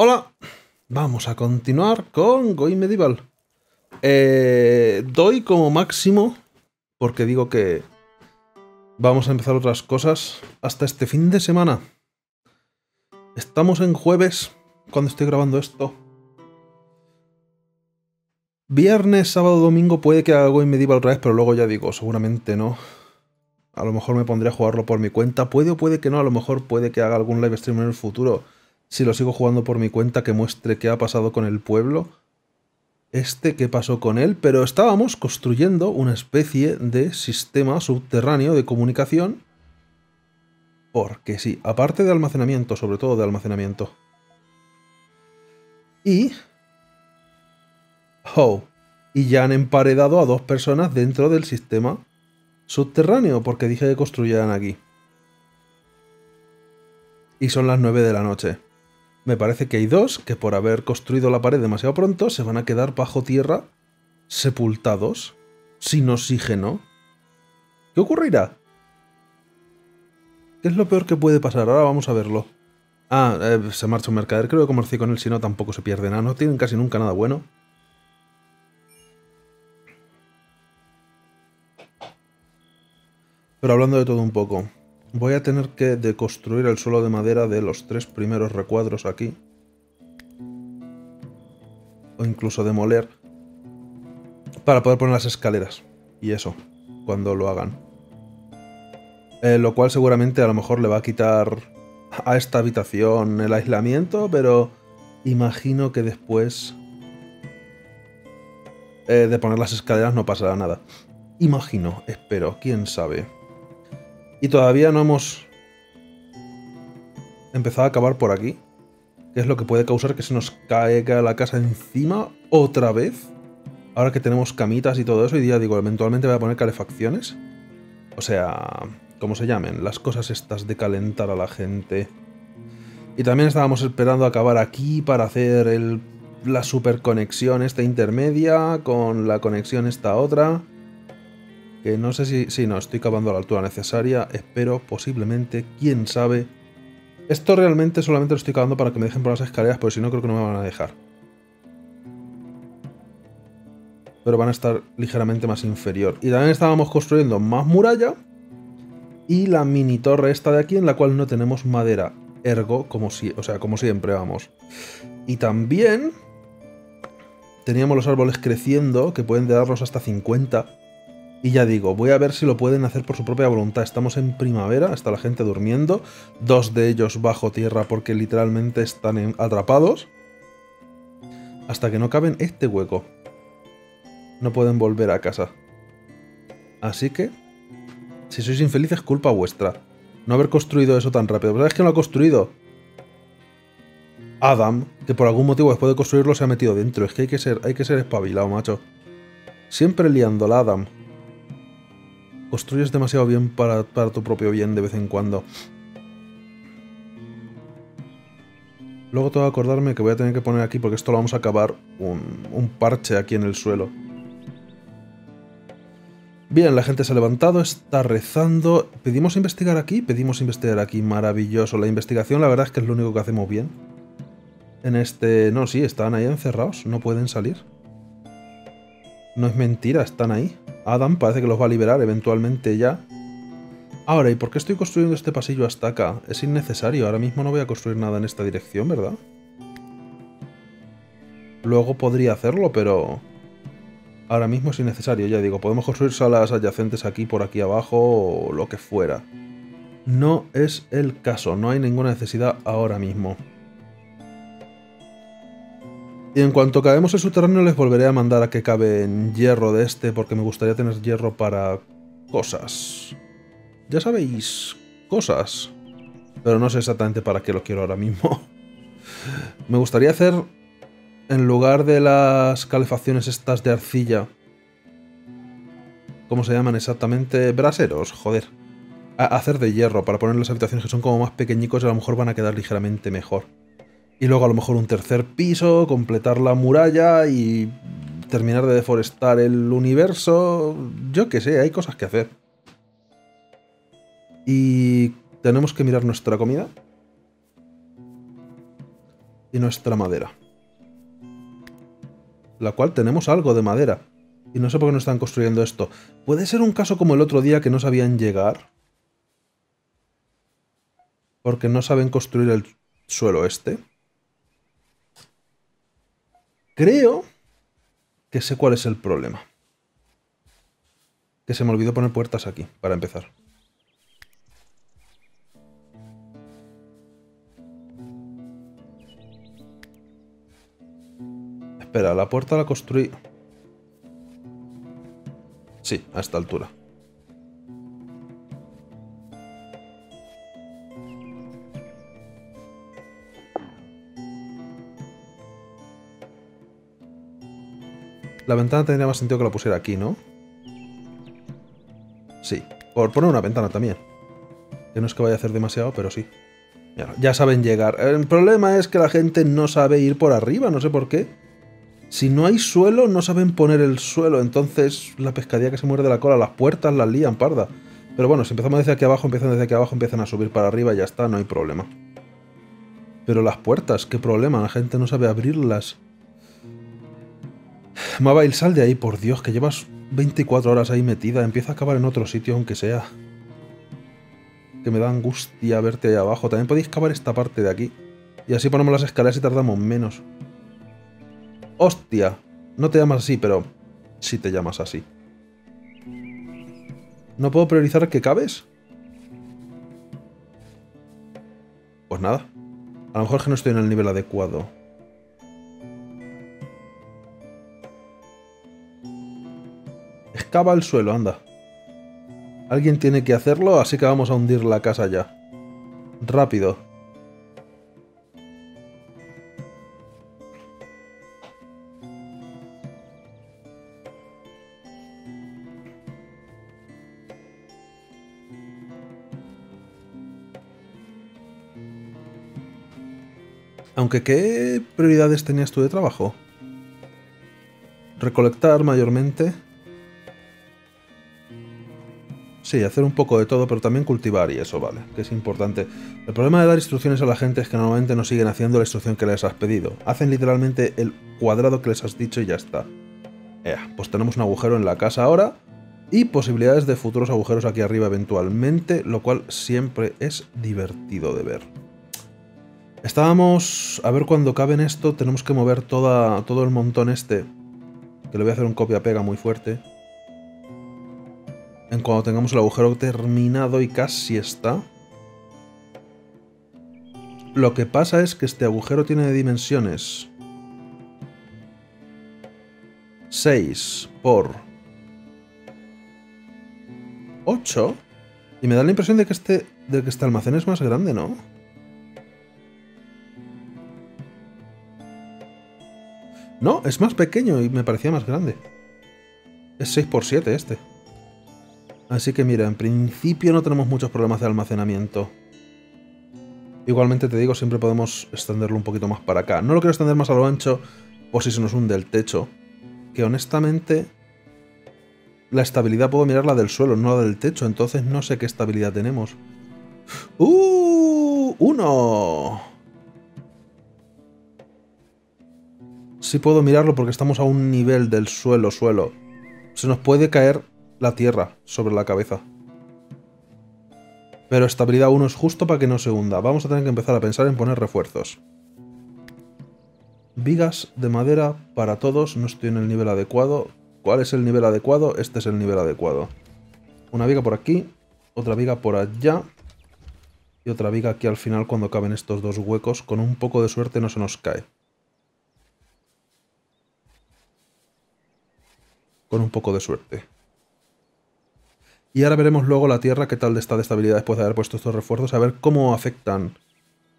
Hola, vamos a continuar con Going Medieval. Doy como máximo, porque digo que vamos a empezar otras cosas hasta este fin de semana. Estamos en jueves, cuando estoy grabando esto. Viernes, sábado, domingo puede que haga Going Medieval otra vez, pero luego ya digo, seguramente no. A lo mejor me pondré a jugarlo por mi cuenta. Puede o puede que no, a lo mejor puede que haga algún live stream en el futuro. Si lo sigo jugando por mi cuenta, que muestre qué ha pasado con el pueblo. Qué pasó con él. Pero estábamos construyendo una especie de sistema subterráneo de comunicación. Porque sí, aparte de almacenamiento, sobre todo de almacenamiento. Y... oh, y ya han emparedado a dos personas dentro del sistema subterráneo, porque dije que construyeran aquí. Y son las 9 de la noche. Me parece que hay dos que por haber construido la pared demasiado pronto se van a quedar bajo tierra, sepultados, sin oxígeno. ¿Qué ocurrirá? ¿Qué es lo peor que puede pasar? Ahora vamos a verlo. Se marcha un mercader. Creo que comercié con él, si no tampoco se pierde nada. No tienen casi nunca nada bueno. Pero hablando de todo un poco... voy a tener que deconstruir el suelo de madera de los tres primeros recuadros aquí. O incluso demoler. Para poder poner las escaleras. Y eso, cuando lo hagan. Lo cual seguramente a lo mejor le va a quitar a esta habitación el aislamiento, pero imagino que después de poner las escaleras no pasará nada. Imagino, espero, quién sabe. Y todavía no hemos empezado a acabar por aquí. Que es lo que puede causar que se nos caiga la casa encima otra vez. Ahora que tenemos camitas y todo eso. Y ya digo, eventualmente voy a poner calefacciones. O sea, ¿cómo se llamen? Las cosas estas de calentar a la gente. Y también estábamos esperando acabar aquí para hacer la superconexión esta intermedia con la conexión esta otra. Que no sé si... sí, no, estoy cavando a la altura necesaria. Espero, posiblemente, quién sabe. Esto realmente solamente lo estoy cavando para que me dejen por las escaleras, porque si no creo que no me van a dejar. Pero van a estar ligeramente más inferior. Y también estábamos construyendo más muralla. Y la mini torre esta de aquí, en la cual no tenemos madera. Ergo, como siempre, vamos. Y también... teníamos los árboles creciendo, que pueden darnos hasta 50... Y ya digo, voy a ver si lo pueden hacer por su propia voluntad. Estamos en primavera, está la gente durmiendo. Dos de ellos bajo tierra porque literalmente están atrapados. Hasta que no caben este hueco. No pueden volver a casa. Así que, si sois infelices, culpa vuestra. No haber construido eso tan rápido. ¿Sabes quién lo ha construido? Adam, que por algún motivo después de construirlo se ha metido dentro. Es que hay que ser espabilado, macho. Siempre liándola, Adam. Construyes demasiado bien para tu propio bien de vez en cuando. Luego tengo que acordarme que voy a tener que poner aquí, porque esto lo vamos a acabar, un parche aquí en el suelo. Bien, la gente se ha levantado, está rezando. ¿Pedimos investigar aquí? Pedimos investigar aquí. Maravilloso. La investigación, la verdad es que es lo único que hacemos bien. En este... no, sí, están ahí encerrados. No pueden salir. No es mentira, están ahí. Adam parece que los va a liberar eventualmente ya. Ahora, ¿y por qué estoy construyendo este pasillo hasta acá? Es innecesario, ahora mismo no voy a construir nada en esta dirección, ¿verdad? Luego podría hacerlo, pero... ahora mismo es innecesario, ya digo. Podemos construir salas adyacentes aquí, por aquí abajo, o lo que fuera. No es el caso, no hay ninguna necesidad ahora mismo. Y en cuanto acabemos el subterráneo les volveré a mandar a que caben hierro de este, porque me gustaría tener hierro para cosas. Ya sabéis, cosas. Pero no sé exactamente para qué lo quiero ahora mismo. Me gustaría hacer, en lugar de las calefacciones estas de arcilla... ¿cómo se llaman exactamente? Braseros, joder. Hacer de hierro para poner las habitaciones que son como más pequeñicos y a lo mejor van a quedar ligeramente mejor. Y luego a lo mejor un tercer piso, completar la muralla y terminar de deforestar el universo. Yo qué sé, hay cosas que hacer. Y tenemos que mirar nuestra comida. y nuestra madera. La cual tenemos algo de madera. Y no sé por qué no están construyendo esto. ¿Puede ser un caso como el otro día que no sabían llegar? Porque no saben construir el suelo este. Creo que sé cuál es el problema. Que se me olvidó poner puertas aquí, para empezar. Espera, la puerta la construí... Sí, a esta altura. La ventana tendría más sentido que la pusiera aquí, ¿no? Sí. Por poner una ventana también. Que no es que vaya a hacer demasiado, pero sí. Mira, ya saben llegar. El problema es que la gente no sabe ir por arriba, no sé por qué. Si no hay suelo, no saben poner el suelo, entonces la pescadilla que se muerde la cola, las puertas las lían, parda. Pero bueno, si empezamos desde aquí abajo, empiezan a subir para arriba y ya está, no hay problema. Pero las puertas, qué problema, la gente no sabe abrirlas. Mabail, sal de ahí, por Dios, que llevas 24 horas ahí metida, empieza a acabar en otro sitio, aunque sea. Que me da angustia verte ahí abajo. También podéis cavar esta parte de aquí. Y así ponemos las escaleras y tardamos menos. Hostia, no te llamas así, pero sí te llamas así. ¿No puedo priorizar que cabes? Pues nada. A lo mejor es que no estoy en el nivel adecuado. Excava el suelo, anda. Alguien tiene que hacerlo, así que vamos a hundir la casa ya. Rápido. Aunque, ¿qué prioridades tenías tú de trabajo? Recolectar mayormente. Sí, hacer un poco de todo, pero también cultivar y eso, vale, que es importante. El problema de dar instrucciones a la gente es que normalmente no siguen haciendo la instrucción que les has pedido. Hacen literalmente el cuadrado que les has dicho y ya está. Pues tenemos un agujero en la casa ahora y posibilidades de futuros agujeros aquí arriba eventualmente, lo cual siempre es divertido de ver. Estábamos... A ver cuando cabe en esto, tenemos que mover todo el montón este. Que le voy a hacer un copia-pega muy fuerte. En cuando tengamos el agujero terminado y casi está. Lo que pasa es que este agujero tiene dimensiones. 6 por... 8. Y me da la impresión de que este almacén es más grande, ¿no? No, es más pequeño y me parecía más grande. Es 6×7 este. Así que mira, en principio no tenemos muchos problemas de almacenamiento. Igualmente te digo, siempre podemos extenderlo un poquito más para acá. No lo quiero extender más a lo ancho por si se nos hunde el techo. Que honestamente... La estabilidad puedo mirar la del suelo, no la del techo. Entonces no sé qué estabilidad tenemos. ¡Uno! Sí puedo mirarlo porque estamos a un nivel del suelo. Se nos puede caer la tierra sobre la cabeza. Pero estabilidad 1 es justo para que no se hunda. Vamos a tener que empezar a pensar en poner refuerzos. Vigas de madera para todos. No estoy en el nivel adecuado. ¿Cuál es el nivel adecuado? Este es el nivel adecuado. Una viga por aquí. Otra viga por allá. Y otra viga aquí al final cuando caben estos dos huecos. Con un poco de suerte no se nos cae. Con un poco de suerte. Y ahora veremos luego la tierra, qué tal está de estabilidad después de haber puesto estos refuerzos, a ver cómo afectan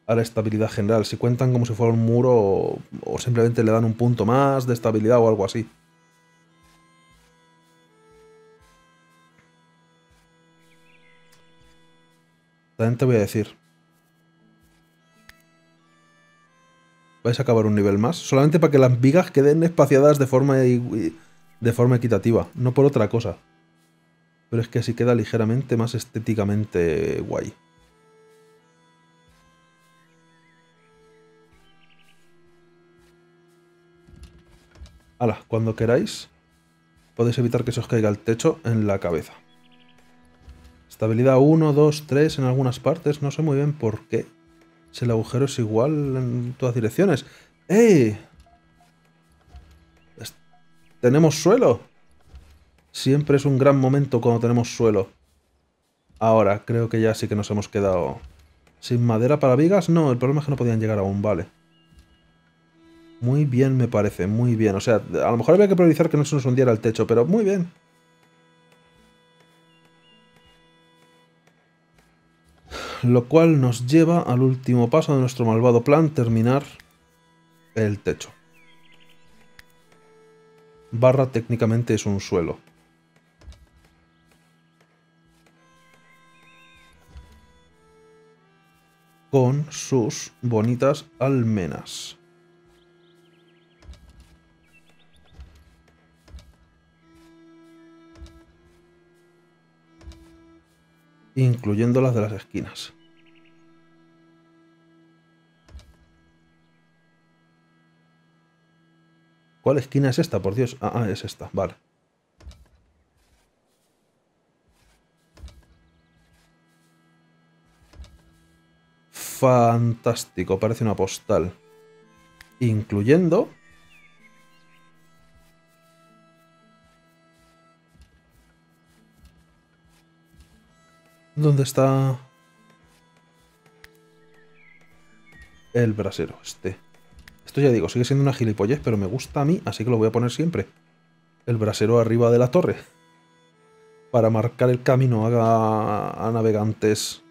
a la estabilidad general. Si cuentan como si fuera un muro o simplemente le dan un punto más de estabilidad o algo así. También te voy a decir. Vais a acabar un nivel más, solamente para que las vigas queden espaciadas de forma equitativa, no por otra cosa. Pero es que así queda ligeramente más estéticamente guay. Hala, cuando queráis, podéis evitar que se os caiga el techo en la cabeza. Estabilidad 1, 2, 3 en algunas partes. No sé muy bien por qué. Si el agujero es igual en todas direcciones. ¡Eh! ¡Tenemos suelo! Siempre es un gran momento cuando tenemos suelo. Ahora, creo que ya sí que nos hemos quedado... ¿Sin madera para vigas? No, el problema es que no podían llegar aún, vale. Muy bien, me parece, muy bien. O sea, a lo mejor había que priorizar que no se nos hundiera el techo, pero muy bien. Lo cual nos lleva al último paso de nuestro malvado plan, terminar el techo. Barra técnicamente es un suelo. Con sus bonitas almenas. Incluyendo las de las esquinas. ¿Cuál esquina es esta? Por Dios. Ah, es esta. Vale. Fantástico. Parece una postal. Incluyendo... ¿Dónde está el brasero? Este. Esto ya digo, sigue siendo una gilipollez, pero me gusta a mí, así que lo voy a poner siempre. El brasero arriba de la torre. Para marcar el camino a navegantes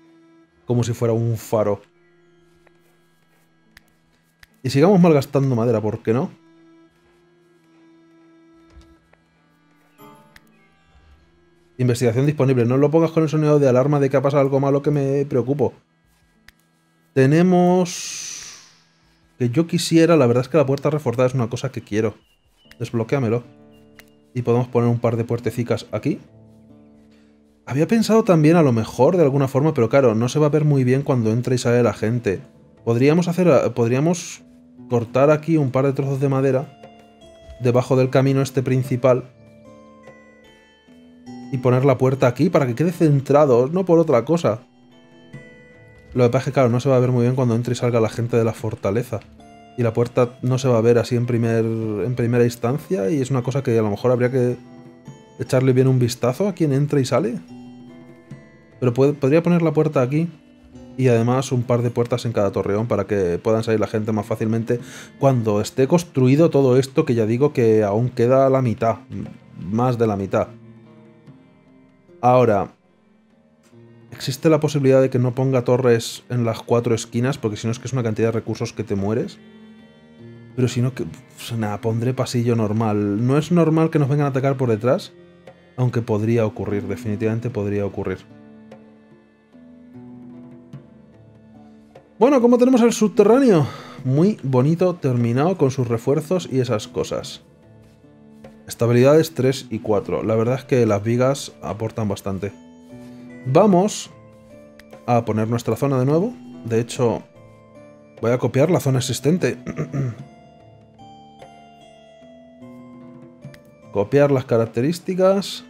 como si fuera un faro. Y sigamos malgastando madera, ¿por qué no? Investigación disponible. No lo pongas con el sonido de alarma de que ha pasado algo malo que me preocupo. Tenemos... Que yo quisiera... La verdad es que la puerta reforzada es una cosa que quiero. Desbloquéamelo. Y podemos poner un par de puertecicas aquí. Había pensado también a lo mejor de alguna forma, pero claro, no se va a ver muy bien cuando entre y sale la gente. Podríamos cortar aquí un par de trozos de madera debajo del camino este principal. Y poner la puerta aquí para que quede centrado, no por otra cosa. Lo que pasa es que, claro, no se va a ver muy bien cuando entre y salga la gente de la fortaleza. Y la puerta no se va a ver así en primera instancia, y es una cosa que a lo mejor habría que echarle bien un vistazo a quien entre y sale. Pero podría poner la puerta aquí, y además un par de puertas en cada torreón para que puedan salir la gente más fácilmente cuando esté construido todo esto, que ya digo que aún queda la mitad, más de la mitad. Ahora, existe la posibilidad de que no ponga torres en las 4 esquinas, porque si no es que es una cantidad de recursos que te mueres. Pero si no, que pues nada, pondré pasillo normal. No es normal que nos vengan a atacar por detrás, aunque podría ocurrir, definitivamente podría ocurrir. Bueno, como tenemos el subterráneo, muy bonito, terminado con sus refuerzos y esas cosas. Estabilidades 3 y 4. La verdad es que las vigas aportan bastante. Vamos a poner nuestra zona de nuevo. De hecho, voy a copiar la zona existente. Copiar las características.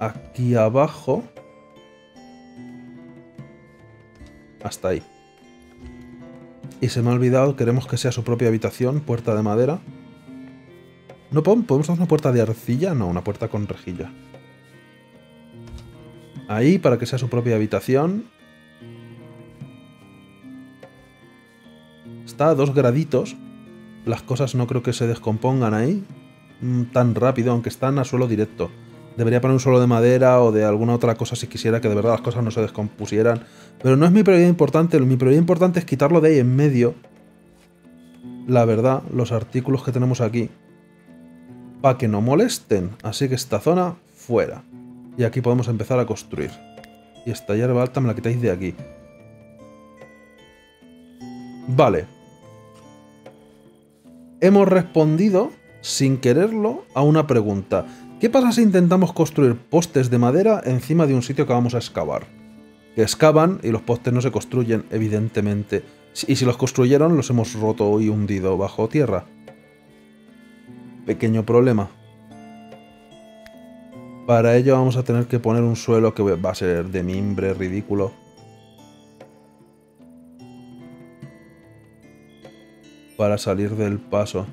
Aquí abajo. Hasta ahí. Y se me ha olvidado, queremos que sea su propia habitación, puerta de madera. ¿No podemos hacer una puerta de arcilla? No, una puerta con rejilla. Ahí, para que sea su propia habitación. Está a 2 graditos. Las cosas no creo que se descompongan ahí tan rápido, aunque están a suelo directo. Debería poner un suelo de madera o de alguna otra cosa si quisiera que de verdad las cosas no se descompusieran. Pero no es mi prioridad importante. Mi prioridad importante es quitarlo de ahí en medio. La verdad, los artículos que tenemos aquí. Para que no molesten. Así que esta zona, fuera. Y aquí podemos empezar a construir. Y esta hierba alta me la quitáis de aquí. Vale. Hemos respondido, sin quererlo, a una pregunta. ¿Qué pasa si intentamos construir postes de madera encima de un sitio que vamos a excavar? Que excavan y los postes no se construyen, evidentemente. Y si los construyeron, los hemos roto y hundido bajo tierra. Pequeño problema. Para ello vamos a tener que poner un suelo que va a ser de mimbre ridículo. Para salir del paso.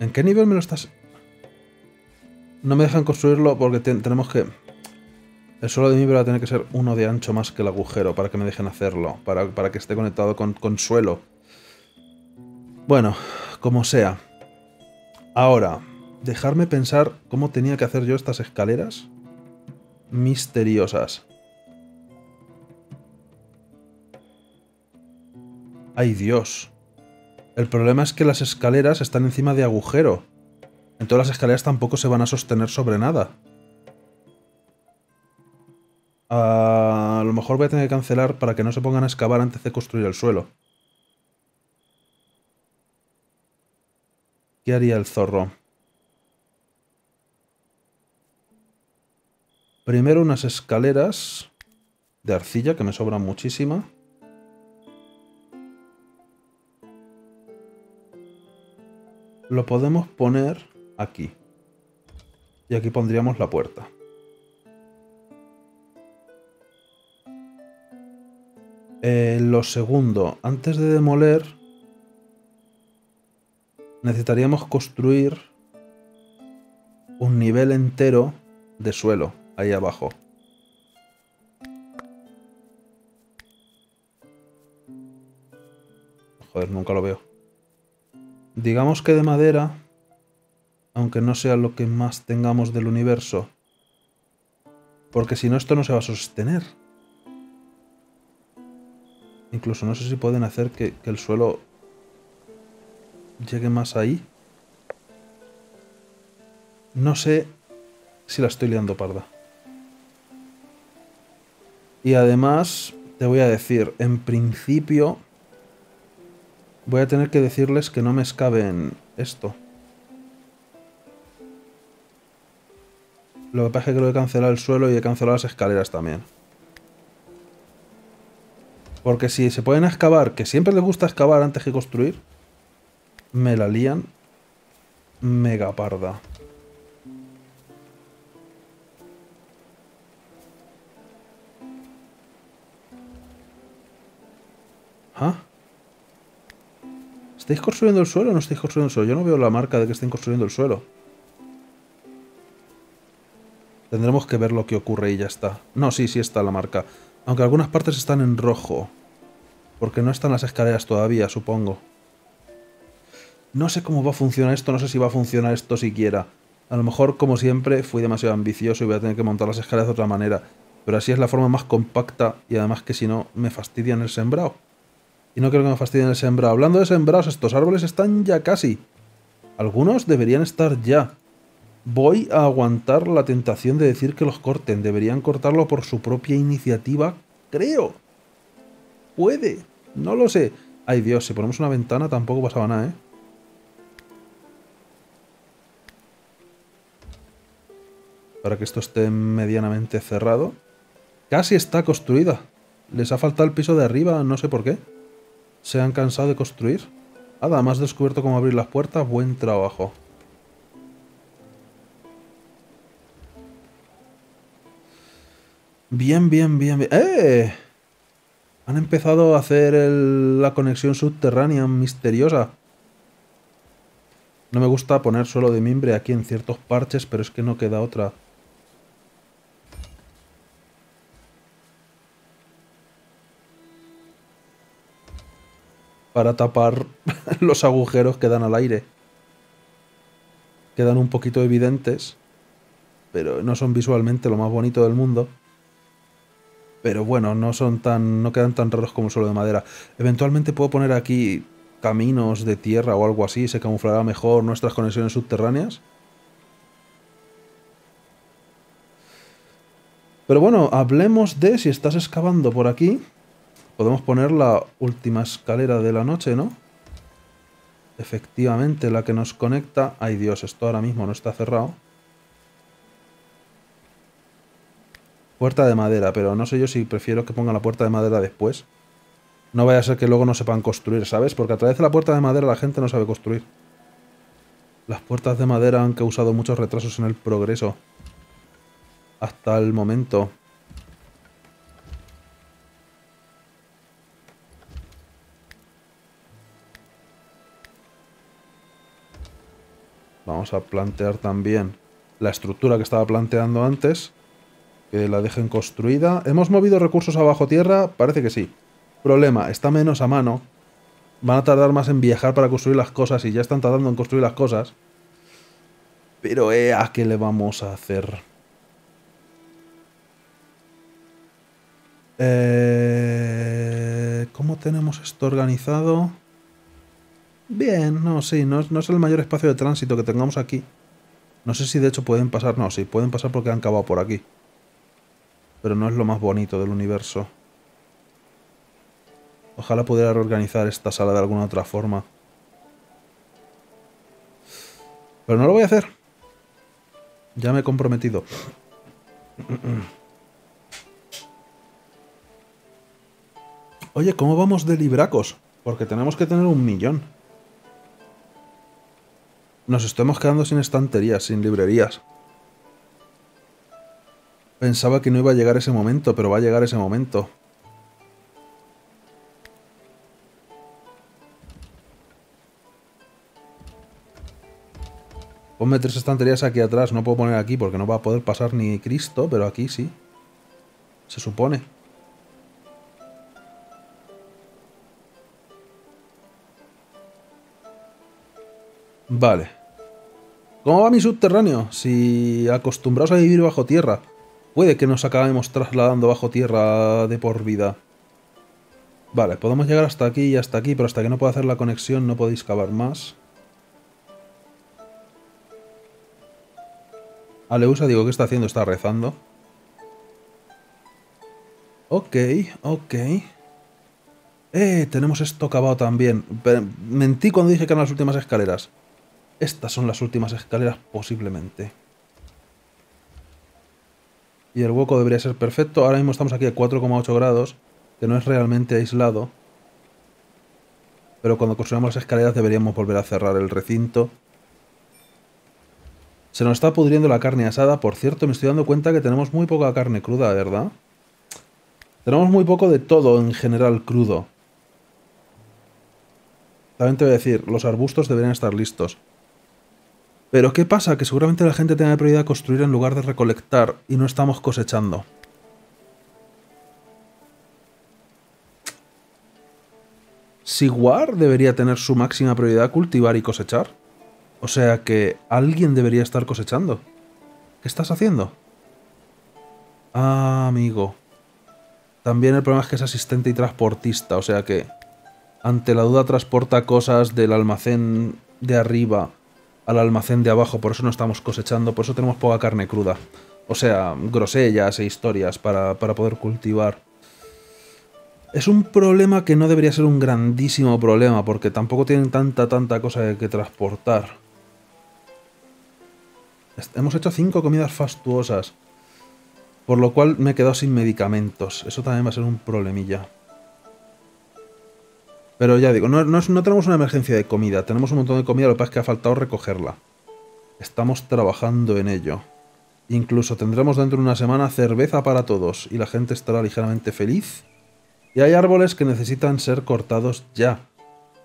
¿En qué nivel me lo estás...? No me dejan construirlo porque tenemos que... El suelo de mimbre va a tener que ser uno de ancho más que el agujero para que me dejen hacerlo. Para que esté conectado con suelo. Bueno, como sea. Ahora, dejarme pensar cómo tenía que hacer yo estas escaleras misteriosas. ¡Ay, Dios! El problema es que las escaleras están encima de agujero. Entonces las escaleras tampoco se van a sostener sobre nada. A lo mejor voy a tener que cancelar para que no se pongan a excavar antes de construir el suelo. ¿Qué haría el zorro? Primero unas escaleras de arcilla, que me sobran muchísima. Lo podemos poner aquí. Y aquí pondríamos la puerta. Lo segundo, antes de demoler... necesitaríamos construir un nivel entero de suelo ahí abajo. Joder, nunca lo veo. Digamos que de madera, aunque no sea lo que más tengamos del universo, porque si no esto no se va a sostener. Incluso no sé si pueden hacer que el suelo... llegue más ahí. No sé si la estoy liando parda. Y además, te voy a decir, en principio, voy a tener que decirles que no me excaven esto. Lo que pasa es que creo que he cancelado el suelo y he cancelado las escaleras también. Porque si se pueden excavar, que siempre les gusta excavar antes que construir... me la lían mega parda. ¿Ah? ¿Estáis construyendo el suelo o no estáis construyendo el suelo? Yo no veo la marca de que estén construyendo el suelo. Tendremos que ver lo que ocurre y ya está. No, sí, sí está la marca. Aunque algunas partes están en rojo. Porque no están las escaleras todavía, supongo. No sé cómo va a funcionar esto, no sé si va a funcionar esto siquiera. A lo mejor, como siempre, fui demasiado ambicioso y voy a tener que montar las escaleras de otra manera. Pero así es la forma más compacta y además que si no, me fastidian el sembrado. Y no creo que me fastidien el sembrado. Hablando de sembrados, estos árboles están ya casi. Algunos deberían estar ya. Voy a aguantar la tentación de decir que los corten. Deberían cortarlo por su propia iniciativa, creo. Puede, no lo sé. Ay Dios, si ponemos una ventana tampoco pasaba nada, ¿eh? Para que esto esté medianamente cerrado. Casi está construida. Les ha faltado el piso de arriba, no sé por qué. Se han cansado de construir. Adam, has descubierto cómo abrir las puertas. Buen trabajo. Bien, bien, bien, bien. ¡Eh! Han empezado a hacer la conexión subterránea misteriosa. No me gusta poner suelo de mimbre aquí en ciertos parches, pero es que no queda otra... para tapar los agujeros que dan al aire. Quedan un poquito evidentes, pero no son visualmente lo más bonito del mundo. Pero bueno, no quedan tan raros como el suelo de madera. Eventualmente puedo poner aquí caminos de tierra o algo así, se camuflará mejor nuestras conexiones subterráneas. Pero bueno, hablemos de si estás excavando por aquí. Podemos poner la última escalera de la noche, ¿no? Efectivamente, la que nos conecta... Ay Dios, esto ahora mismo no está cerrado. Puerta de madera, pero no sé yo si prefiero que pongan la puerta de madera después. No vaya a ser que luego no sepan construir, ¿sabes? Porque a través de la puerta de madera la gente no sabe construir. Las puertas de madera han causado muchos retrasos en el progreso. Hasta el momento. Vamos a plantear también la estructura que estaba planteando antes. Que la dejen construida. ¿Hemos movido recursos abajo tierra? Parece que sí. Problema, está menos a mano. Van a tardar más en viajar para construir las cosas y ya están tardando en construir las cosas. Pero ¿a qué le vamos a hacer? ¿Cómo tenemos esto organizado? Bien, no, sí, no es el mayor espacio de tránsito que tengamos aquí. No sé si de hecho pueden pasar. No, sí, pueden pasar porque han cavado por aquí. Pero no es lo más bonito del universo. Ojalá pudiera reorganizar esta sala de alguna otra forma. Pero no lo voy a hacer. Ya me he comprometido. Oye, ¿cómo vamos de libracos? Porque tenemos que tener 1.000.000. Nos estamos quedando sin estanterías, sin librerías. Pensaba que no iba a llegar ese momento, pero va a llegar ese momento. Ponme 3 estanterías aquí atrás. No puedo poner aquí porque no va a poder pasar ni Cristo, pero aquí sí. Se supone. Vale. ¿Cómo va mi subterráneo? Si acostumbrados a vivir bajo tierra, puede que nos acabemos trasladando bajo tierra de por vida. Vale, podemos llegar hasta aquí y hasta aquí, pero hasta que no pueda hacer la conexión no podéis cavar más. Aleusa, digo, ¿qué está haciendo? Está rezando. Ok, ok. Tenemos esto cavado también. Mentí cuando dije que eran las últimas escaleras. Estas son las últimas escaleras posiblemente. Y el hueco debería ser perfecto. Ahora mismo estamos aquí a 4,8 grados, que no es realmente aislado. Pero cuando construyamos las escaleras deberíamos volver a cerrar el recinto. Se nos está pudriendo la carne asada. Por cierto, me estoy dando cuenta que tenemos muy poca carne cruda, ¿verdad? Tenemos muy poco de todo en general crudo. También te voy a decir, los arbustos deberían estar listos. Pero ¿qué pasa? Que seguramente la gente tenga prioridad a construir en lugar de recolectar y no estamos cosechando. Siguar debería tener su máxima prioridad cultivar y cosechar. O sea que alguien debería estar cosechando. ¿Qué estás haciendo? Ah, amigo. También el problema es que es asistente y transportista, o sea que... Ante la duda transporta cosas del almacén de arriba al almacén de abajo, por eso no estamos cosechando, por eso tenemos poca carne cruda. O sea, grosellas e historias para poder cultivar. Es un problema que no debería ser un grandísimo problema, porque tampoco tienen tanta cosa que transportar. Hemos hecho 5 comidas fastuosas, por lo cual me he quedado sin medicamentos. Eso también va a ser un problemilla. Pero ya digo, no tenemos una emergencia de comida. Tenemos un montón de comida, lo que pasa es que ha faltado recogerla. Estamos trabajando en ello. Incluso tendremos dentro de una semana cerveza para todos. Y la gente estará ligeramente feliz. Y hay árboles que necesitan ser cortados ya.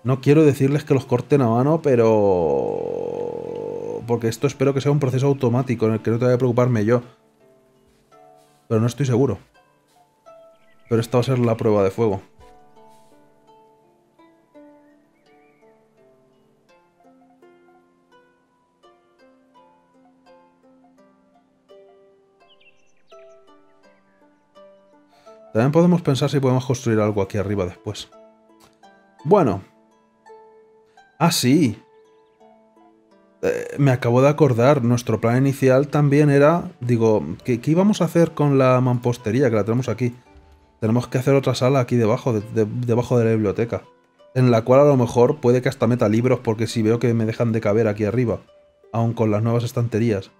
No quiero decirles que los corten a mano, pero... Porque esto espero que sea un proceso automático en el que no tenga que preocuparme yo. Pero no estoy seguro. Pero esta va a ser la prueba de fuego. También podemos pensar si podemos construir algo aquí arriba después. Bueno. Ah, sí. Me acabo de acordar. Nuestro plan inicial también era... Digo, ¿qué íbamos a hacer con la mampostería que la tenemos aquí? Tenemos que hacer otra sala aquí debajo, debajo de la biblioteca. En la cual a lo mejor puede que hasta meta libros, porque si veo que me dejan de caber aquí arriba. Aun con las nuevas estanterías.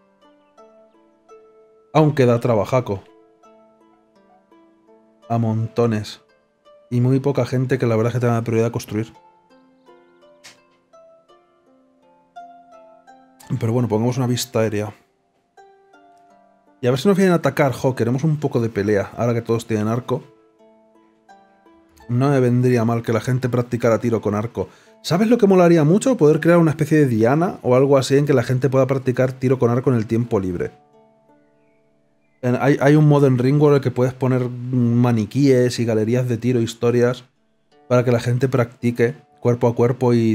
Aunque da trabajaco. a montones. Y muy poca gente que la verdad es que tenga la prioridad a construir. Pero bueno, pongamos una vista aérea. Y a ver si nos vienen a atacar, jo, queremos un poco de pelea, ahora que todos tienen arco. No me vendría mal que la gente practicara tiro con arco. ¿Sabes lo que molaría mucho? Poder crear una especie de diana o algo así en que la gente pueda practicar tiro con arco en el tiempo libre. Hay un modo en Ringworld en el que puedes poner maniquíes y galerías de tiro, historias, para que la gente practique cuerpo a cuerpo y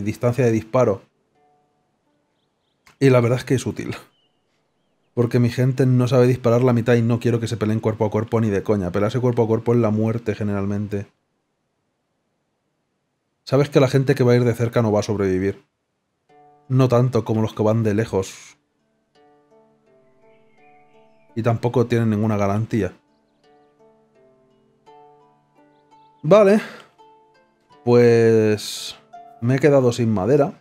distancia de disparo. Y la verdad es que es útil. Porque mi gente no sabe disparar la mitad y no quiero que se peleen cuerpo a cuerpo ni de coña. Pelarse cuerpo a cuerpo es la muerte generalmente. Sabes que la gente que va a ir de cerca no va a sobrevivir. No tanto como los que van de lejos. Y tampoco tienen ninguna garantía. Vale. Pues me he quedado sin madera.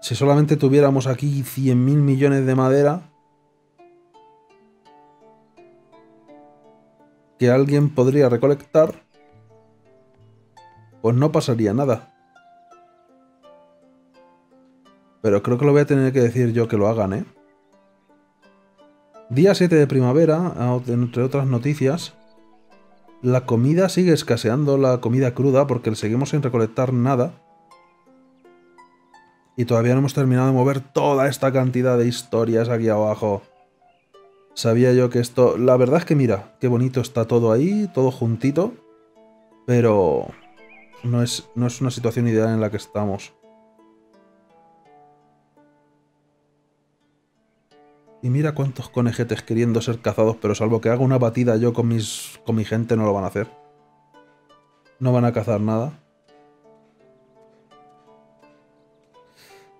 Si solamente tuviéramos aquí 100.000 millones de madera... que alguien podría recolectar, pues no pasaría nada. Pero creo que lo voy a tener que decir yo que lo hagan, ¿eh? Día 7 de primavera, entre otras noticias, la comida sigue escaseando, la comida cruda, porque seguimos sin recolectar nada. Y todavía no hemos terminado de mover toda esta cantidad de historias aquí abajo. Sabía yo que esto... La verdad es que mira, qué bonito está todo ahí, todo juntito, pero no es una situación ideal en la que estamos. Y mira cuántos conejetes queriendo ser cazados, pero salvo que haga una batida yo con mi gente no lo van a hacer. No van a cazar nada.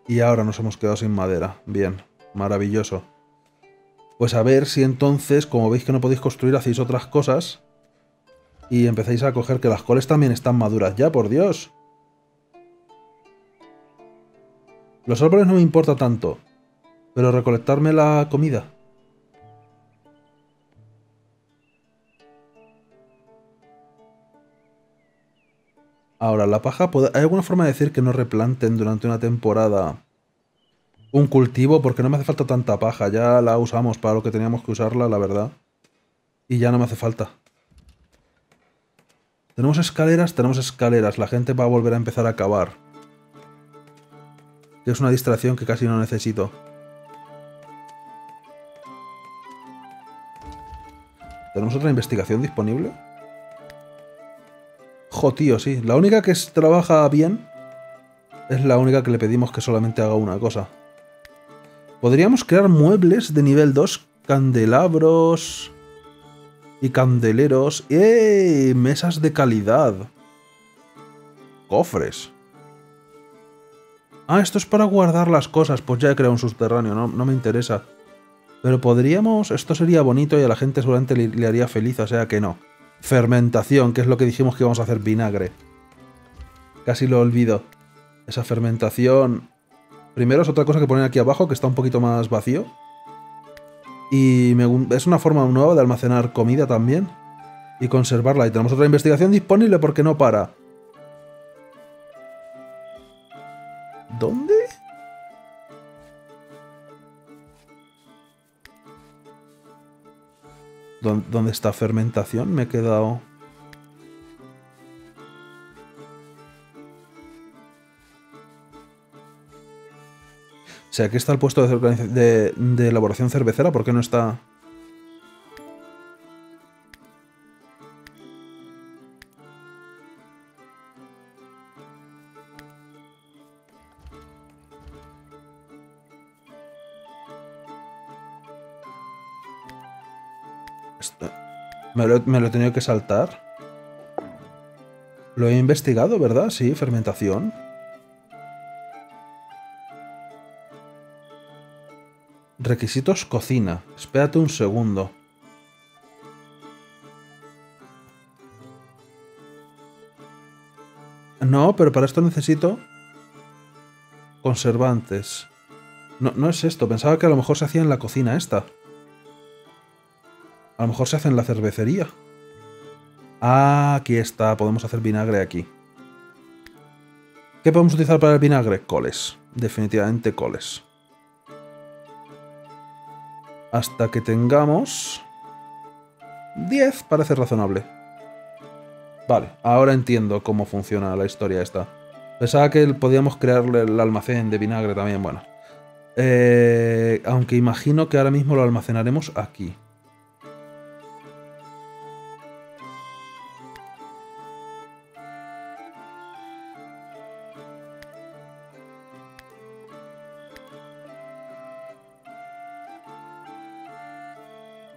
Y ahora nos hemos quedado sin madera. Bien, maravilloso. Pues a ver si entonces, como veis que no podéis construir, hacéis otras cosas y empezáis a coger, que las coles también están maduras ya, por Dios. Los árboles no me importa tanto, pero recolectarme la comida. Ahora, la paja, ¿hay alguna forma de decir que no replanten durante una temporada un cultivo? Porque no me hace falta tanta paja. Ya la usamos para lo que teníamos que usarla, la verdad. Y ya no me hace falta. Tenemos escaleras, tenemos escaleras. La gente va a volver a empezar a cavar. Es una distracción que casi no necesito. ¿Tenemos otra investigación disponible? Jo, tío, sí. La única que trabaja bien es la única que le pedimos que solamente haga una cosa. Podríamos crear muebles de nivel 2, candelabros y candeleros. ¡Eh! Mesas de calidad. Cofres. Ah, esto es para guardar las cosas. Pues ya he creado un subterráneo, no me interesa. Pero podríamos... Esto sería bonito y a la gente seguramente le haría feliz, o sea que no. Fermentación, que es lo que dijimos que íbamos a hacer, vinagre. Casi lo olvido. Esa fermentación... Primero es otra cosa que ponen aquí abajo, que está un poquito más vacío. Y es una forma nueva de almacenar comida también. Y conservarla. Y tenemos otra investigación disponible porque no para. ¿Dónde? ¿Dónde está fermentación? Me he quedado... O sea, aquí está el puesto de elaboración cervecera. ¿Por qué no está...? Me lo he tenido que saltar. Lo he investigado, ¿verdad? Sí, fermentación. Requisitos cocina. Espérate un segundo. No, pero para esto necesito conservantes. No es esto. Pensaba que a lo mejor se hacía en la cocina esta. A lo mejor se hace en la cervecería. Ah, aquí está. Podemos hacer vinagre aquí. ¿Qué podemos utilizar para el vinagre? Coles. Definitivamente coles. Hasta que tengamos... 10 parece razonable. Vale, ahora entiendo cómo funciona la historia esta. Pensaba que podíamos crearle el almacén de vinagre también, bueno. Aunque imagino que ahora mismo lo almacenaremos aquí.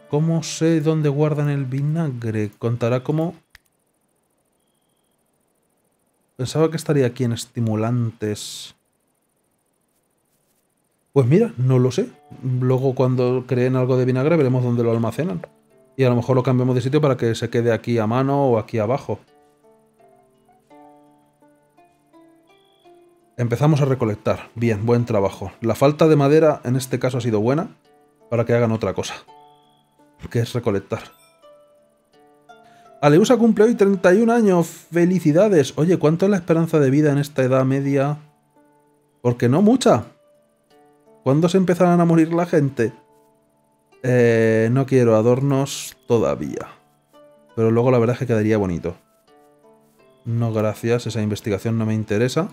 ¿Cómo sé dónde guardan el vinagre? Contará como... Pensaba que estaría aquí en estimulantes. Pues mira, no lo sé. Luego cuando creen algo de vinagre veremos dónde lo almacenan. Y a lo mejor lo cambiamos de sitio para que se quede aquí a mano o aquí abajo. Empezamos a recolectar. Bien, buen trabajo. La falta de madera en este caso ha sido buena para que hagan otra cosa. Que es recolectar. Aleusa cumple hoy 31 años. ¡Felicidades! Oye, ¿cuánto es la esperanza de vida en esta edad media? Porque no mucha. ¿Cuándo se empezarán a morir la gente? No quiero adornos todavía. Pero luego la verdad es que quedaría bonito. No, gracias. Esa investigación no me interesa.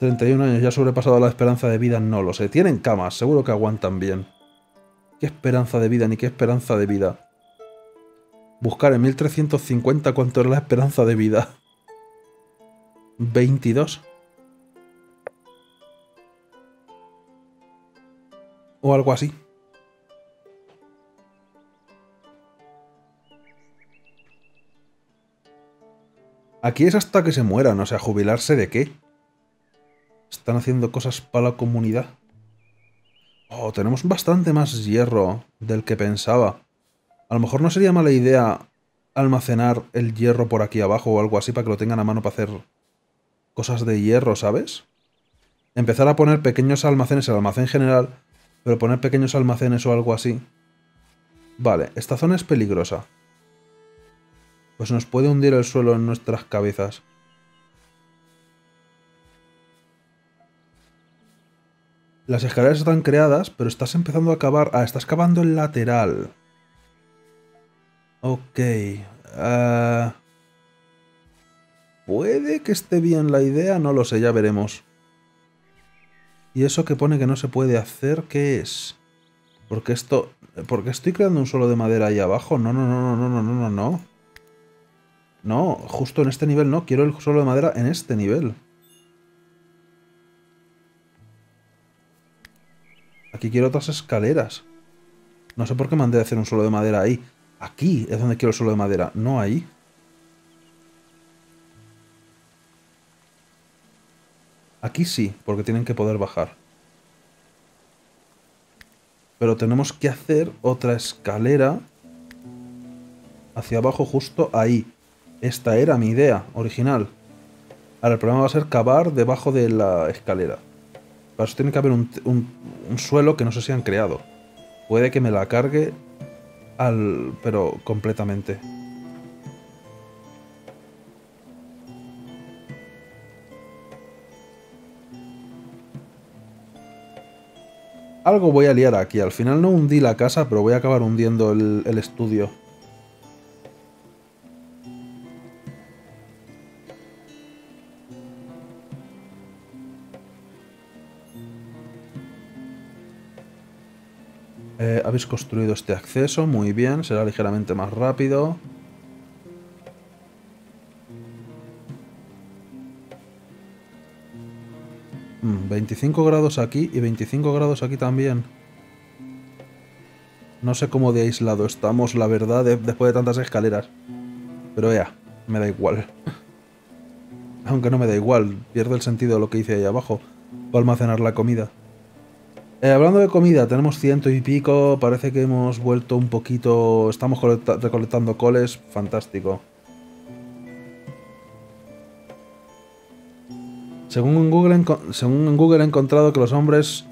¿31 años ya ha sobrepasado la esperanza de vida? No lo sé. Tienen camas, seguro que aguantan bien. ¿Qué esperanza de vida? Ni qué esperanza de vida. Buscar en 1350 cuánto es la esperanza de vida. 22. O algo así. Aquí es hasta que se mueran, o sea, jubilarse de qué. Están haciendo cosas para la comunidad. Oh, tenemos bastante más hierro del que pensaba. A lo mejor no sería mala idea almacenar el hierro por aquí abajo o algo así para que lo tengan a mano para hacer cosas de hierro, ¿sabes? Empezar a poner pequeños almacenes, el almacén general, pero poner pequeños almacenes o algo así. Vale, esta zona es peligrosa. Pues nos puede hundir el suelo en nuestras cabezas. Las escaleras están creadas, pero estás empezando a cavar... Ah, estás cavando el lateral. Ok. Puede que esté bien la idea, no lo sé, ya veremos. ¿Y eso que pone que no se puede hacer? ¿Qué es? Porque esto... ¿Porque estoy creando un suelo de madera ahí abajo? No, no, no, no, no, no, no, no. No, justo en este nivel no. Quiero el suelo de madera en este nivel. Aquí quiero otras escaleras. No sé por qué mandé a hacer un suelo de madera ahí. Aquí es donde quiero el suelo de madera, no ahí. Aquí sí, porque tienen que poder bajar. Pero tenemos que hacer otra escalera hacia abajo justo ahí. Esta era mi idea original. Ahora el problema va a ser cavar debajo de la escalera. Para eso tiene que haber un suelo que no sé si han creado. Puede que me la cargue al... pero completamente. Algo voy a liar aquí. Al final no hundí la casa, pero voy a acabar hundiendo el estudio. Habéis construido este acceso, muy bien, será ligeramente más rápido. Mm, 25 grados aquí y 25 grados aquí también. No sé cómo de aislado estamos, la verdad, después de tantas escaleras. Pero ya, me da igual. Aunque no me da igual, pierdo el sentido de lo que hice ahí abajo, para almacenar la comida. Hablando de comida, tenemos 100 y pico, parece que hemos vuelto un poquito... Estamos recolectando coles, fantástico. Según en Google he encontrado que los hombres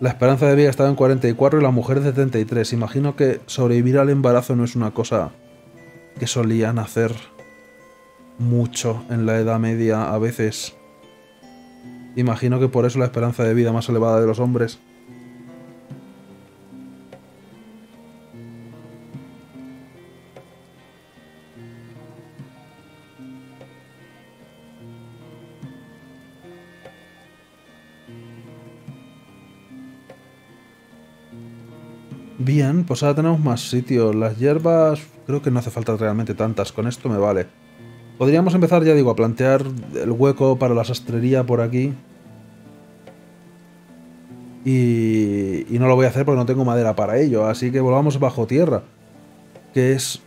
La esperanza de vida estaba en 44 y la mujer en 73. Imagino que sobrevivir al embarazo no es una cosa que solían hacer mucho en la Edad Media a veces. Imagino que por eso la esperanza de vida más elevada de los hombres. Bien, pues ahora tenemos más sitio. Las hierbas creo que no hace falta realmente tantas. Con esto me vale. Podríamos empezar, ya digo, a plantear el hueco para la sastrería por aquí. Y no lo voy a hacer porque no tengo madera para ello. Así que volvamos bajo tierra, que es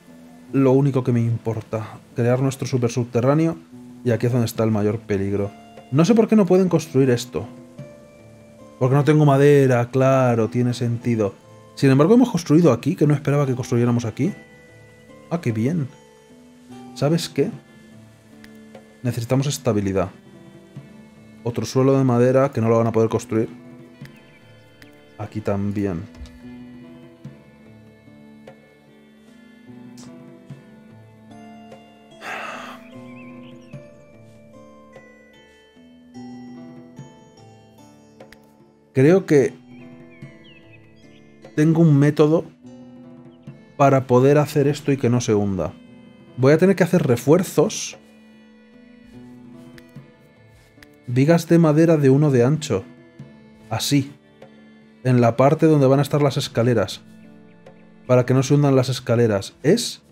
lo único que me importa. Crear nuestro super subterráneo. Y aquí es donde está el mayor peligro. No sé por qué no pueden construir esto. Porque no tengo madera, claro, tiene sentido. Sin embargo, hemos construido aquí, que no esperaba que construyéramos aquí. Ah, qué bien. ¿Sabes qué? Necesitamos estabilidad. Otro suelo de madera que no lo van a poder construir. Aquí también. Creo que tengo un método para poder hacer esto y que no se hunda. Voy a tener que hacer refuerzos. Vigas de madera de 1 de ancho. Así. En la parte donde van a estar las escaleras. Para que no se hundan las escaleras. Es,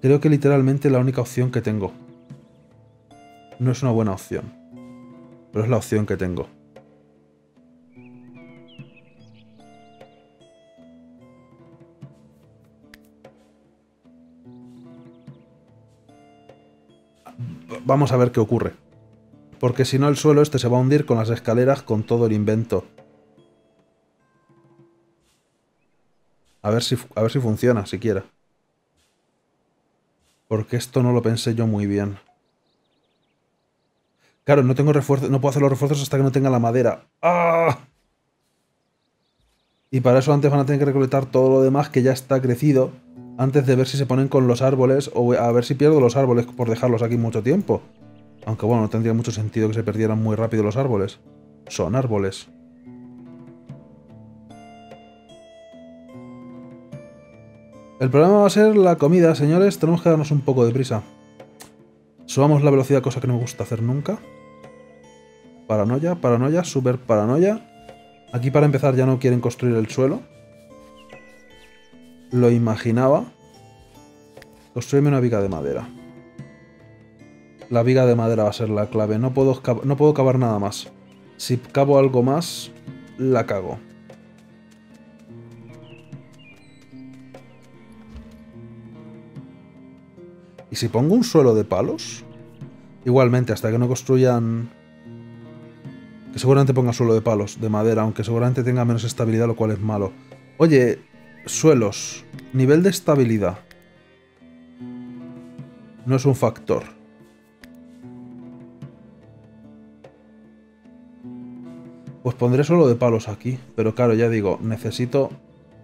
creo que literalmente, la única opción que tengo. No es una buena opción. Pero es la opción que tengo. Vamos a ver qué ocurre. Porque si no, el suelo este se va a hundir con las escaleras, con todo el invento. A ver si funciona, siquiera. Porque esto no lo pensé yo muy bien. Claro, no tengo refuerzos, no puedo hacer los refuerzos hasta que no tenga la madera. ¡Ah! Y para eso antes van a tener que recolectar todo lo demás que ya está crecido. Antes de ver si se ponen con los árboles, o a ver si pierdo los árboles por dejarlos aquí mucho tiempo. Aunque bueno, no tendría mucho sentido que se perdieran muy rápido los árboles. Son árboles. El problema va a ser la comida, señores. Tenemos que darnos un poco de prisa. Subamos la velocidad, cosa que no me gusta hacer nunca. Paranoia, paranoia, super paranoia. Aquí para empezar ya no quieren construir el suelo. Lo imaginaba. Construirme una viga de madera. La viga de madera va a ser la clave. No puedo cavar nada más. Si cavo algo más, la cago. Y si pongo un suelo de palos, igualmente, hasta que no construyan... Que seguramente ponga suelo de palos, de madera, aunque seguramente tenga menos estabilidad, lo cual es malo. Oye... Suelos. Nivel de estabilidad. No es un factor. Pues pondré solo de palos aquí. Pero claro, ya digo, necesito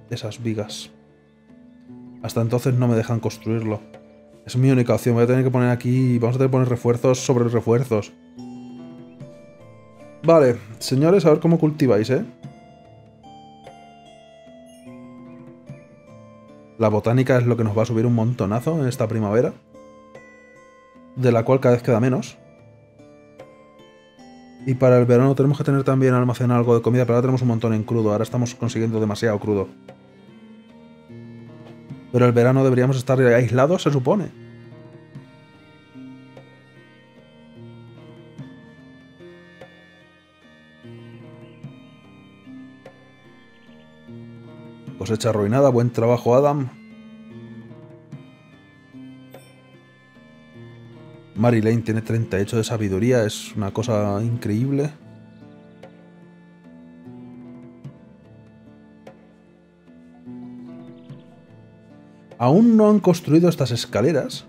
esas vigas. Hasta entonces no me dejan construirlo. Es mi única opción. Voy a tener que poner aquí... Vamos a tener que poner refuerzos sobre refuerzos. Vale, señores, a ver cómo cultiváis, ¿eh? La botánica es lo que nos va a subir un montonazo en esta primavera. De la cual cada vez queda menos. Y para el verano tenemos que tener también almacenado algo de comida. Pero ahora tenemos un montón en crudo. Ahora estamos consiguiendo demasiado crudo. Pero el verano deberíamos estar aislados, se supone. Cosecha arruinada. Buen trabajo, Adam. Marilyn tiene 38 de sabiduría. Es una cosa increíble. Aún no han construido estas escaleras.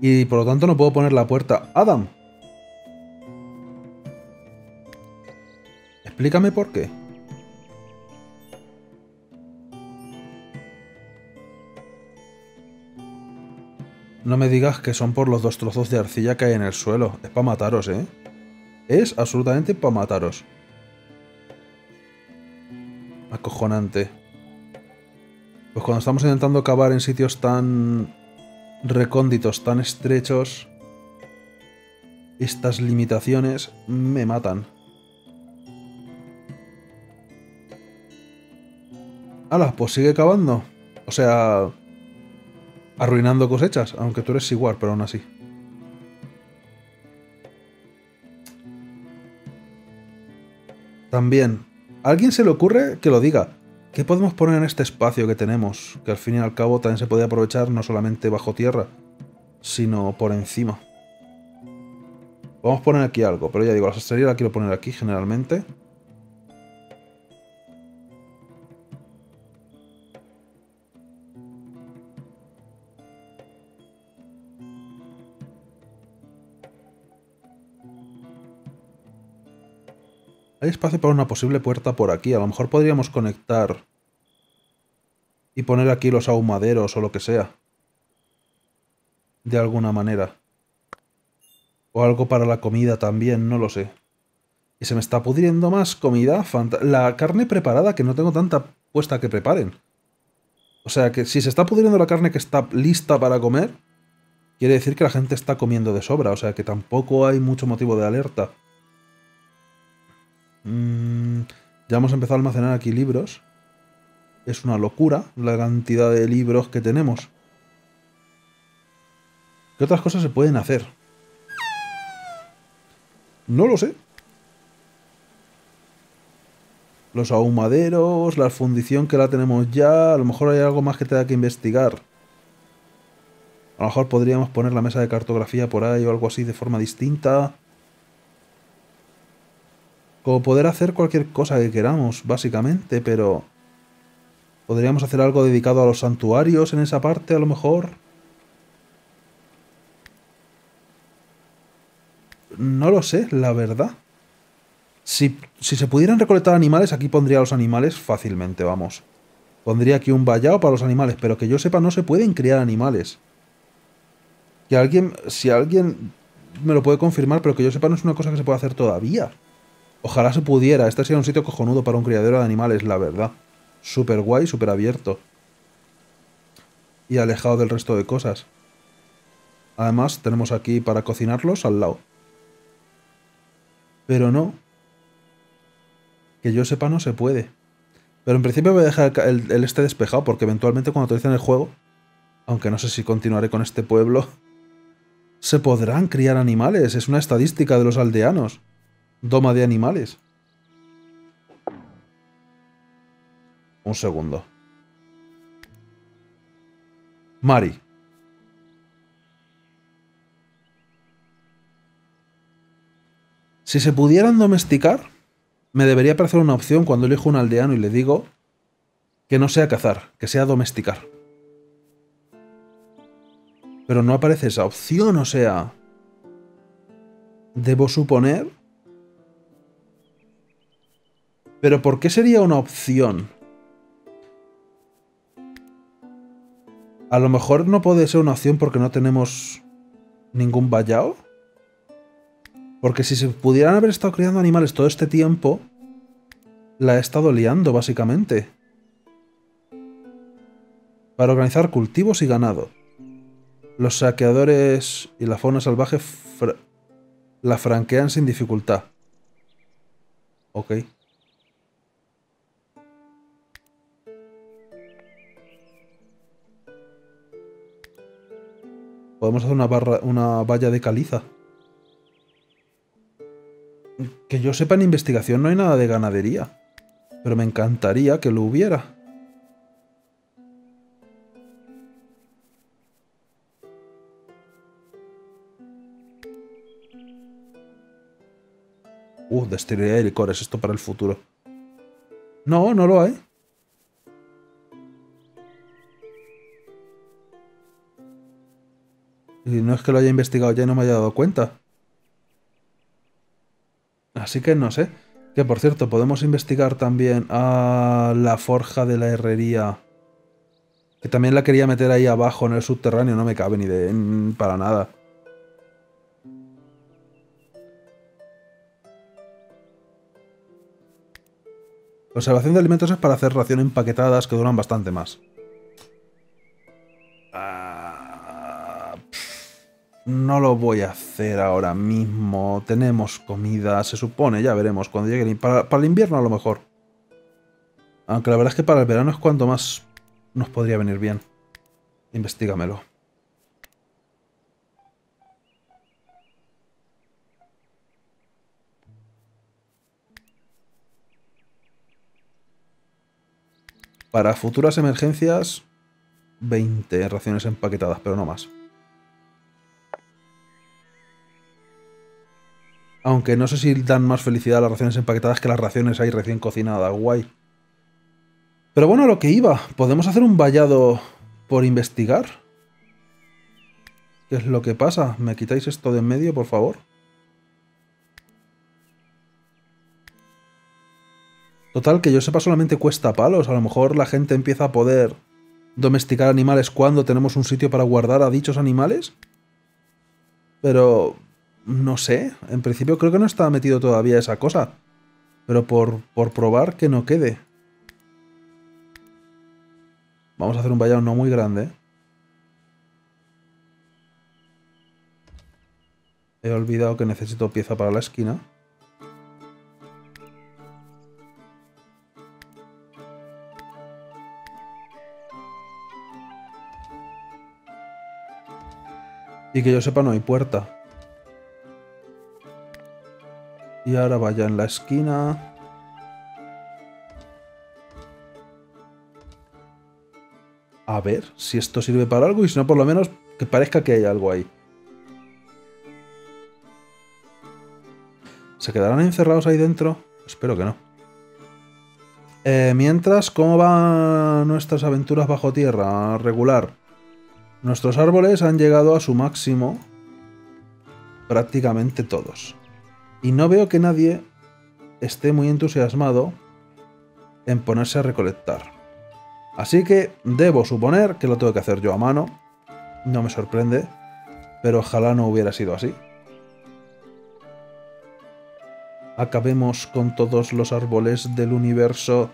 Y por lo tanto no puedo poner la puerta. ¡Adam! Explícame por qué. No me digas que son por los dos trozos de arcilla que hay en el suelo. Es para mataros, ¿eh? Es absolutamente para mataros. Acojonante. Pues cuando estamos intentando cavar en sitios tan recónditos, tan estrechos, estas limitaciones me matan. ¡Hala! Pues sigue cavando. O sea, arruinando cosechas, aunque tú eres igual, pero aún así. También, ¿a alguien se le ocurre que lo diga? ¿Qué podemos poner en este espacio que tenemos? Que al fin y al cabo también se puede aprovechar no solamente bajo tierra, sino por encima. Vamos a poner aquí algo, pero ya digo, la sastrería la quiero poner aquí generalmente. Hay espacio para una posible puerta por aquí. A lo mejor podríamos conectar y poner aquí los ahumaderos o lo que sea. De alguna manera. O algo para la comida también, no lo sé. Y se me está pudriendo más comida. La carne preparada, que no tengo tanta puesta que preparen. O sea que si se está pudriendo la carne que está lista para comer, quiere decir que la gente está comiendo de sobra. O sea que tampoco hay mucho motivo de alerta. Ya hemos empezado a almacenar aquí libros. Es una locura la cantidad de libros que tenemos. ¿Qué otras cosas se pueden hacer? No lo sé. Los ahumaderos, la fundición que la tenemos ya. A lo mejor hay algo más que tenga que investigar. A lo mejor podríamos poner la mesa de cartografía por ahí o algo así de forma distinta. Como poder hacer cualquier cosa que queramos, básicamente, pero podríamos hacer algo dedicado a los santuarios en esa parte, a lo mejor. No lo sé, la verdad. Si se pudieran recolectar animales, aquí pondría los animales fácilmente, vamos. Pondría aquí un vallado para los animales, pero que yo sepa no se pueden criar animales. Que alguien, si alguien me lo puede confirmar, pero que yo sepa no es una cosa que se pueda hacer todavía. Ojalá se pudiera. Este sería un sitio cojonudo para un criadero de animales, la verdad. Súper guay, súper abierto. Y alejado del resto de cosas. Además, tenemos aquí para cocinarlos al lado. Pero no. Que yo sepa no se puede. Pero en principio voy a dejar el este despejado, porque eventualmente cuando actualicen el juego, aunque no sé si continuaré con este pueblo, se podrán criar animales. Es una estadística de los aldeanos. Doma de animales. Un segundo. Mari. Si se pudieran domesticar, me debería aparecer una opción cuando elijo un aldeano y le digo que no sea cazar, que sea domesticar. Pero no aparece esa opción, o sea, debo suponer. ¿Pero por qué sería una opción? A lo mejor no puede ser una opción porque no tenemos ningún vallado. Porque si se pudieran haber estado criando animales todo este tiempo, la he estado liando, básicamente. Para organizar cultivos y ganado. Los saqueadores y la fauna salvaje la franquean sin dificultad. Ok. Podemos hacer una valla de caliza. Que yo sepa, en investigación no hay nada de ganadería. Pero me encantaría que lo hubiera. Destilería de licores, esto para el futuro. No, no lo hay. Y no es que lo haya investigado ya y no me haya dado cuenta. Así que no sé. Que por cierto, podemos investigar también a la forja de la herrería. Que también la quería meter ahí abajo en el subterráneo, no me cabe ni de... para nada. La observación de alimentos es para hacer ración empaquetadas que duran bastante más. No lo voy a hacer ahora mismo. Tenemos comida, se supone, ya veremos cuando llegue el... Para el invierno a lo mejor. Aunque la verdad es que para el verano es cuanto más nos podría venir bien. Investígamelo. Para futuras emergencias, 20 raciones empaquetadas, pero no más. Aunque no sé si dan más felicidad a las raciones empaquetadas que las raciones ahí recién cocinadas. Guay. Pero bueno, a lo que iba. ¿Podemos hacer un vallado por investigar? ¿Qué es lo que pasa? ¿Me quitáis esto de en medio, por favor? Total, que yo sepa solamente cuesta palos. A lo mejor la gente empieza a poder domesticar animales cuando tenemos un sitio para guardar a dichos animales. Pero... no sé, en principio creo que no está metido todavía esa cosa. Pero por probar que no quede. Vamos a hacer un vallado no muy grande. He olvidado que necesito pieza para la esquina. Y que yo sepa no hay puerta. Y ahora vaya en la esquina. A ver si esto sirve para algo y si no, por lo menos que parezca que hay algo ahí. ¿Se quedarán encerrados ahí dentro? Espero que no. Mientras, ¿cómo van nuestras aventuras bajo tierra? Regular. Nuestros árboles han llegado a su máximo. Prácticamente todos. Y no veo que nadie esté muy entusiasmado en ponerse a recolectar. Así que debo suponer que lo tengo que hacer yo a mano. No me sorprende, pero ojalá no hubiera sido así. Acabemos con todos los árboles del universo.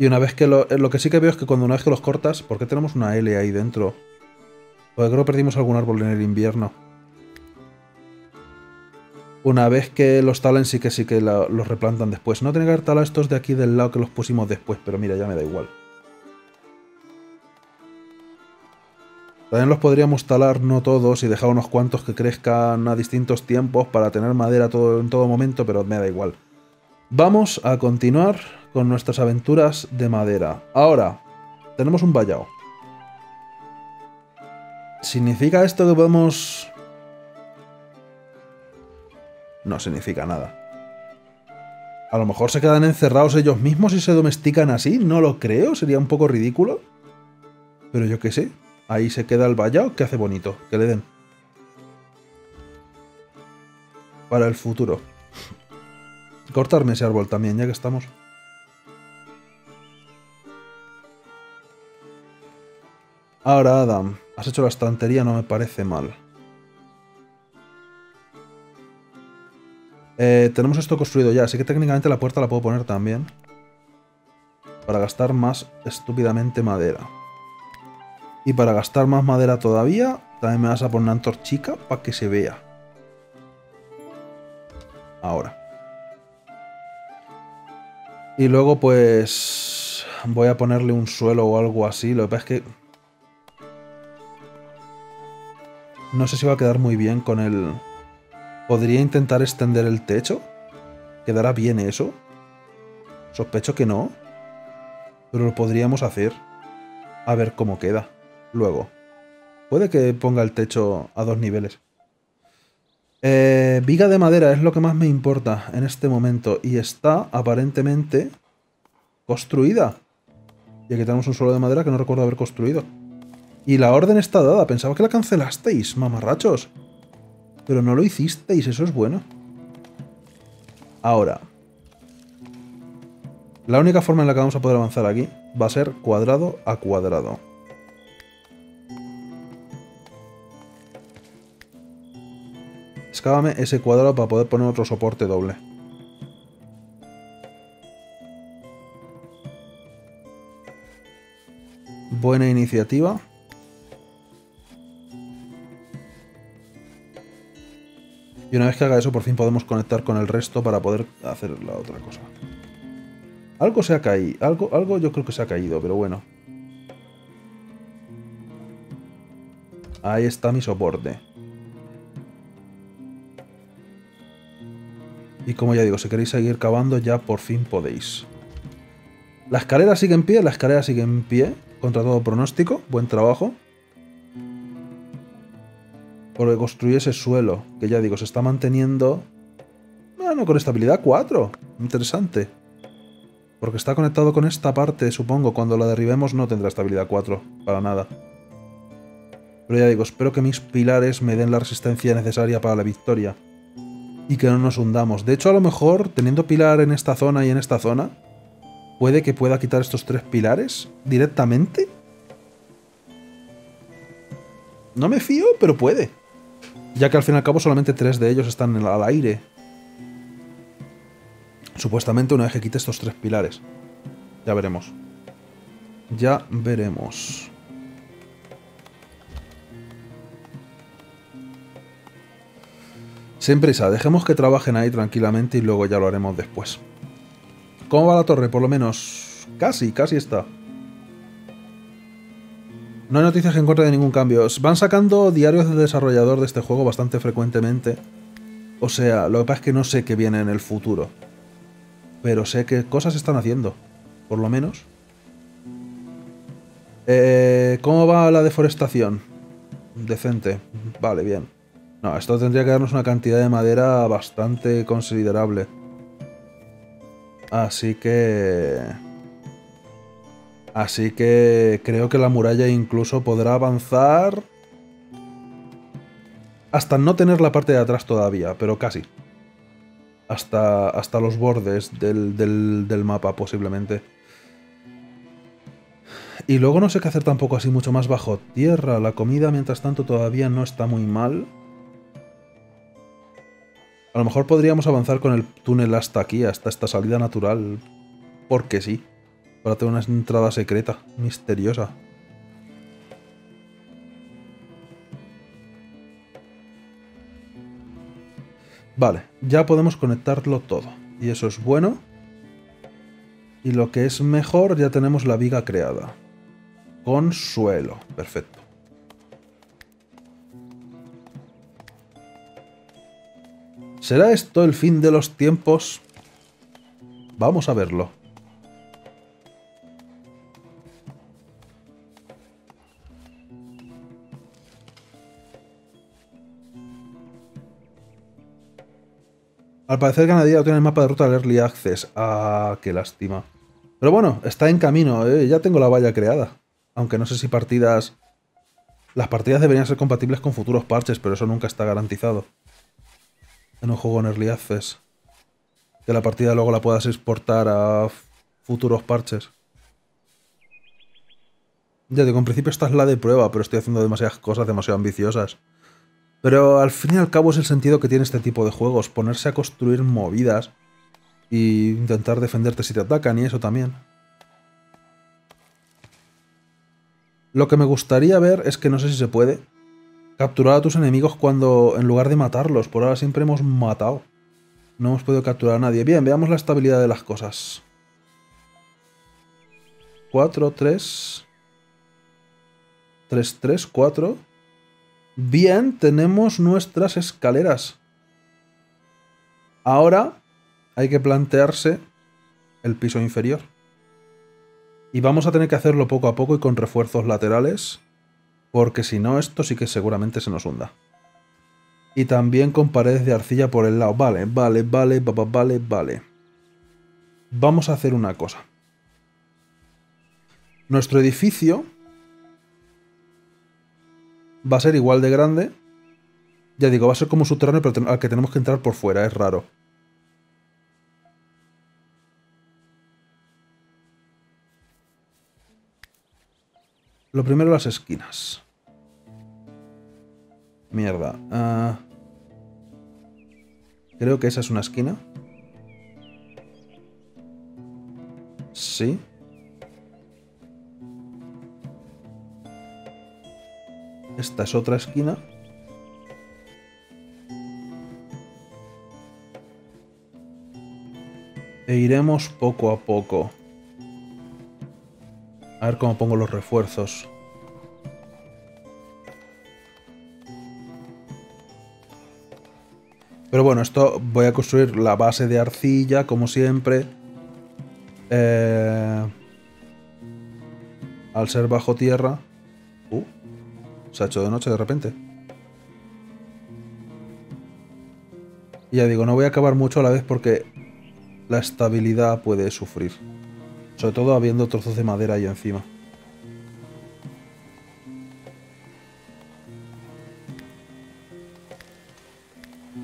Y una vez que lo que sí que veo es que cuando una vez que los cortas... ¿Por qué tenemos una L ahí dentro? Porque creo que perdimos algún árbol en el invierno. Una vez que los talan sí que los replantan después. No tiene que haber talado estos de aquí del lado que los pusimos después, pero mira, ya me da igual. También los podríamos talar, no todos, y dejar unos cuantos que crezcan a distintos tiempos para tener madera en todo momento, pero me da igual. Vamos a continuar con nuestras aventuras de madera. Ahora, tenemos un vallado. ¿Significa esto que podemos...? No significa nada. A lo mejor se quedan encerrados ellos mismos y se domestican así. No lo creo, sería un poco ridículo. Pero yo qué sé. Ahí se queda el vallado que hace bonito. Que le den. Para el futuro. Cortarme ese árbol también, ya que estamos. Ahora, Adam. Has hecho la estantería, no me parece mal. Tenemos esto construido ya, así que técnicamente la puerta la puedo poner también. Para gastar más estúpidamente madera. Y para gastar más madera todavía, también me vas a poner una antorchica para que se vea. Ahora. Y luego pues... voy a ponerle un suelo o algo así, lo que pasa es que... no sé si va a quedar muy bien con el... ¿Podría intentar extender el techo? ¿Quedará bien eso? Sospecho que no. Pero lo podríamos hacer. A ver cómo queda. Luego. Puede que ponga el techo a 2 niveles. Viga de madera es lo que más me importa en este momento. Y está aparentemente construida. Y aquí tenemos un suelo de madera que no recuerdo haber construido. Y la orden está dada. Pensaba que la cancelasteis, mamarrachos. Pero no lo hicisteis, eso es bueno. Ahora, La única forma en la que vamos a poder avanzar aquí va a ser cuadrado a cuadrado. Excávame ese cuadrado para poder poner otro soporte doble. Buena iniciativa. Y una vez que haga eso, por fin podemos conectar con el resto para poder hacer la otra cosa. Algo se ha caído. Algo yo creo que se ha caído, pero bueno. Ahí está mi soporte. Y como ya digo, si queréis seguir cavando, ya por fin podéis. La escalera sigue en pie, la escalera sigue en pie. Contra todo pronóstico, buen trabajo. Porque construí ese suelo, que ya digo, se está manteniendo... Bueno, con estabilidad 4. Interesante. Porque está conectado con esta parte, supongo. Cuando la derribemos no tendrá estabilidad 4. Para nada. Pero ya digo, espero que mis pilares me den la resistencia necesaria para la victoria. Y que no nos hundamos. De hecho, a lo mejor, teniendo pilar en esta zona y en esta zona... ¿Puede que pueda quitar estos tres pilares directamente? No me fío, pero puede. Ya que al fin y al cabo solamente tres de ellos están al aire. Supuestamente una vez que quite estos tres pilares. Ya veremos. Ya veremos. Sin prisa, dejemos que trabajen ahí tranquilamente y luego ya lo haremos después. ¿Cómo va la torre? Por lo menos... Casi está. No hay noticias en contra de ningún cambio. Van sacando diarios del desarrollador de este juego bastante frecuentemente. O sea, lo que pasa es que no sé qué viene en el futuro. Pero sé que cosas están haciendo. Por lo menos. ¿Cómo va la deforestación? Decente. Vale, bien. No, esto tendría que darnos una cantidad de madera bastante considerable. Así que creo que la muralla incluso podrá avanzar hasta no tener la parte de atrás todavía, pero casi. Hasta los bordes del mapa, posiblemente. Y luego no sé qué hacer tampoco así mucho más bajo tierra. La comida, mientras tanto, todavía no está muy mal. A lo mejor podríamos avanzar con el túnel hasta aquí, hasta esta salida natural. Porque sí. Para tener una entrada secreta, misteriosa. Vale, ya podemos conectarlo todo. Y eso es bueno. Y lo que es mejor, ya tenemos la viga creada. Con suelo, perfecto. ¿Será esto el fin de los tiempos? Vamos a verlo. Al parecer Granadilla tiene el mapa de ruta del Early Access. Ah, qué lástima. Pero bueno, está en camino, ¿eh? Ya tengo la valla creada. Aunque no sé si partidas... Las partidas deberían ser compatibles con futuros parches, pero eso nunca está garantizado. En un juego en Early Access. Que la partida luego la puedas exportar a futuros parches. Ya digo, en principio esta es la de prueba, pero estoy haciendo demasiadas cosas demasiado ambiciosas. Pero al fin y al cabo es el sentido que tiene este tipo de juegos. Ponerse a construir movidas. Y intentar defenderte si te atacan y eso también. Lo que me gustaría ver es que no sé si se puede... Capturar a tus enemigos cuando, en lugar de matarlos. Por ahora siempre hemos matado. No hemos podido capturar a nadie. Bien, veamos la estabilidad de las cosas. 4, 3. 3, 3, 4. Bien, tenemos nuestras escaleras. Ahora hay que plantearse el piso inferior. Y vamos a tener que hacerlo poco a poco y con refuerzos laterales. Porque si no, esto sí que seguramente se nos hunda. Y también con paredes de arcilla por el lado. Vale. Vamos a hacer una cosa. Nuestro edificio va a ser igual de grande. Ya digo, va a ser como subterráneo, pero al que tenemos que entrar por fuera. Es raro. Lo primero, las esquinas. Mierda. Creo que esa es una esquina. Sí. Esta es otra esquina. E iremos poco a poco. A ver cómo pongo los refuerzos. Pero bueno, esto voy a construir la base de arcilla, como siempre. Al ser bajo tierra... se ha hecho de noche de repente. Y ya digo, no voy a acabar mucho a la vez porque la estabilidad puede sufrir. Sobre todo habiendo trozos de madera ahí encima.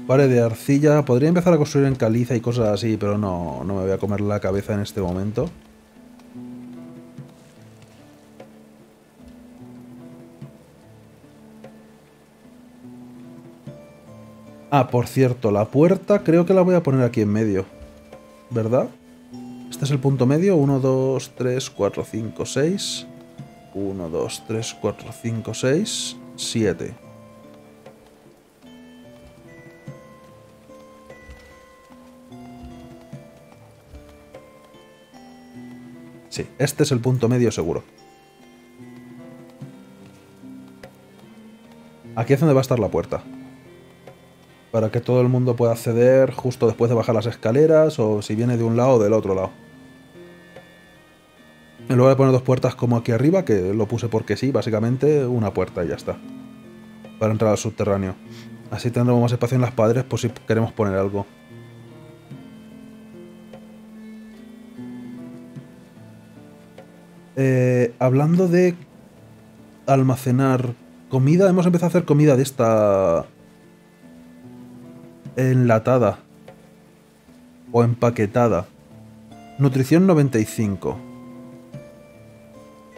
Vale, de arcilla. Podría empezar a construir en caliza y cosas así, pero no me voy a comer la cabeza en este momento. Ah, por cierto, la puerta creo que la voy a poner aquí en medio, ¿verdad? Este es el punto medio. 1, 2, 3, 4, 5, 6. 1, 2, 3, 4, 5, 6, 7. Sí, este es el punto medio seguro. Aquí es donde va a estar la puerta. Para que todo el mundo pueda acceder justo después de bajar las escaleras, o si viene de un lado o del otro lado. En lugar de poner dos puertas como aquí arriba, que lo puse porque sí, básicamente una puerta y ya está. Para entrar al subterráneo. Así tendremos más espacio en las paredes por si queremos poner algo. Hablando de almacenar comida, hemos empezado a hacer comida de esta enlatada o empaquetada. Nutrición 95.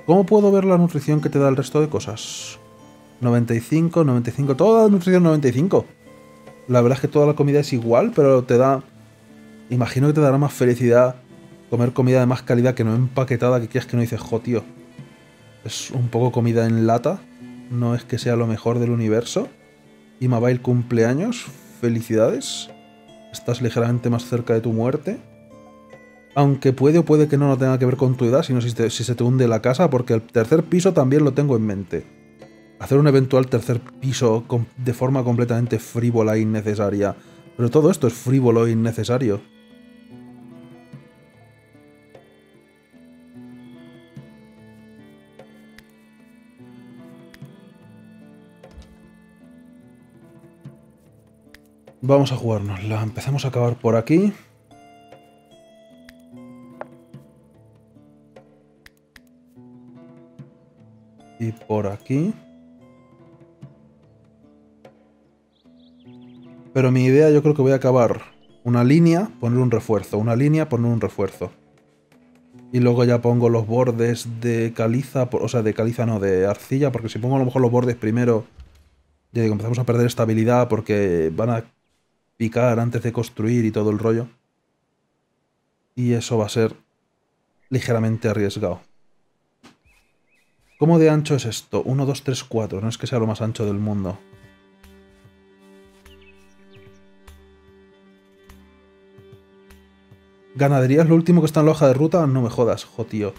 ¿Cómo puedo ver la nutrición que te da el resto de cosas? 95, 95, toda la nutrición 95. La verdad es que toda la comida es igual, pero te da... Imagino que te dará más felicidad comer comida de más calidad que no empaquetada, que quieras que no dices, jo, tío. Es un poco comida en lata, no es que sea lo mejor del universo. Y Mabail cumpleaños. Felicidades, estás ligeramente más cerca de tu muerte. Aunque puede o puede que no tenga que ver con tu edad, sino si se te hunde la casa, porque el tercer piso también lo tengo en mente. Hacer un eventual tercer piso de forma completamente frívola e innecesaria. Pero todo esto es frívolo e innecesario. Vamos a jugárnosla. Empezamos a acabar por aquí. Y por aquí. Pero mi idea, yo creo que voy a acabar una línea, poner un refuerzo. Una línea, poner un refuerzo. Y luego ya pongo los bordes de caliza, o sea, de caliza no, de arcilla, porque si pongo a lo mejor los bordes primero, ya digo, empezamos a perder estabilidad porque van a picar antes de construir y todo el rollo. Y eso va a ser ligeramente arriesgado. ¿Cómo de ancho es esto? 1, 2, 3, 4. No es que sea lo más ancho del mundo. ¿Ganadería es lo último que está en la hoja de ruta? No me jodas, jo, tío.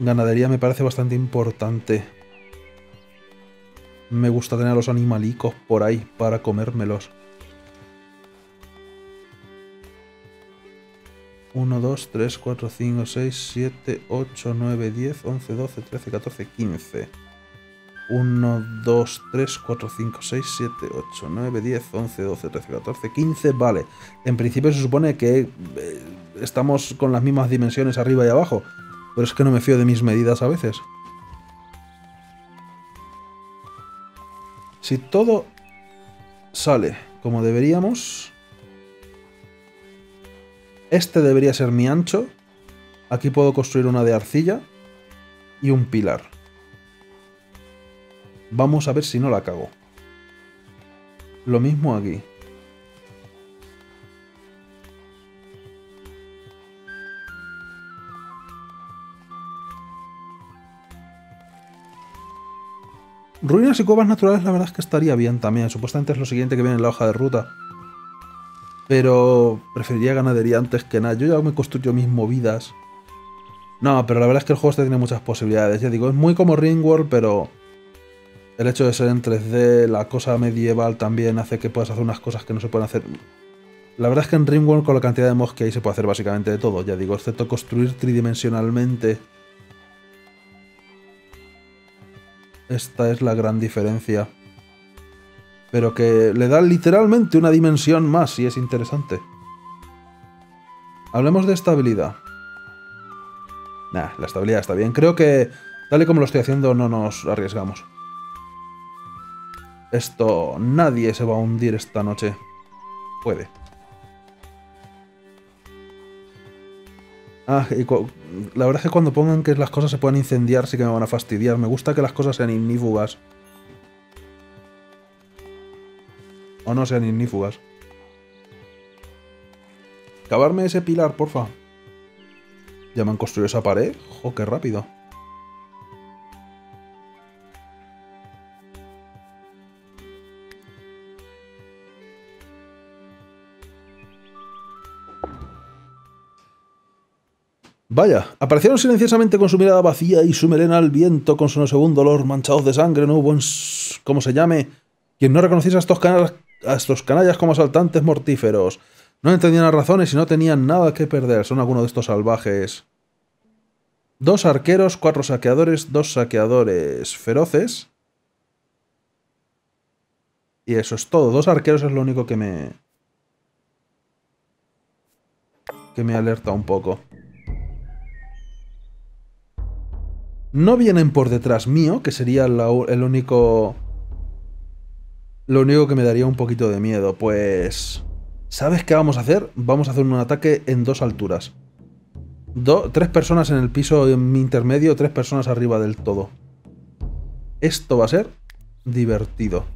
Ganadería me parece bastante importante. Me gusta tener a los animalicos por ahí para comérmelos. 1, 2, 3, 4, 5, 6, 7, 8, 9, 10, 11, 12, 13, 14, 15. 1, 2, 3, 4, 5, 6, 7, 8, 9, 10, 11, 12, 13, 14, 15. Vale. En principio se supone que estamos con las mismas dimensiones arriba y abajo. Pero es que no me fío de mis medidas a veces. Si todo sale como deberíamos... Este debería ser mi ancho. Aquí puedo construir una de arcilla y un pilar. Vamos a ver si no la cago. Lo mismo aquí. Ruinas y cuevas naturales, la verdad es que estaría bien también. Supuestamente es lo siguiente que viene en la hoja de ruta. Pero preferiría ganadería antes que nada. Yo ya me construyo mis movidas. No, pero la verdad es que el juego este tiene muchas posibilidades. Ya digo, es muy como Ringworld, pero el hecho de ser en 3D, la cosa medieval también hace que puedas hacer unas cosas que no se pueden hacer. La verdad es que en Ringworld, con la cantidad de mods que hay, se puede hacer básicamente de todo. Ya digo, excepto construir tridimensionalmente. Esta es la gran diferencia. Pero que le da literalmente una dimensión más y es interesante. Hablemos de estabilidad. Nah, la estabilidad está bien. Creo que tal y como lo estoy haciendo no nos arriesgamos. Esto... nadie se va a hundir esta noche. Puede. Ah, y la verdad es que cuando pongan que las cosas se puedan incendiar sí que me van a fastidiar. Me gusta que las cosas sean ignífugas. O no sean ignífugas. Cavarme ese pilar, porfa. Ya me han construido esa pared. ¡Jo, qué rápido! Vaya, aparecieron silenciosamente con su mirada vacía y su melena al viento, con su nauseabundo olor, manchados de sangre, no buen... ¿cómo se llame? Quien no reconociese a estos canallas como asaltantes mortíferos. No entendían las razones y no tenían nada que perder. Son algunos de estos salvajes. 2 arqueros, 4 saqueadores, 2 saqueadores feroces. Y eso es todo. 2 arqueros es lo único que me alerta un poco. No vienen por detrás mío, que sería lo único que me daría un poquito de miedo. Pues... ¿sabes qué vamos a hacer? Vamos a hacer un ataque en 2 alturas. 3 personas en el piso intermedio, 3 personas arriba del todo. Esto va a ser divertido.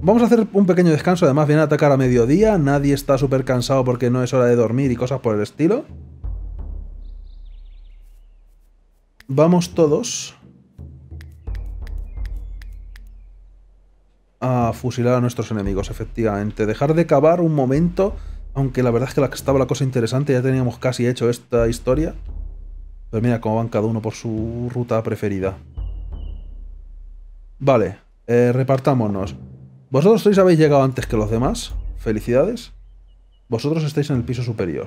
Vamos a hacer un pequeño descanso. Además vienen a atacar a mediodía. Nadie está súper cansado porque no es hora de dormir y cosas por el estilo. Vamos todos a fusilar a nuestros enemigos, efectivamente. Dejar de cavar un momento, aunque la verdad es que estaba la cosa interesante, ya teníamos casi hecho esta historia. Pero mira cómo van cada uno por su ruta preferida. Vale, repartámonos. Vosotros tres habéis llegado antes que los demás, felicidades. Vosotros estáis en el piso superior.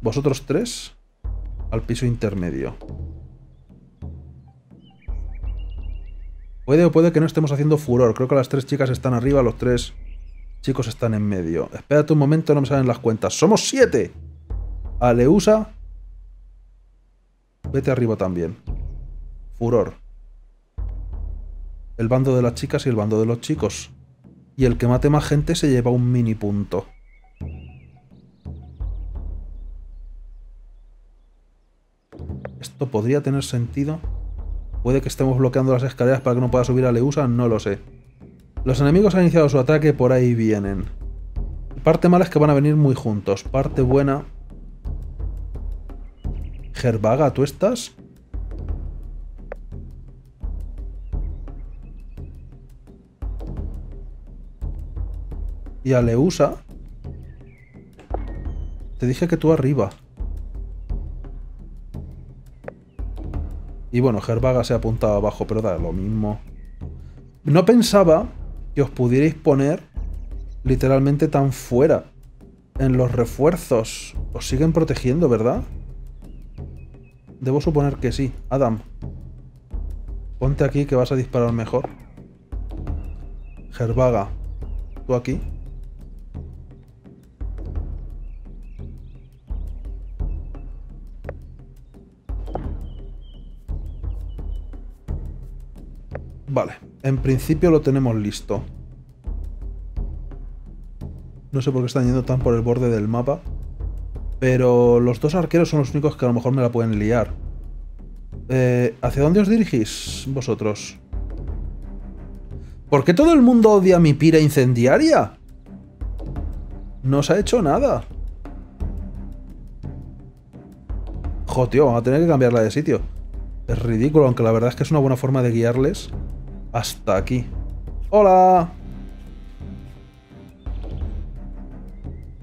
Vosotros tres al piso intermedio. Puede o puede que no estemos haciendo furor. Creo que las 3 chicas están arriba, los 3 chicos están en medio. Espérate un momento, no me salen las cuentas. ¡Somos 7! Aleusa, vete arriba también. Furor. El bando de las chicas y el bando de los chicos. Y el que mate más gente se lleva un mini punto. Esto podría tener sentido... Puede que estemos bloqueando las escaleras para que no pueda subir a Aleusa, no lo sé. Los enemigos han iniciado su ataque, por ahí vienen. Parte mala es que van a venir muy juntos. Parte buena... Gervaga, ¿tú estás? Y Aleusa... Te dije que tú arriba. Y bueno, Gervaga se ha apuntado abajo, pero da lo mismo. No pensaba que os pudierais poner literalmente tan fuera en los refuerzos. Os siguen protegiendo, ¿verdad? Debo suponer que sí. Adam, ponte aquí que vas a disparar mejor. Gervaga, tú aquí. Vale, en principio lo tenemos listo. No sé por qué están yendo tan por el borde del mapa. Pero los 2 arqueros son los únicos que a lo mejor me la pueden liar. ¿Hacia dónde os dirigís vosotros? ¿Por qué todo el mundo odia a mi pira incendiaria? No se ha hecho nada. Jo, tío, vamos a tener que cambiarla de sitio. Es ridículo, aunque la verdad es que es una buena forma de guiarles hasta aquí. ¡Hola!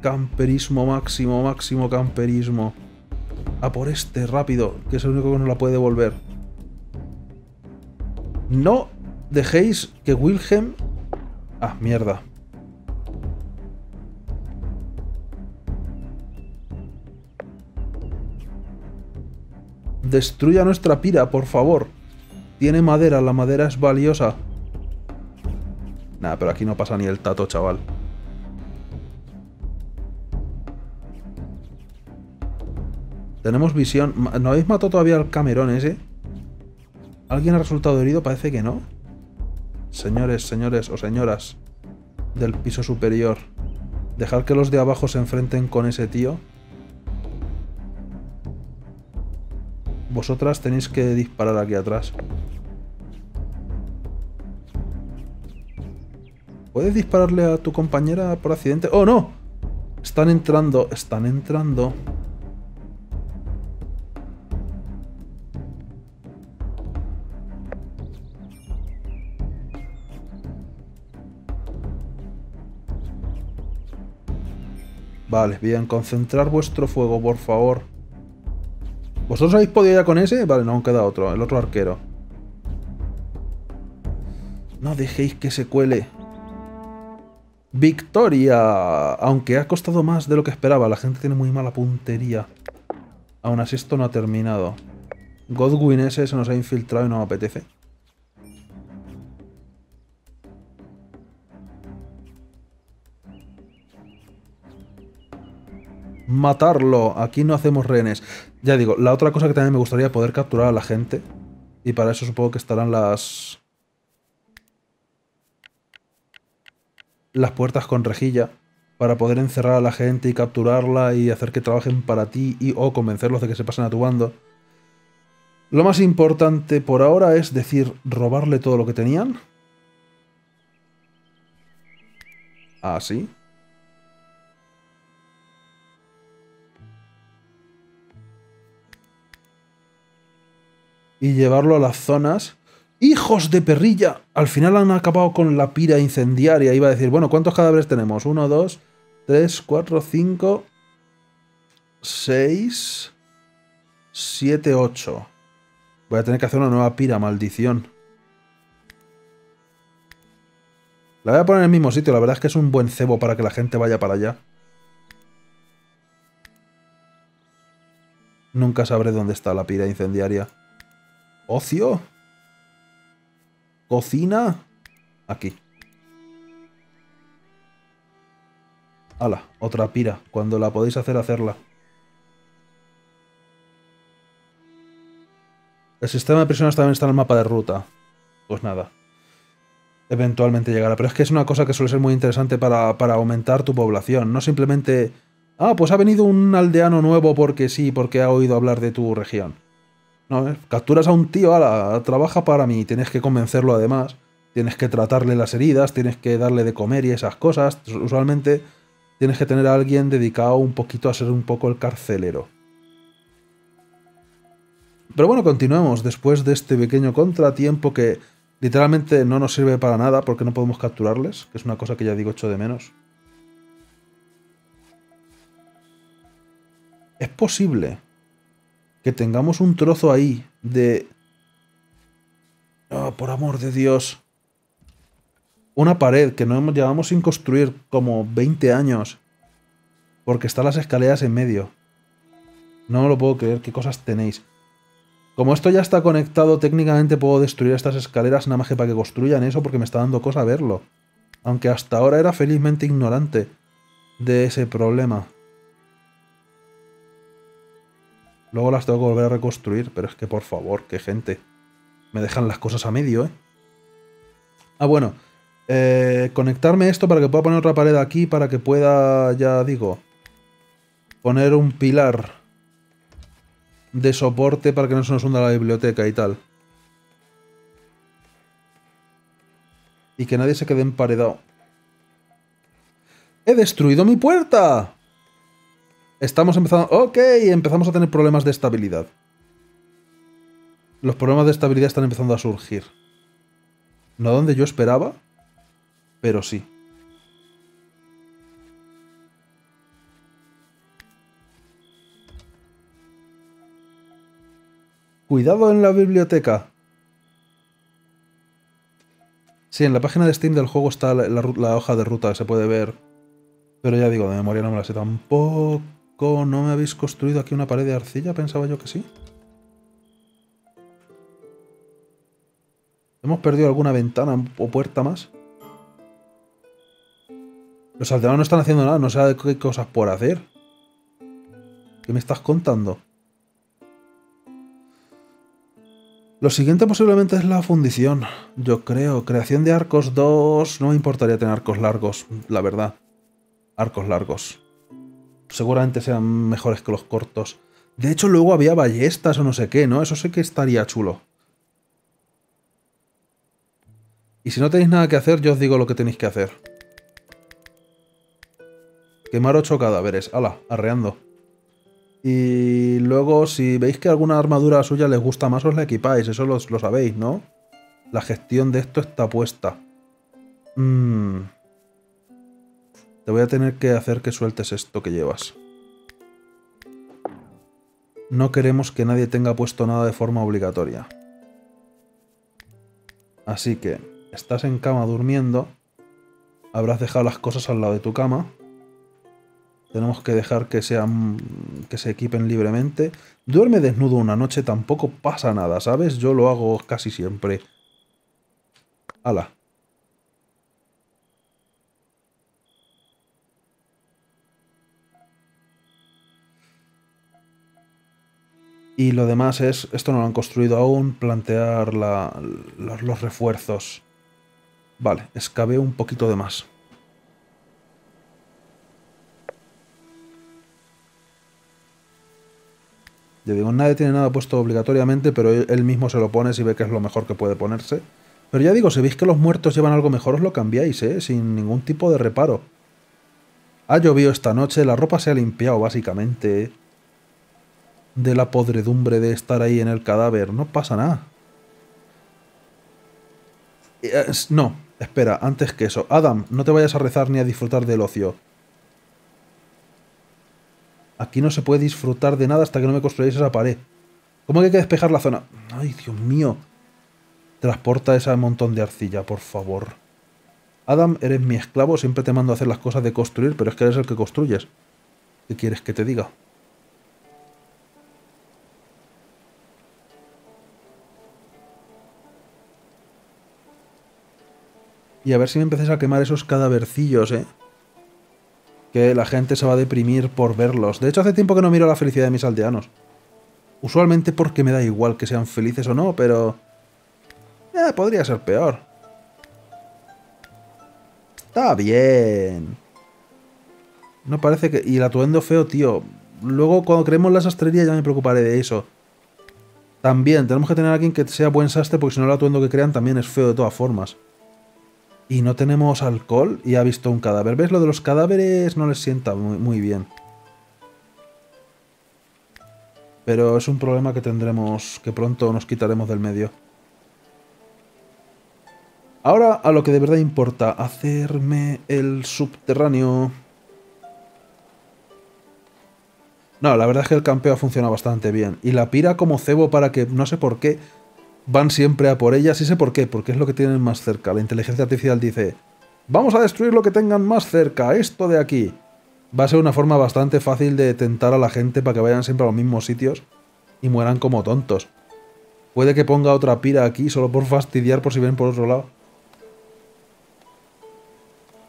Camperismo máximo, máximo camperismo. A por este, rápido, que es el único que nos la puede devolver. No dejéis que Wilhelm... Ah, mierda. Destruya nuestra pira, por favor. Tiene madera, la madera es valiosa. Nah, pero aquí no pasa ni el tato, chaval. Tenemos visión. ¿No habéis matado todavía al camerón ese? ¿Alguien ha resultado herido? Parece que no. Señores, señores o señoras del piso superior, dejar que los de abajo se enfrenten con ese tío. Vosotras tenéis que disparar aquí atrás. ¿Puedes dispararle a tu compañera por accidente? ¡Oh, no! Están entrando, están entrando. Vale, bien, concentrar vuestro fuego, por favor. ¿Vosotros habéis podido ya con ese? Vale, no, aún queda otro, el otro arquero. No dejéis que se cuele. ¡Victoria! Aunque ha costado más de lo que esperaba, la gente tiene muy mala puntería. Aún así esto no ha terminado. Godwin ese se nos ha infiltrado y no me apetece. Matarlo, aquí no hacemos rehenes. Ya digo, la otra cosa que también me gustaría poder capturar a la gente. Y para eso supongo que estarán las puertas con rejilla. Para poder encerrar a la gente y capturarla y hacer que trabajen para ti y o convencerlos de que se pasen a tu bando. Lo más importante por ahora es decir, robarle todo lo que tenían. Así. Y llevarlo a las zonas... ¡Hijos de perrilla! Al final han acabado con la pira incendiaria. Iba a decir, bueno, ¿cuántos cadáveres tenemos? 1, 2, 3, 4, 5, 6, 7, 8. Voy a tener que hacer una nueva pira, maldición. La voy a poner en el mismo sitio. La verdad es que es un buen cebo para que la gente vaya para allá. Nunca sabré dónde está la pira incendiaria. ¿Ocio? ¿Cocina? Aquí. Hala, otra pira. Cuando la podéis hacer, hacerla. El sistema de prisiones también está en el mapa de ruta. Pues nada. Eventualmente llegará. Pero es que es una cosa que suele ser muy interesante para aumentar tu población. No simplemente... Ah, pues ha venido un aldeano nuevo porque sí, porque ha oído hablar de tu región. No, capturas a un tío, ala, trabaja para mí, tienes que convencerlo además, tienes que tratarle las heridas, tienes que darle de comer y esas cosas. Usualmente tienes que tener a alguien dedicado un poquito a ser un poco el carcelero. Pero bueno, continuemos después de este pequeño contratiempo que literalmente no nos sirve para nada porque no podemos capturarles, que es una cosa que ya digo, echo de menos. Es posible... que tengamos un trozo ahí de... Oh, por amor de Dios. Una pared que no llevamos sin construir como 20 años. Porque están las escaleras en medio. No me lo puedo creer, qué cosas tenéis. Como esto ya está conectado, técnicamente puedo destruir estas escaleras nada más que para que construyan eso porque me está dando cosa verlo. Aunque hasta ahora era felizmente ignorante de ese problema. Luego las tengo que volver a reconstruir, pero es que por favor, qué gente. Me dejan las cosas a medio, ¿eh? Ah, bueno. Conectarme esto para que pueda poner otra pared aquí, para que pueda, ya digo, poner un pilar de soporte para que no se nos hunda la biblioteca y tal. Y que nadie se quede emparedado. ¡He destruido mi puerta! Estamos empezando... ¡Ok! Empezamos a tener problemas de estabilidad. Los problemas de estabilidad están empezando a surgir. No donde yo esperaba, pero sí. Cuidado en la biblioteca. Sí, en la página de Steam del juego está la hoja de ruta, se puede ver. Pero ya digo, de memoria no me la sé tampoco. ¿No me habéis construido aquí una pared de arcilla? Pensaba yo que sí. ¿Hemos perdido alguna ventana o puerta más? Los aldeanos no están haciendo nada, no sé qué cosas por hacer. ¿Qué me estás contando? Lo siguiente posiblemente es la fundición, yo creo. Creación de arcos 2... No me importaría tener arcos largos, la verdad. Arcos largos. Seguramente sean mejores que los cortos. De hecho, luego había ballestas o no sé qué, ¿no? Eso sí que estaría chulo. Y si no tenéis nada que hacer, yo os digo lo que tenéis que hacer. Quemar 8 cadáveres. ¡Hala! Arreando. Y luego, si veis que alguna armadura suya les gusta más, os la equipáis. Eso lo sabéis, ¿no? La gestión de esto está puesta. Te voy a tener que hacer que sueltes esto que llevas. No queremos que nadie tenga puesto nada de forma obligatoria. Así que... Estás en cama durmiendo. Habrás dejado las cosas al lado de tu cama. Tenemos que dejar que se equipen libremente. Duerme desnudo una noche, tampoco pasa nada, ¿sabes? Yo lo hago casi siempre. ¡Hala! Y lo demás es... Esto no lo han construido aún. Plantear los refuerzos. Vale, excavé un poquito de más. Ya digo, nadie tiene nada puesto obligatoriamente, pero él mismo se lo pone si ve que es lo mejor que puede ponerse. Pero ya digo, si veis que los muertos llevan algo mejor, os lo cambiáis, ¿eh? Sin ningún tipo de reparo. Ha llovido esta noche, la ropa se ha limpiado, básicamente. De la podredumbre de estar ahí en el cadáver. No pasa nada. No. Espera, antes que eso. Adam, no te vayas a rezar ni a disfrutar del ocio. Aquí no se puede disfrutar de nada hasta que no me construyáis esa pared. ¿Cómo que hay que despejar la zona? ¡Ay, Dios mío! Transporta ese montón de arcilla, por favor. Adam, eres mi esclavo. Siempre te mando a hacer las cosas de construir, pero es que eres el que construyes. ¿Qué quieres que te diga? Y a ver si me empecéis a quemar esos cadavercillos, ¿eh? Que la gente se va a deprimir por verlos. De hecho, hace tiempo que no miro la felicidad de mis aldeanos. Usualmente porque me da igual que sean felices o no, pero... podría ser peor. Está bien. No parece que... Y el atuendo feo, tío. Luego, cuando creemos la sastrería, ya me preocuparé de eso. También, tenemos que tener a alguien que sea buen sastre, porque si no el atuendo que crean también es feo de todas formas. Y no tenemos alcohol y ha visto un cadáver. ¿Ves? Lo de los cadáveres no les sienta muy bien. Pero es un problema que tendremos, que pronto nos quitaremos del medio. Ahora a lo que de verdad importa, hacerme el subterráneo. No, la verdad es que el campeo ha funcionado bastante bien. Y la pira como cebo para que, no sé por qué... Van siempre a por ellas, sí sé por qué, porque es lo que tienen más cerca. La inteligencia artificial dice, vamos a destruir lo que tengan más cerca, esto de aquí. Va a ser una forma bastante fácil de tentar a la gente para que vayan siempre a los mismos sitios y mueran como tontos. Puede que ponga otra pira aquí solo por fastidiar por si vienen por otro lado.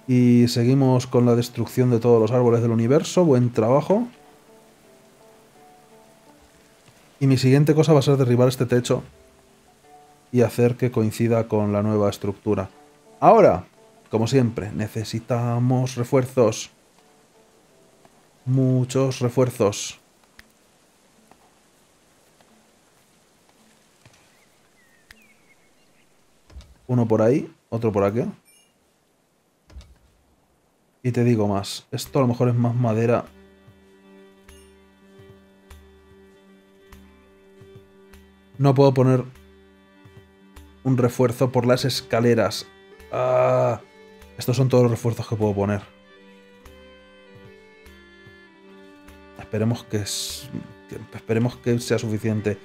Y seguimos con la destrucción de todos los árboles del universo, buen trabajo. Y mi siguiente cosa va a ser derribar este techo. Y hacer que coincida con la nueva estructura. Ahora, como siempre, necesitamos refuerzos. Muchos refuerzos. Uno por ahí. Otro por aquí. Y te digo más. Esto a lo mejor es más madera. No puedo poner un refuerzo por las escaleras. Ah, estos son todos los refuerzos que puedo poner. Esperemos que sea suficiente.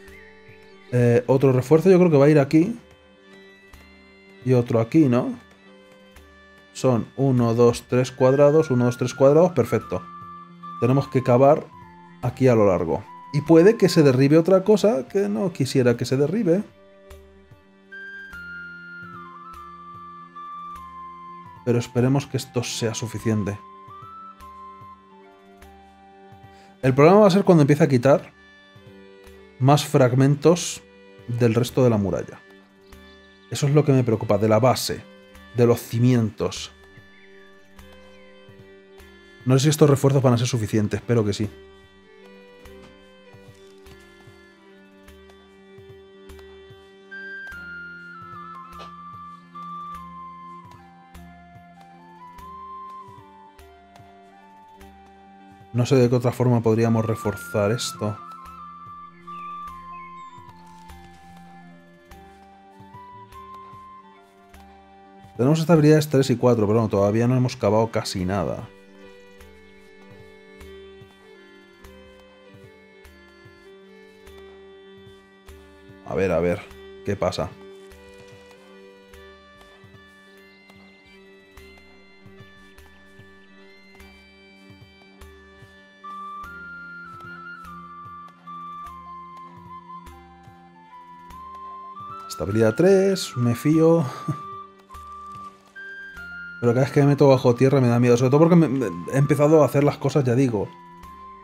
Otro refuerzo yo creo que va a ir aquí. Y otro aquí, ¿no? Son 1, 2, 3 cuadrados, 1, 2, 3 cuadrados, perfecto. Tenemos que cavar aquí a lo largo. Y puede que se derribe otra cosa que no quisiera que se derribe. Pero esperemos que esto sea suficiente. El problema va a ser cuando empiece a quitar más fragmentos del resto de la muralla. Eso es lo que me preocupa, de la base, de los cimientos. No sé si estos refuerzos van a ser suficientes, espero que sí. No sé de qué otra forma podríamos reforzar esto. Tenemos estabilidades 3 y 4, pero no, todavía no hemos cavado casi nada. A ver, ¿qué pasa? Estabilidad 3, me fío. Pero cada vez que me meto bajo tierra me da miedo. Sobre todo porque he empezado a hacer las cosas, ya digo,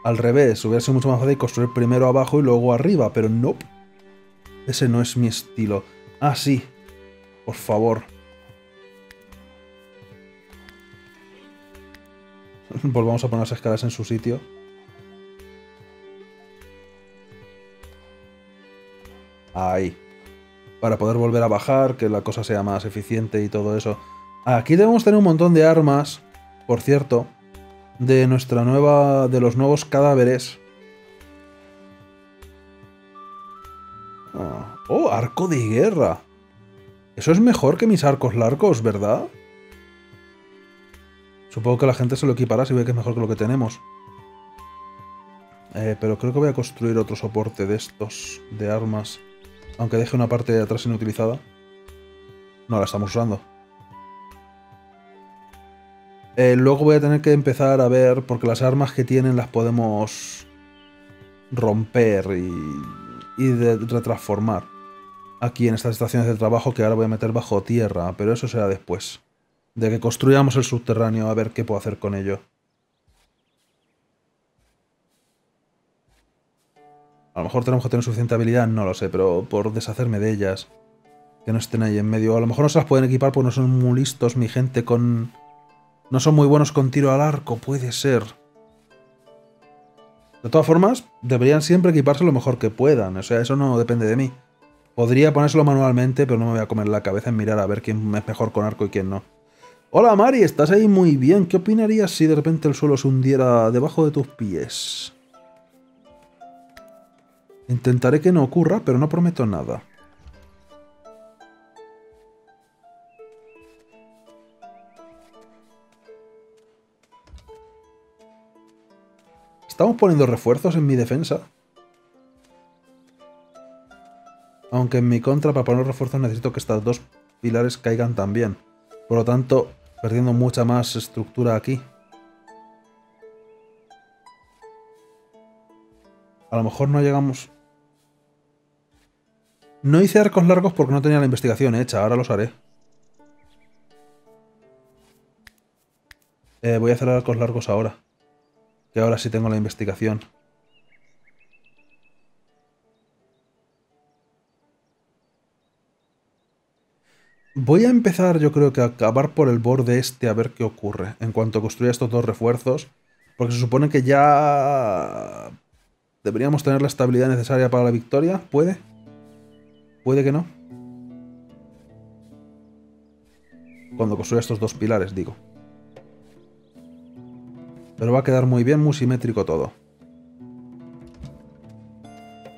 al revés. Hubiera sido mucho más fácil construir primero abajo y luego arriba. Pero no. Ese no es mi estilo. Ah, sí. Por favor. Volvamos a poner las escalas en su sitio. Ahí. Para poder volver a bajar, que la cosa sea más eficiente y todo eso. Aquí debemos tener un montón de armas, por cierto, de nuestra nueva, de los nuevos cadáveres. Oh, arco de guerra. Eso es mejor que mis arcos largos, ¿verdad? Supongo que la gente se lo equipará si ve que es mejor que lo que tenemos. Pero creo que voy a construir otro soporte de estos, de armas. Aunque deje una parte de atrás inutilizada. No la estamos usando. Luego voy a tener que empezar a ver, porque las armas que tienen las podemos romper y retransformar. Aquí en estas estaciones de trabajo que ahora voy a meter bajo tierra, pero eso será después. De que construyamos el subterráneo, a ver qué puedo hacer con ello. A lo mejor tenemos que tener suficiente habilidad, no lo sé, pero por deshacerme de ellas. Que no estén ahí en medio. A lo mejor no se las pueden equipar porque no son muy listos, mi gente, con... No son muy buenos con tiro al arco, puede ser. De todas formas, deberían siempre equiparse lo mejor que puedan. O sea, eso no depende de mí. Podría ponérselo manualmente, pero no me voy a comer la cabeza en mirar a ver quién es mejor con arco y quién no. Hola, Mari, estás ahí muy bien. ¿Qué opinarías si de repente el suelo se hundiera debajo de tus pies? Intentaré que no ocurra, pero no prometo nada. Estamos poniendo refuerzos en mi defensa. Aunque en mi contra, para poner refuerzos necesito que estas dos pilares caigan también. Por lo tanto, perdiendo mucha más estructura aquí. A lo mejor no llegamos... No hice arcos largos porque no tenía la investigación hecha. Ahora los haré. Voy a hacer arcos largos ahora. Que ahora sí tengo la investigación. Voy a empezar, yo creo que a acabar por el borde este a ver qué ocurre. En cuanto construya estos dos refuerzos. Porque se supone que ya... ¿Deberíamos tener la estabilidad necesaria para la victoria? ¿Puede? ¿Puede que no? Cuando construya estos dos pilares, digo. Pero va a quedar muy bien, muy simétrico todo.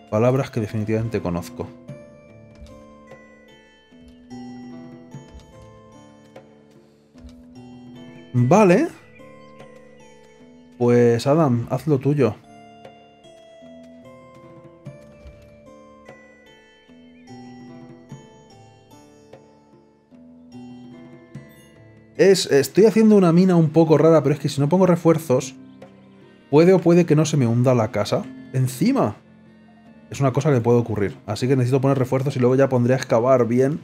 Palabras que definitivamente conozco. Vale. Pues Adam, haz lo tuyo. Estoy haciendo una mina un poco rara, pero es que si no pongo refuerzos, puede o puede que no se me hunda la casa. ¡Encima! Es una cosa que puede ocurrir. Así que necesito poner refuerzos y luego ya pondré a excavar bien.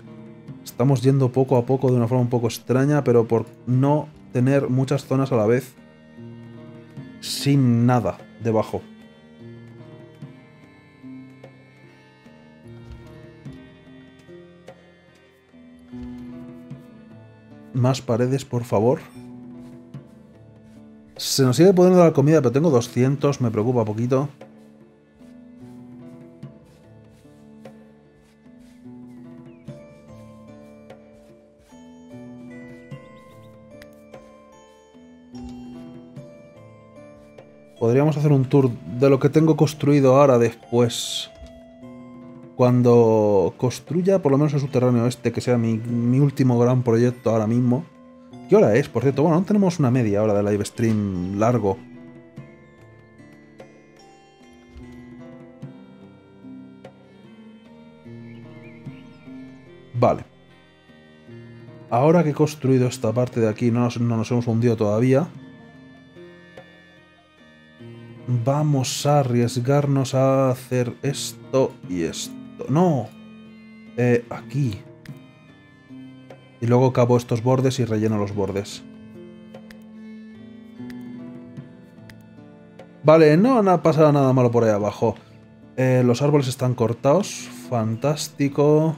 Estamos yendo poco a poco de una forma un poco extraña, pero por no tener muchas zonas a la vez sin nada debajo. Más paredes, por favor. Se nos sigue poniendo la comida, pero tengo 200, me preocupa poquito. Podríamos hacer un tour de lo que tengo construido ahora después. Cuando construya por lo menos el subterráneo este, que sea mi último gran proyecto ahora mismo. ¿Qué hora es, por cierto? Bueno, no tenemos una media hora de live stream largo. Vale. Ahora que he construido esta parte de aquí, no nos hemos hundido todavía. Vamos a arriesgarnos a hacer esto y esto. ¡No! Aquí. Y luego cavo estos bordes y relleno los bordes. Vale, no pasará nada malo por ahí abajo. Los árboles están cortados. Fantástico.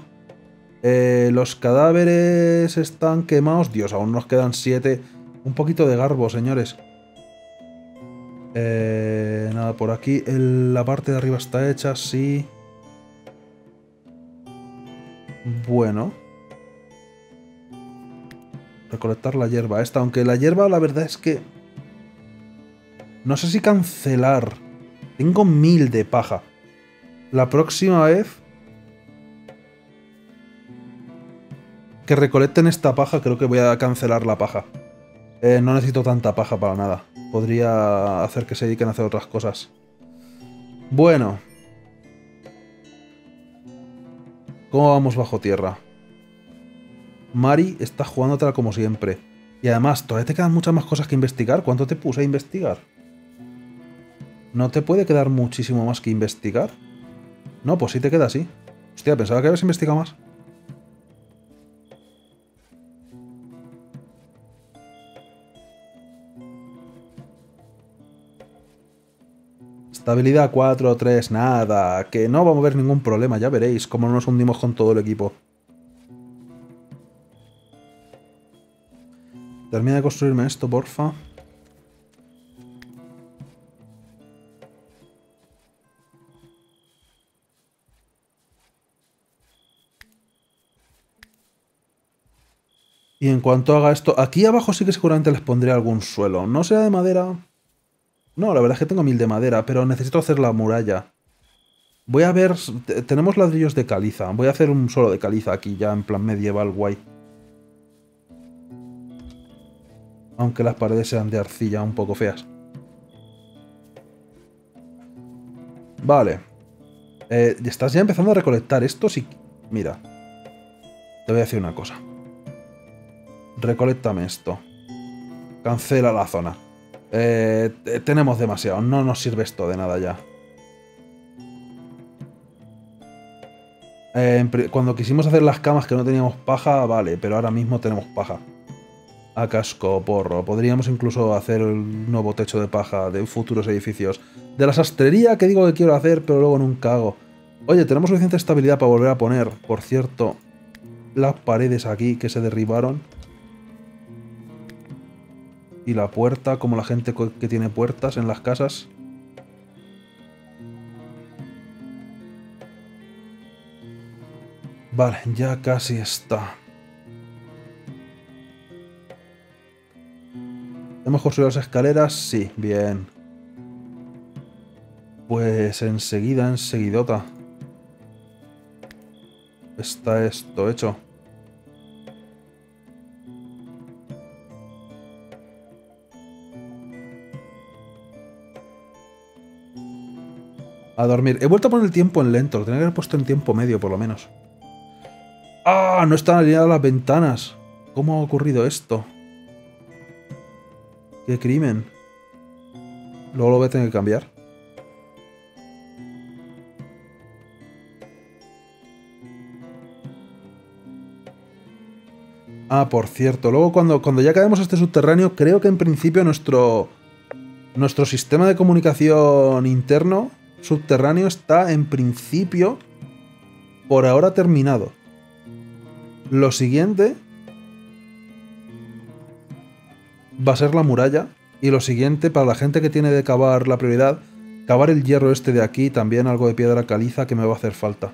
Los cadáveres están quemados. Dios, aún nos quedan 7. Un poquito de garbo, señores. Nada, por aquí. La parte de arriba está hecha, sí. Bueno. Recolectar la hierba esta, aunque la hierba la verdad es que... No sé si cancelar. Tengo 1000 de paja. La próxima vez... que recolecten esta paja, creo que voy a cancelar la paja. No necesito tanta paja para nada. Podría hacer que se dediquen a hacer otras cosas. Bueno. ¿Cómo vamos bajo tierra? Mari está jugándotela como siempre. Y además, todavía te quedan muchas más cosas que investigar. ¿Cuánto te puse a investigar? ¿No te puede quedar muchísimo más que investigar? No, pues sí te queda así. Hostia, pensaba que habías investigado más. Estabilidad 4, 3, nada, que no vamos a ver ningún problema, ya veréis cómo nos hundimos con todo el equipo. Termina de construirme esto, porfa. Y en cuanto haga esto, aquí abajo sí que seguramente les pondré algún suelo, no será de madera... No, la verdad es que tengo 1000 de madera, pero necesito hacer la muralla. Voy a ver... Tenemos ladrillos de caliza. Voy a hacer un solo de caliza aquí ya, en plan medieval, guay. Aunque las paredes sean de arcilla, un poco feas. Vale. Estás ya empezando a recolectar estos y... Mira. Te voy a decir una cosa. Recoléctame esto. Cancela la zona. Tenemos demasiado, no nos sirve esto de nada ya. Cuando quisimos hacer las camas que no teníamos paja, vale, pero ahora mismo tenemos paja. A casco, porro. Podríamos incluso hacer el nuevo techo de paja de futuros edificios. De la sastrería que digo que quiero hacer, pero luego nunca hago. Oye, tenemos suficiente estabilidad para volver a poner, por cierto, las paredes aquí que se derribaron. Y la puerta, como la gente que tiene puertas en las casas. Vale, ya casi está. lo mejor subir las escaleras, sí, bien. Pues enseguida, enseguidota. Está esto hecho. A dormir. He vuelto a poner el tiempo en lento. Lo tenía que haber puesto en tiempo medio, por lo menos. ¡Ah! No están alineadas las ventanas. ¿Cómo ha ocurrido esto? ¡Qué crimen! Luego lo voy a tener que cambiar. Ah, por cierto. Luego cuando ya caemos a este subterráneo, creo que en principio nuestro sistema de comunicación interno subterráneo está en principio por ahora terminado. Lo siguiente va a ser la muralla, y lo siguiente, para la gente que tiene de cavar la prioridad, cavar el hierro este de aquí, también algo de piedra caliza que me va a hacer falta,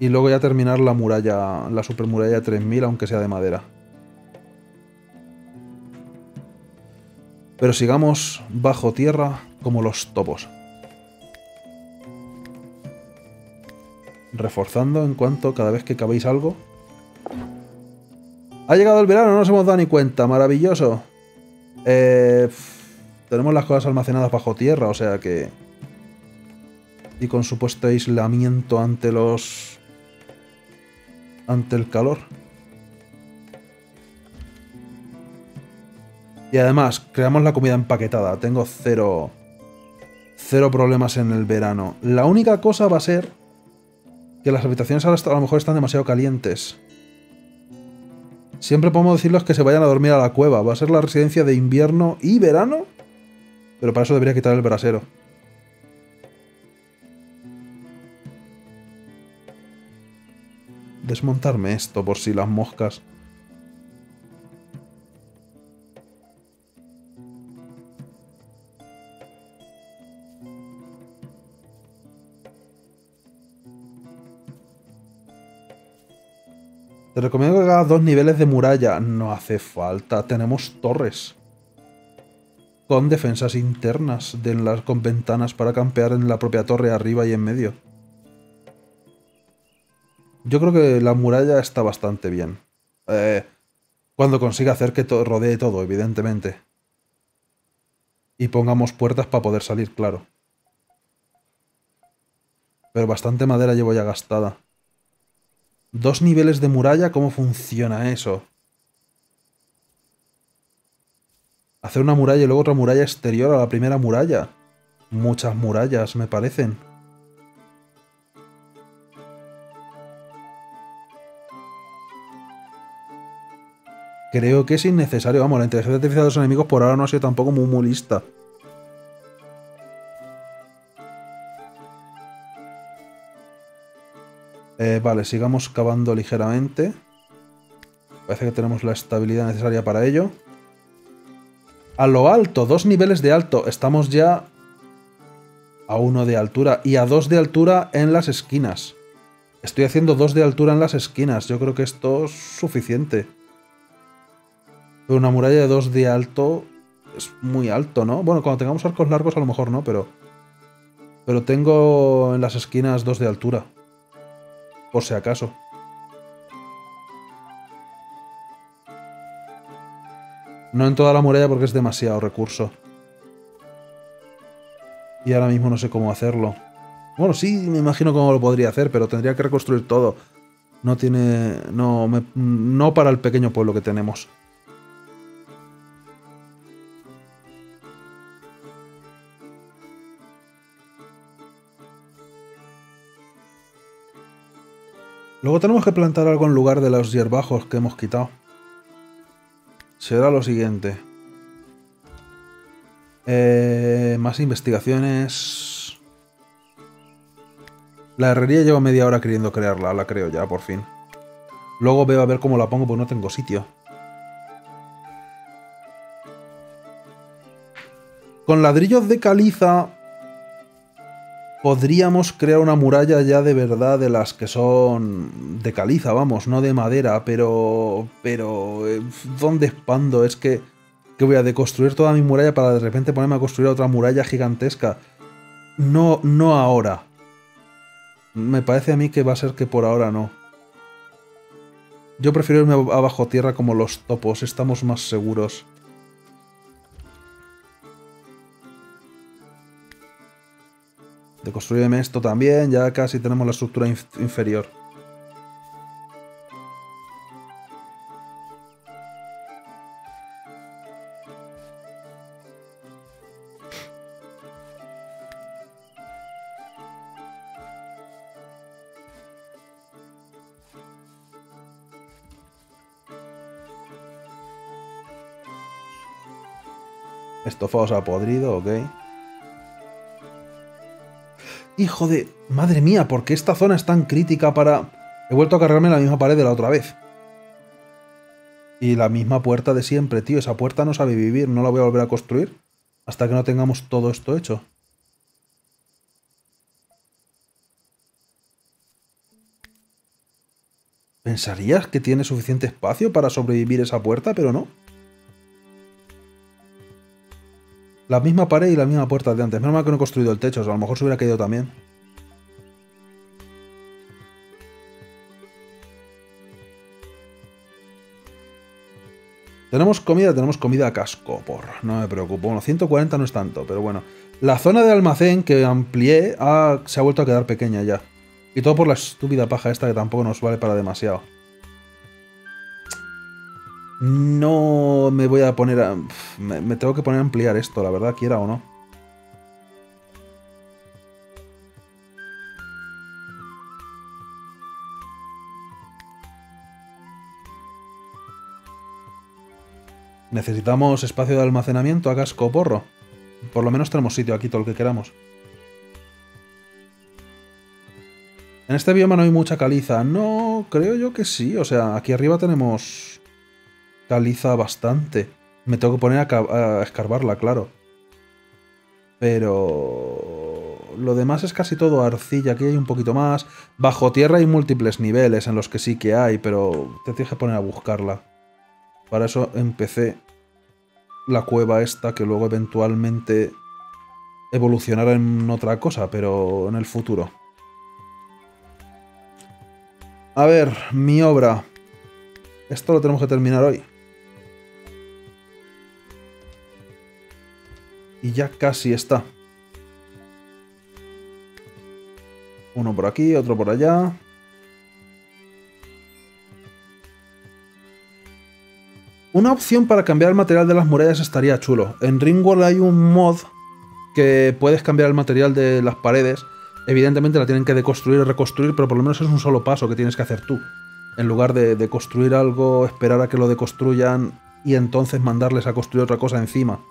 y luego ya terminar la muralla, la supermuralla 3000, aunque sea de madera. Pero sigamos bajo tierra como los topos, reforzando en cuanto cada vez que cabéis algo. Ha llegado el verano, no nos hemos dado ni cuenta. Maravilloso. Tenemos las cosas almacenadas bajo tierra, o sea que... Y con supuesto aislamiento ante los... ante el calor. Y además, creamos la comida empaquetada. Tengo cero problemas en el verano. La única cosa va a ser... que las habitaciones ahora a lo mejor están demasiado calientes. Siempre podemos decirles que se vayan a dormir a la cueva. Va a ser la residencia de invierno y verano. Pero para eso debería quitar el brasero. Desmontarme esto por si las moscas. Te recomiendo que hagas 2 niveles de muralla. No hace falta. Tenemos torres. Con defensas internas con ventanas para campear en la propia torre arriba y en medio. Yo creo que la muralla está bastante bien. Cuando consiga hacer que rodee todo, evidentemente. Y pongamos puertas para poder salir, claro. Pero bastante madera llevo ya gastada. 2 niveles de muralla, ¿cómo funciona eso? Hacer una muralla y luego otra muralla exterior a la primera muralla. Muchas murallas, me parecen. Creo que es innecesario. Vamos, la inteligencia artificial de los enemigos por ahora no ha sido tampoco muy lista. Vale, sigamos cavando ligeramente. Parece que tenemos la estabilidad necesaria para ello. A lo alto, 2 niveles de alto. Estamos ya a 1 de altura y a 2 de altura en las esquinas. Estoy haciendo 2 de altura en las esquinas. Yo creo que esto es suficiente. Pero una muralla de 2 de alto es muy alto, ¿no? Bueno, cuando tengamos arcos largos a lo mejor no, pero tengo en las esquinas 2 de altura. Por si acaso. No en toda la muralla porque es demasiado recurso. Y ahora mismo no sé cómo hacerlo. Bueno, sí, me imagino cómo lo podría hacer, pero tendría que reconstruir todo. No tiene... No para el pequeño pueblo que tenemos. Luego tenemos que plantar algo en lugar de los hierbajos que hemos quitado. Será lo siguiente. Más investigaciones. La herrería llevo media hora queriendo crearla, la creo ya, por fin. Luego veo a ver cómo la pongo, porque no tengo sitio. Con ladrillos de caliza... podríamos crear una muralla ya de verdad, de las que son de caliza, vamos, no de madera, pero... ¿dónde expando? Es que que voy a deconstruir toda mi muralla para de repente ponerme a construir otra muralla gigantesca. No, no ahora. Me parece a mí que va a ser que por ahora no. Yo prefiero irme abajo tierra como los topos, estamos más seguros. Deconstrúyeme esto también, ya casi tenemos la estructura inferior. Estofados a podrido, ok. ¡Hijo de... madre mía! ¿Por qué esta zona es tan crítica para...? He vuelto a cargarme la misma pared de la otra vez. Y la misma puerta de siempre, tío. Esa puerta no sabe vivir. No la voy a volver a construir hasta que no tengamos todo esto hecho. ¿Pensarías que tiene suficiente espacio para sobrevivir esa puerta? Pero no. La misma pared y la misma puerta de antes. Menos mal que no he construido el techo, o sea, a lo mejor se hubiera caído también. Tenemos comida a casco, porra. No me preocupo. Bueno, 140 no es tanto, pero bueno. La zona de almacén que amplié se ha vuelto a quedar pequeña ya. Y todo por la estúpida paja esta que tampoco nos vale para demasiado. No me voy a poner a... Me tengo que poner a ampliar esto, la verdad, quiera o no. Necesitamos espacio de almacenamiento a casco porro. Por lo menos tenemos sitio aquí todo lo que queramos. En este bioma no hay mucha caliza. No, creo yo que sí. O sea, aquí arriba tenemos... caliza bastante. Me tengo que poner a escarbarla, claro. Pero... lo demás es casi todo arcilla. Aquí hay un poquito más. Bajo tierra hay múltiples niveles en los que sí que hay, pero te tienes que poner a buscarla. Para eso empecé la cueva esta, que luego eventualmente evolucionará en otra cosa, pero en el futuro. A ver, mi obra. Esto lo tenemos que terminar hoy. Y ya casi está. Uno por aquí, otro por allá. Una opción para cambiar el material de las murallas estaría chulo. En Ringworld hay un mod que puedes cambiar el material de las paredes. Evidentemente la tienen que deconstruir y reconstruir, pero por lo menos es un solo paso que tienes que hacer tú. En lugar de construir algo, esperar a que lo deconstruyan y entonces mandarles a construir otra cosa encima.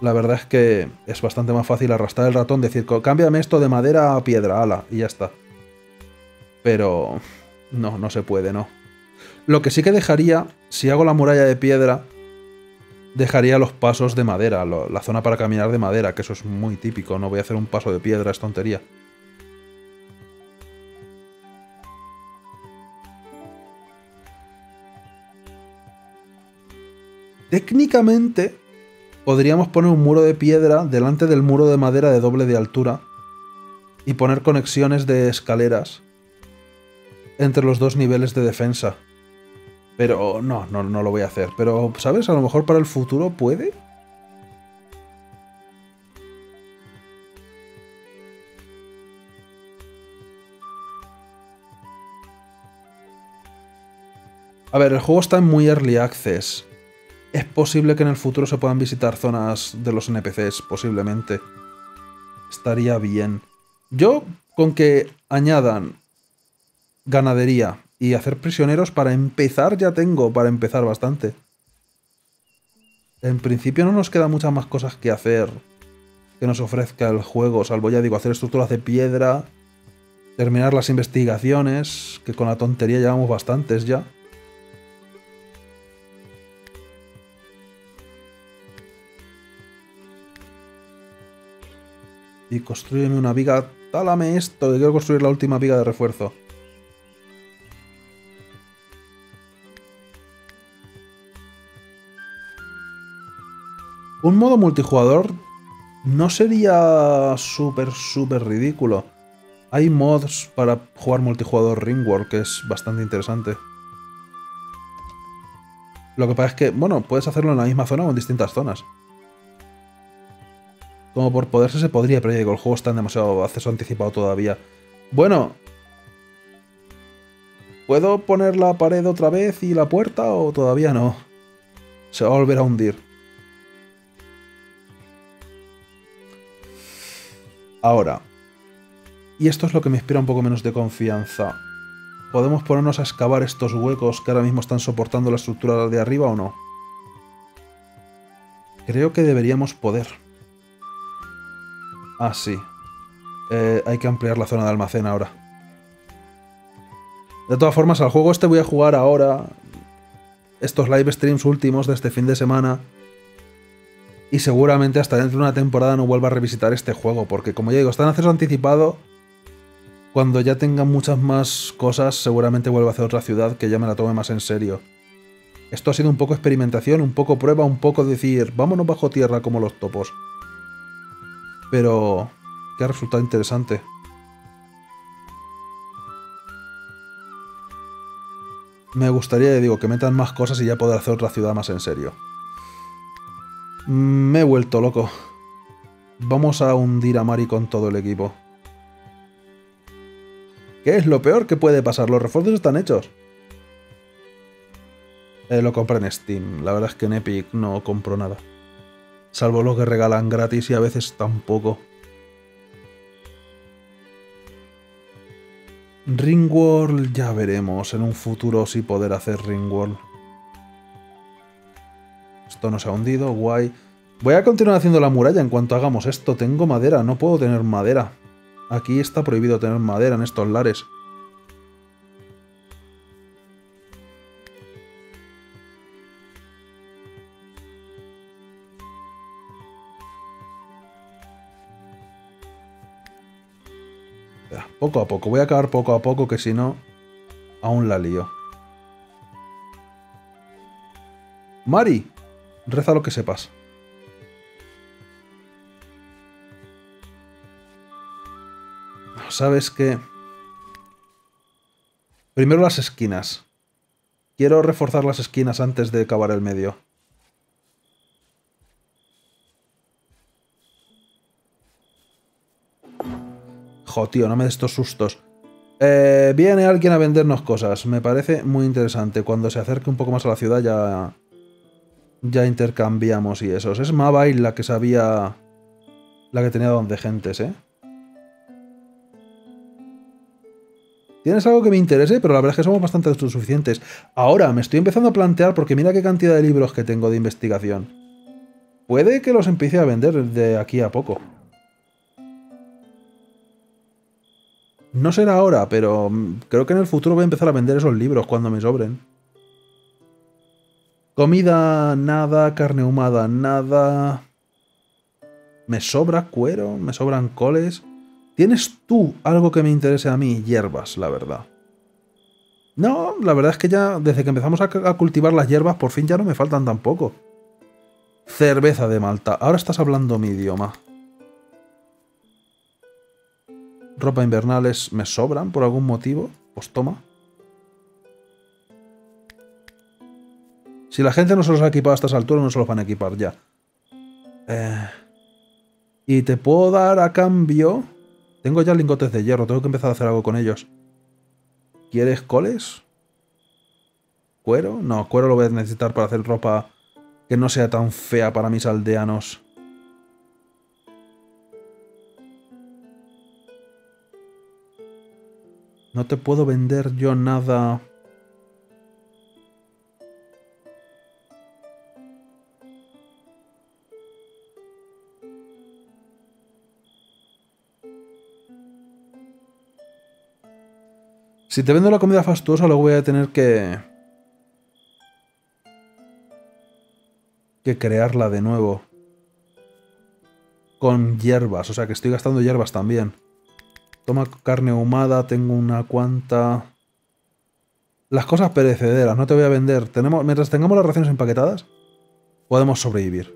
La verdad es que es bastante más fácil arrastrar el ratón, decir, cámbiame esto de madera a piedra, ala, y ya está. Pero no, no se puede, no. Lo que sí que dejaría, si hago la muralla de piedra, dejaría los pasos de madera, la zona para caminar de madera, que eso es muy típico, no voy a hacer un paso de piedra, es tontería. Técnicamente, podríamos poner un muro de piedra delante del muro de madera de doble de altura y poner conexiones de escaleras entre los dos niveles de defensa. Pero no lo voy a hacer. Pero, ¿sabes? A lo mejor para el futuro puede. A ver, el juego está en muy early access. Es posible que en el futuro se puedan visitar zonas de los NPCs, posiblemente. Estaría bien. Yo, con que añadan ganadería y hacer prisioneros, para empezar ya tengo, para empezar bastante. En principio no nos quedan muchas más cosas que hacer que nos ofrezca el juego, salvo, ya digo, hacer estructuras de piedra, terminar las investigaciones, que con la tontería llevamos bastantes ya. Y construyeme una viga. Tálame esto, que quiero construir la última viga de refuerzo. Un modo multijugador no sería súper ridículo. Hay mods para jugar multijugador Ringworld, que es bastante interesante. Lo que pasa es que, bueno, puedes hacerlo en la misma zona o en distintas zonas. Como por poderse se podría, pero ya digo, el juego está en demasiado acceso anticipado todavía. Bueno. ¿Puedo poner la pared otra vez y la puerta o todavía no? Se va a volver a hundir. Ahora. Y esto es lo que me inspira un poco menos de confianza. ¿Podemos ponernos a excavar estos huecos que ahora mismo están soportando la estructura de arriba o no? Creo que deberíamos poder. Ah, sí. Hay que ampliar la zona de almacén ahora. De todas formas, al juego este voy a jugar ahora. Estos live streams últimos de este fin de semana. Y seguramente hasta dentro de una temporada no vuelva a revisitar este juego. Porque como ya digo, está en acceso anticipado. Cuando ya tenga muchas más cosas, seguramente vuelva a hacer otra ciudad que ya me la tome más en serio. Esto ha sido un poco experimentación, un poco prueba, un poco decir, vámonos bajo tierra como los topos. Pero que ha resultado interesante. Me gustaría, ya digo, que metan más cosas y ya poder hacer otra ciudad más en serio. Me he vuelto loco. Vamos a hundir a Mari con todo el equipo. ¿Qué es lo peor que puede pasar? Los refuerzos están hechos. Lo compré en Steam. La verdad es que en Epic no compro nada. Salvo los que regalan gratis y a veces tampoco. Ringworld ya veremos en un futuro si poder hacer Ringworld. Esto nos ha hundido, guay. Voy a continuar haciendo la muralla en cuanto hagamos esto. Tengo madera, no puedo tener madera. Aquí está prohibido tener madera en estos lares. Poco a poco, voy a acabar poco a poco, que si no, aún la lío. Mari, reza lo que sepas. ¿Sabes qué? Primero las esquinas. Quiero reforzar las esquinas antes de acabar el medio. Jo, tío, no me des estos sustos. Viene alguien a vendernos cosas. Me parece muy interesante. Cuando se acerque un poco más a la ciudad ya intercambiamos y esos. Es Mabail la que sabía... La que tenía donde gentes, ¿eh? Tienes algo que me interese, pero la verdad es que somos bastante autosuficientes. Ahora, me estoy empezando a plantear, porque mira qué cantidad de libros que tengo de investigación. Puede que los empiece a vender de aquí a poco. No será ahora, pero creo que en el futuro voy a empezar a vender esos libros cuando me sobren. Comida, nada. Carne ahumada, nada. Me sobra cuero, me sobran coles. ¿Tienes tú algo que me interese a mí? Hierbas, la verdad. No, la verdad es que ya desde que empezamos a cultivar las hierbas, por fin ya no me faltan tampoco. Cerveza de Malta. Ahora estás hablando mi idioma. Ropa invernales me sobran por algún motivo. Pues toma. Si la gente no se los ha equipado a estas alturas, no se los van a equipar ya. Y te puedo dar a cambio... Tengo ya lingotes de hierro. Tengo que empezar a hacer algo con ellos. ¿Quieres coles? ¿Cuero? No, cuero lo voy a necesitar para hacer ropa que no sea tan fea para mis aldeanos. No te puedo vender yo nada. Si te vendo la comida fastuosa, luego voy a tener que crearla de nuevo. Con hierbas, o sea que estoy gastando hierbas también. Toma carne ahumada, tengo una cuanta... Las cosas perecederas, no te voy a vender. Mientras tengamos las raciones empaquetadas, podemos sobrevivir.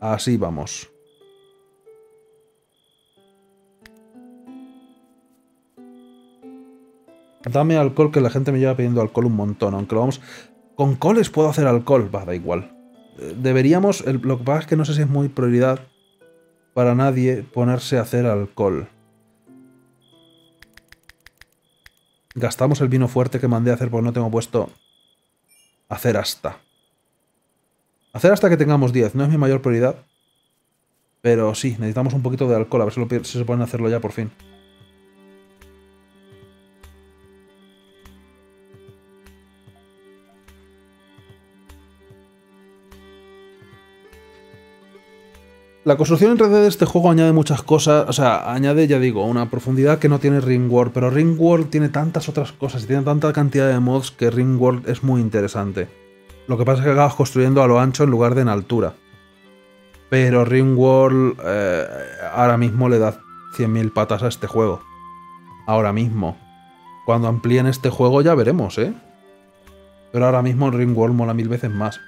Así vamos. Dame alcohol, que la gente me lleva pidiendo alcohol un montón. Aunque lo vamos... Con coles puedo hacer alcohol. Va, da igual. Deberíamos... Lo que pasa es que no sé si es muy prioridad para nadie ponerse a hacer alcohol. Gastamos el vino fuerte que mandé a hacer porque no tengo puesto... Hacer hasta. Hacer hasta que tengamos 10. No es mi mayor prioridad. Pero sí, necesitamos un poquito de alcohol. A ver si se pueden hacerlo ya por fin. La construcción en 3D de este juego añade muchas cosas, o sea, añade, ya digo, una profundidad que no tiene Ringworld, pero Ringworld tiene tantas otras cosas y tiene tanta cantidad de mods que Ringworld es muy interesante. Lo que pasa es que acabas construyendo a lo ancho en lugar de en altura. Pero Ringworld ahora mismo le da 100.000 patas a este juego. Ahora mismo. Cuando amplíen este juego ya veremos, ¿eh? Pero ahora mismo Ringworld mola 1000 veces más.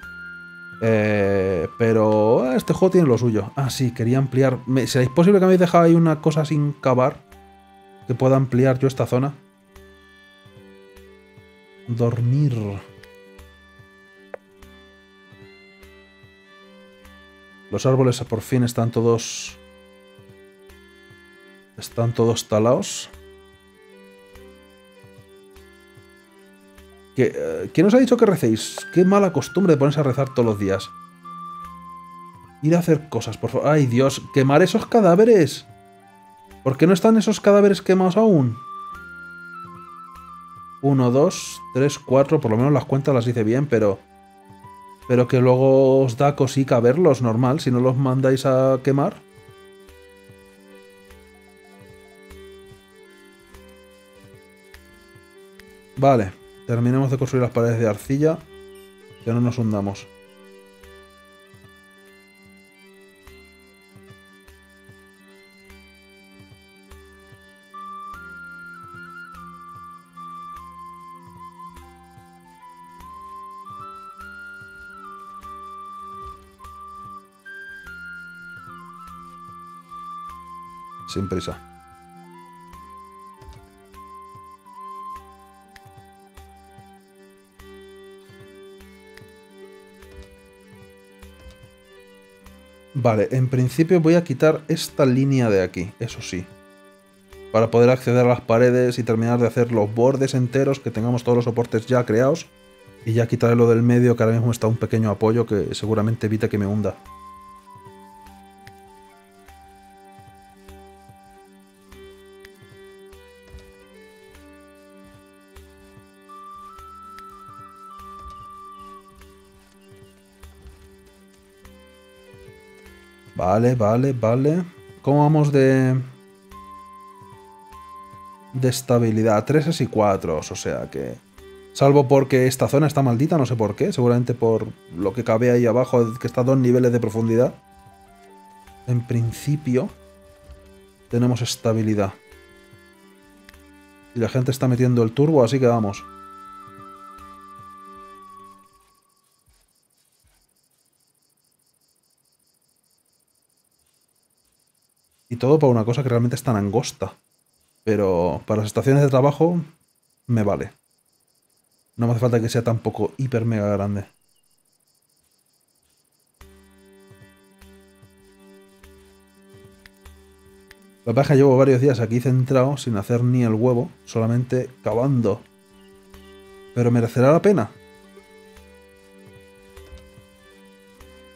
Pero este juego tiene lo suyo. Ah, sí, quería ampliar. ¿Será posible que me habéis dejado ahí una cosa sin cavar? Que pueda ampliar yo esta zona. Dormir. Los árboles por fin están todos... Están todos talados. ¿Quién os ha dicho que recéis? Qué mala costumbre de ponerse a rezar todos los días. Ir a hacer cosas, por favor. ¡Ay, Dios! ¡Quemar esos cadáveres! ¿Por qué no están esos cadáveres quemados aún? 1, 2, 3, 4. Por lo menos las cuentas las hice bien, pero... Pero que luego os da cosica verlos, normal, si no los mandáis a quemar. Vale. Terminemos de construir las paredes de arcilla, que no nos hundamos. Sin prisa. Vale, en principio voy a quitar esta línea de aquí, eso sí. Para poder acceder a las paredes y terminar de hacer los bordes enteros, que tengamos todos los soportes ya creados. Y ya quitaré lo del medio, que ahora mismo está un pequeño apoyo que seguramente evita que me hunda. Vale, vale, vale. ¿Cómo vamos de estabilidad? 3 y 4, o sea que... Salvo porque esta zona está maldita, no sé por qué. Seguramente por lo que cabe ahí abajo, que está a 2 niveles de profundidad. En principio, tenemos estabilidad. Y la gente está metiendo el turbo, así que vamos. Y todo para una cosa que realmente es tan angosta. Pero para las estaciones de trabajo me vale. No me hace falta que sea tampoco hiper mega grande. La verdad es que llevo varios días aquí centrado sin hacer ni el huevo, solamente cavando. Pero merecerá la pena.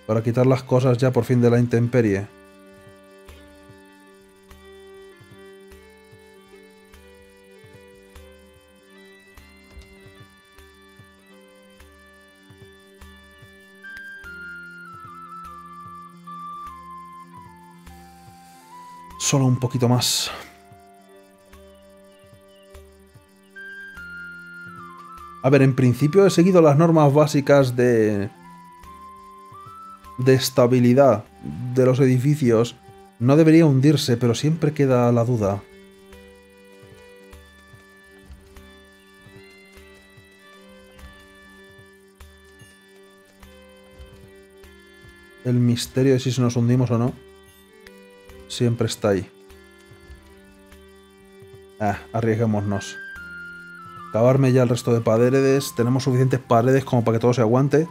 Para quitar las cosas ya por fin de la intemperie. Solo un poquito más. A ver, en principio he seguido las normas básicas de estabilidad de los edificios. No debería hundirse, pero siempre queda la duda. el misterio de si nos hundimos o no siempre está ahí. Arriesguémonos. Acabarme ya el resto de paredes. Tenemos suficientes paredes como para que todo se aguante.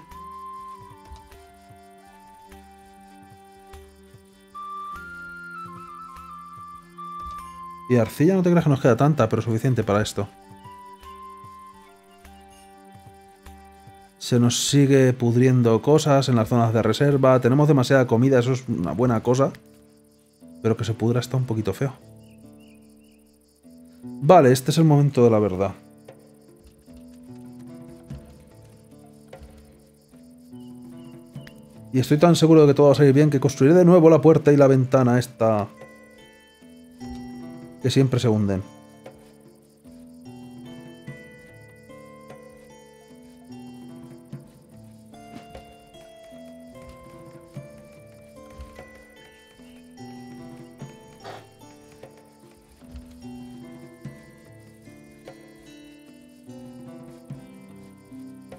Y arcilla no te creas que nos queda tanta, pero suficiente para esto. Se nos sigue pudriendo cosas en las zonas de reserva. Tenemos demasiada comida, eso es una buena cosa. Pero que se pudra está un poquito feo. Vale, este es el momento de la verdad. Y estoy tan seguro de que todo va a salir bien que construiré de nuevo la puerta y la ventana esta... que siempre se hunden.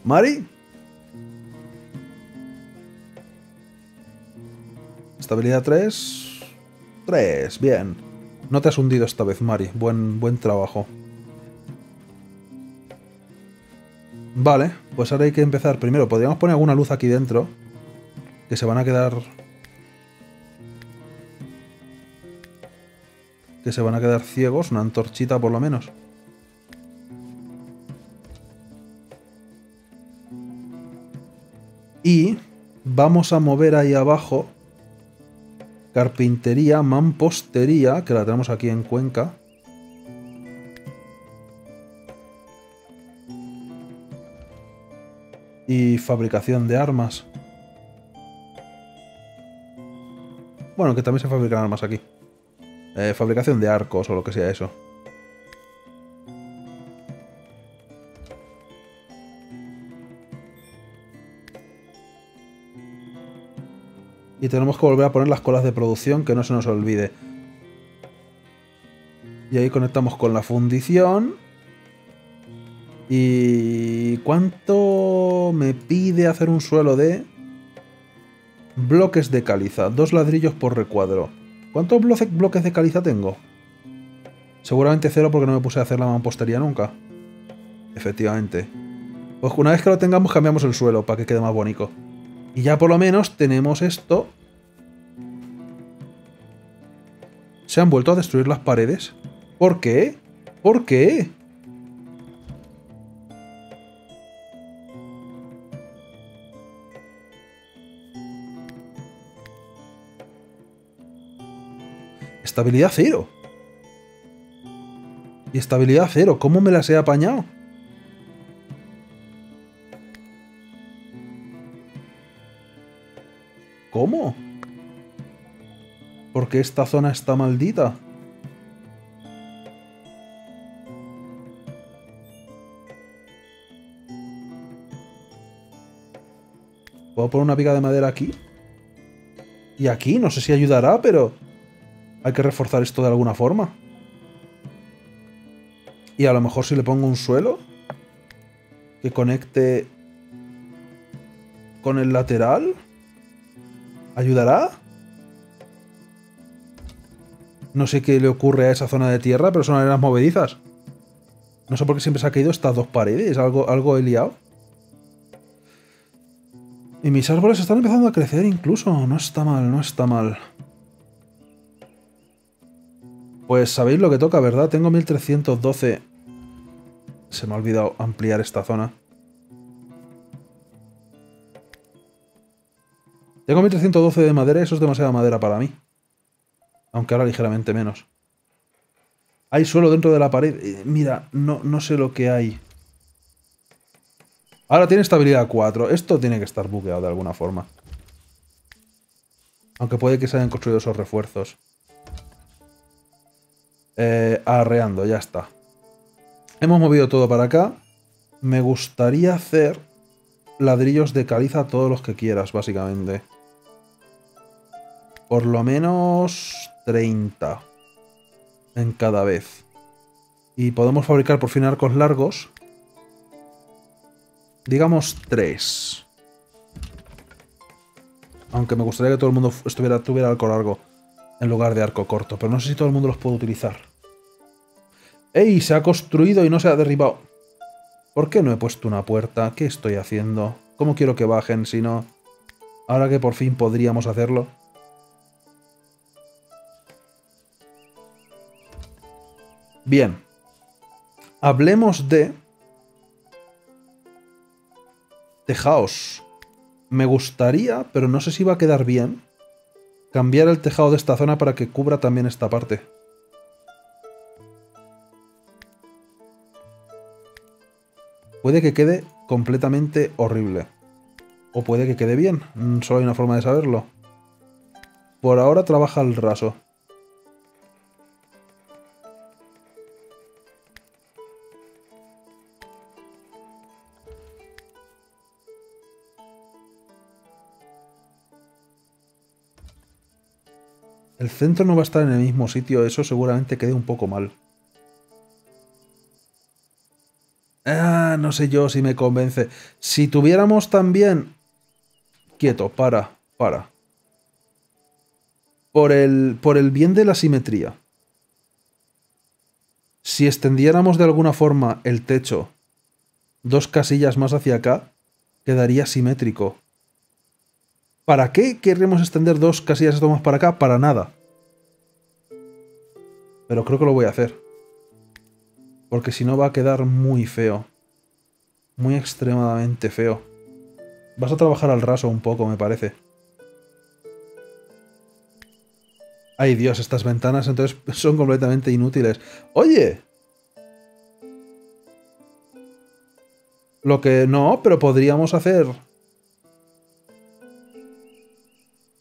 ¿Mari? Estabilidad 3. 3, bien. No te has hundido esta vez, Mari. Buen trabajo. Vale, pues ahora hay que empezar. Primero, podríamos poner alguna luz aquí dentro. Que se van a quedar... que se van a quedar ciegos. Una antorchita por lo menos. Y vamos a mover ahí abajo carpintería, mampostería, que la tenemos aquí en Cuenca. Y fabricación de armas. Bueno, que también se fabrican armas aquí. Fabricación de arcos o lo que sea eso. Y tenemos que volver a poner las colas de producción, que no se nos olvide. Y ahí conectamos con la fundición. ¿Y cuánto me pide hacer un suelo de bloques de caliza? 2 ladrillos por recuadro. ¿Cuántos bloques de caliza tengo? Seguramente 0 porque no me puse a hacer la mampostería nunca. Efectivamente. Pues una vez que lo tengamos cambiamos el suelo para que quede más bonito. Y ya por lo menos tenemos esto. Se han vuelto a destruir las paredes. ¿Por qué? ¿Por qué? Estabilidad 0. Y estabilidad 0. ¿Cómo me las he apañado? ¿Cómo? Porque esta zona está maldita. Voy a poner una pica de madera aquí. Y aquí, no sé si ayudará, pero... hay que reforzar esto de alguna forma. Y a lo mejor si le pongo un suelo... que conecte... con el lateral... ¿ayudará? No sé qué le ocurre a esa zona de tierra, pero son arenas movedizas. No sé por qué siempre se han caído estas 2 paredes. Algo he liado. Y mis árboles están empezando a crecer incluso. No está mal, no está mal. Pues sabéis lo que toca, ¿verdad? Tengo 1312. Se me ha olvidado ampliar esta zona. Tengo 1312 de madera y eso es demasiada madera para mí. Aunque ahora ligeramente menos. Hay suelo dentro de la pared. Mira, no sé lo que hay. Ahora tiene estabilidad 4. Esto tiene que estar bugueado de alguna forma. Aunque puede que se hayan construido esos refuerzos. Arreando, ya está. Hemos movido todo para acá. Me gustaría hacer ladrillos de caliza todos los que quieras, básicamente. Por lo menos 30 en cada vez. Y podemos fabricar por fin arcos largos. Digamos 3. Aunque me gustaría que todo el mundo tuviera arco largo en lugar de arco corto. Pero no sé si todo el mundo los puede utilizar. ¡Ey! Se ha construido y no se ha derribado. ¿Por qué no he puesto una puerta? ¿Qué estoy haciendo? ¿Cómo quiero que bajen si no? Ahora que por fin podríamos hacerlo. Bien. Hablemos de... tejaos. Me gustaría, pero no sé si va a quedar bien, cambiar el tejado de esta zona para que cubra también esta parte. Puede que quede completamente horrible. O puede que quede bien. Solo hay una forma de saberlo. Por ahora trabaja el raso. El centro no va a estar en el mismo sitio, eso seguramente quede un poco mal. Ah, no sé yo si me convence. Si tuviéramos también... Quieto, para. Por el bien de la simetría. Si extendiéramos de alguna forma el techo 2 casillas más hacia acá, quedaría simétrico. ¿Para qué queremos extender 2 casillas más para acá? Para nada. Pero creo que lo voy a hacer. Porque si no va a quedar muy feo. Muy extremadamente feo. Vas a trabajar al raso un poco, me parece. Ay Dios, estas ventanas entonces son completamente inútiles. ¡Oye! Lo que no, pero podríamos hacer...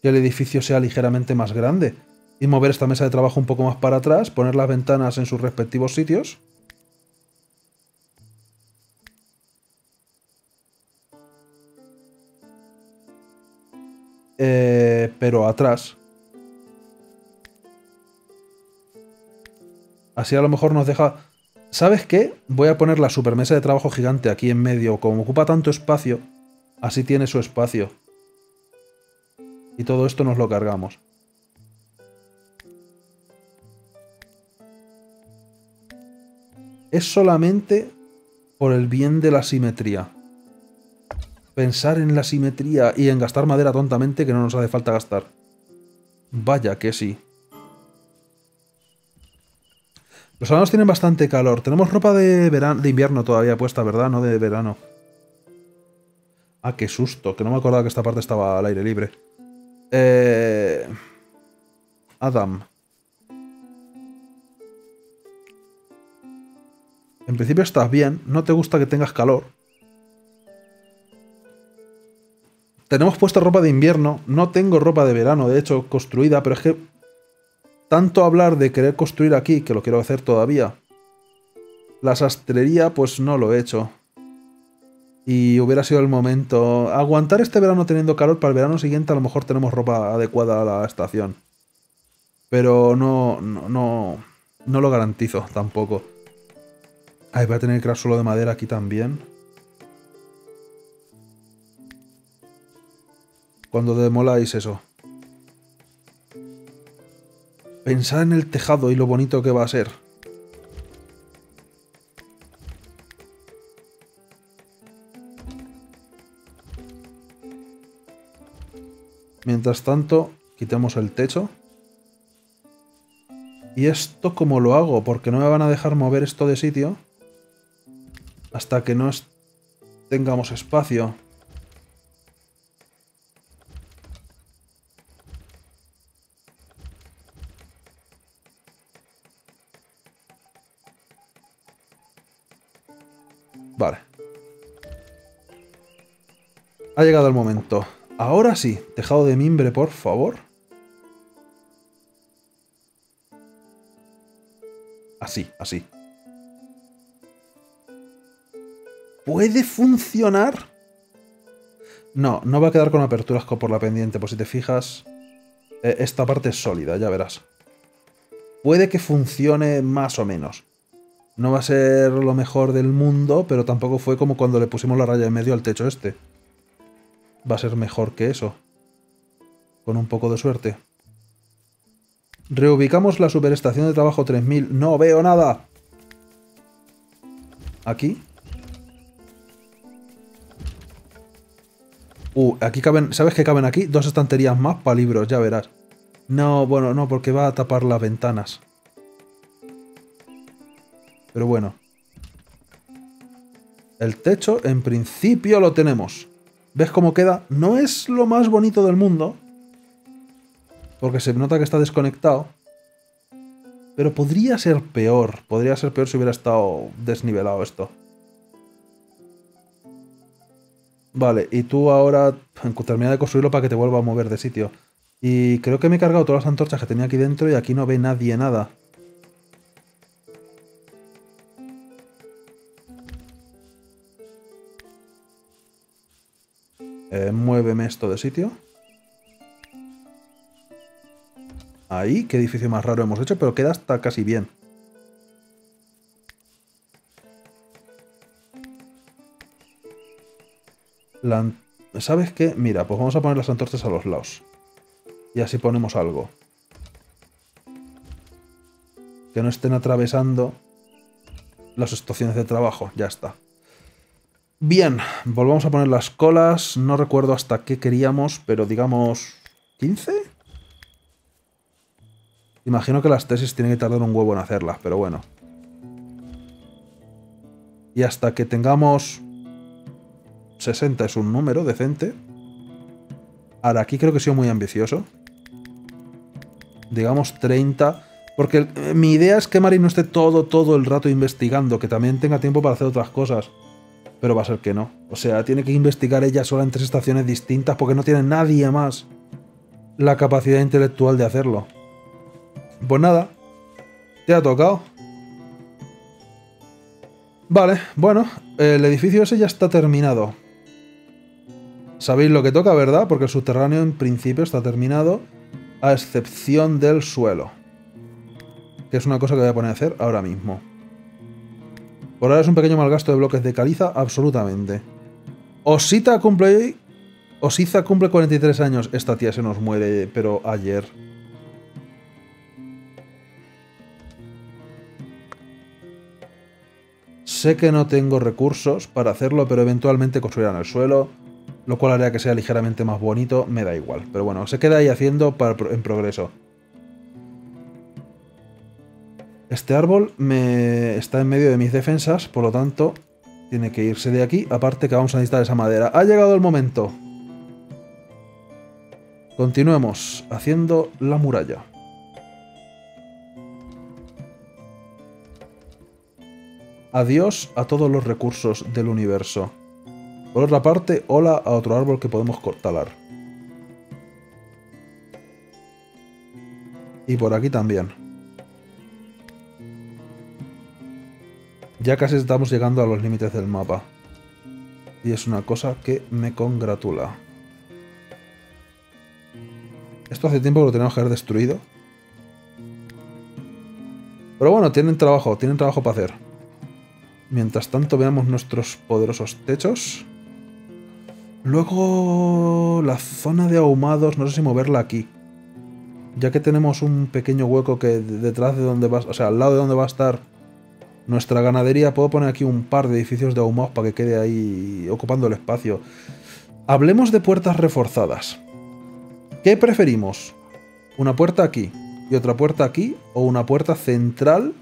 que el edificio sea ligeramente más grande. Y mover esta mesa de trabajo un poco más para atrás, poner las ventanas en sus respectivos sitios. Pero atrás. Así a lo mejor nos deja... ¿Sabes qué? Voy a poner la supermesa de trabajo gigante aquí en medio. Como ocupa tanto espacio, así tiene su espacio. Y todo esto nos lo cargamos. Es solamente por el bien de la simetría. Pensar en la simetría y en gastar madera tontamente que no nos hace falta gastar. Vaya que sí. Los salones tienen bastante calor. Tenemos ropa de invierno todavía puesta, ¿verdad? No de verano. Ah, qué susto. Que no me acordaba que esta parte estaba al aire libre. Adam. En principio estás bien. No te gusta que tengas calor. Tenemos puesta ropa de invierno. No tengo ropa de verano, de hecho, construida. Pero es que... tanto hablar de querer construir aquí, que lo quiero hacer todavía. La sastrería, pues no lo he hecho. Y hubiera sido el momento... aguantar este verano teniendo calor, para el verano siguiente a lo mejor tenemos ropa adecuada a la estación. Pero no lo garantizo tampoco. Ay, voy a tener que crear suelo de madera aquí también. Cuando demoláis eso. Pensad en el tejado y lo bonito que va a ser. Mientras tanto, quitemos el techo. ¿Y esto cómo lo hago? Porque no me van a dejar mover esto de sitio hasta que no tengamos espacio. Vale. Ha llegado el momento. Ahora sí, tejado de mimbre, por favor. Así, así. ¿Puede funcionar? No, no va a quedar con aperturas por la pendiente, pues si te fijas, esta parte es sólida, ya verás. Puede que funcione más o menos. No va a ser lo mejor del mundo, pero tampoco fue como cuando le pusimos la raya en medio al techo este. Va a ser mejor que eso. Con un poco de suerte. Reubicamos la superestación de trabajo 3000. ¡No veo nada! ¿Aquí? Aquí caben... ¿Sabes qué caben aquí? Dos estanterías más para libros, ya verás. No, bueno, no, porque va a tapar las ventanas. Pero bueno. El techo, en principio, lo tenemos. ¿Ves cómo queda? No es lo más bonito del mundo. Porque se nota que está desconectado. Pero podría ser peor. Podría ser peor si hubiera estado desnivelado esto. Vale, y tú ahora termina de construirlo para que te vuelva a mover de sitio. Y creo que me he cargado todas las antorchas que tenía aquí dentro y aquí no ve nadie nada. Muéveme esto de sitio. Ahí, qué edificio más raro hemos hecho, pero queda hasta casi bien. ¿Sabes qué? Mira, pues vamos a poner las antorchas a los lados. Y así ponemos algo. Que no estén atravesando las estaciones de trabajo. Ya está. Bien, volvamos a poner las colas. No recuerdo hasta qué queríamos, pero digamos... ¿15? Imagino que las tesis tienen que tardar un huevo en hacerlas, pero bueno. Y hasta que tengamos... 60 es un número decente. Ahora, aquí creo que he sido muy ambicioso. Digamos 30. Porque mi idea es que Mari no esté todo el rato investigando. Que también tenga tiempo para hacer otras cosas. Pero va a ser que no. O sea, tiene que investigar ella sola en 3 estaciones distintas. Porque no tiene nadie más la capacidad intelectual de hacerlo. Pues nada. Te ha tocado. Vale, bueno. El edificio ese ya está terminado. Sabéis lo que toca, ¿verdad? Porque el subterráneo en principio está terminado, a excepción del suelo. Que es una cosa que voy a poner a hacer ahora mismo. Por ahora es un pequeño malgasto de bloques de caliza, absolutamente. Osiza cumple 43 años. Esta tía se nos muere, pero ayer. Sé que no tengo recursos para hacerlo, pero eventualmente construirán el suelo. Lo cual haría que sea ligeramente más bonito, me da igual. Pero bueno, se queda ahí haciendo en progreso. Este árbol está en medio de mis defensas, por lo tanto, tiene que irse de aquí. Aparte que vamos a necesitar esa madera. ¡Ha llegado el momento! Continuemos haciendo la muralla. Adiós a todos los recursos del universo. Por otra parte, hola a otro árbol que podemos cortalar. Y por aquí también. Ya casi estamos llegando a los límites del mapa. Y es una cosa que me congratula. Esto hace tiempo que lo tenemos que haber destruido. Pero bueno, tienen trabajo para hacer. Mientras tanto, veamos nuestros poderosos techos. Luego la zona de ahumados, no sé si moverla aquí. Ya que tenemos un pequeño hueco que detrás de donde va, o sea, al lado de donde va a estar nuestra ganadería, puedo poner aquí un par de edificios de ahumados para que quede ahí ocupando el espacio. Hablemos de puertas reforzadas. ¿Qué preferimos? ¿Una puerta aquí y otra puerta aquí o una puerta central?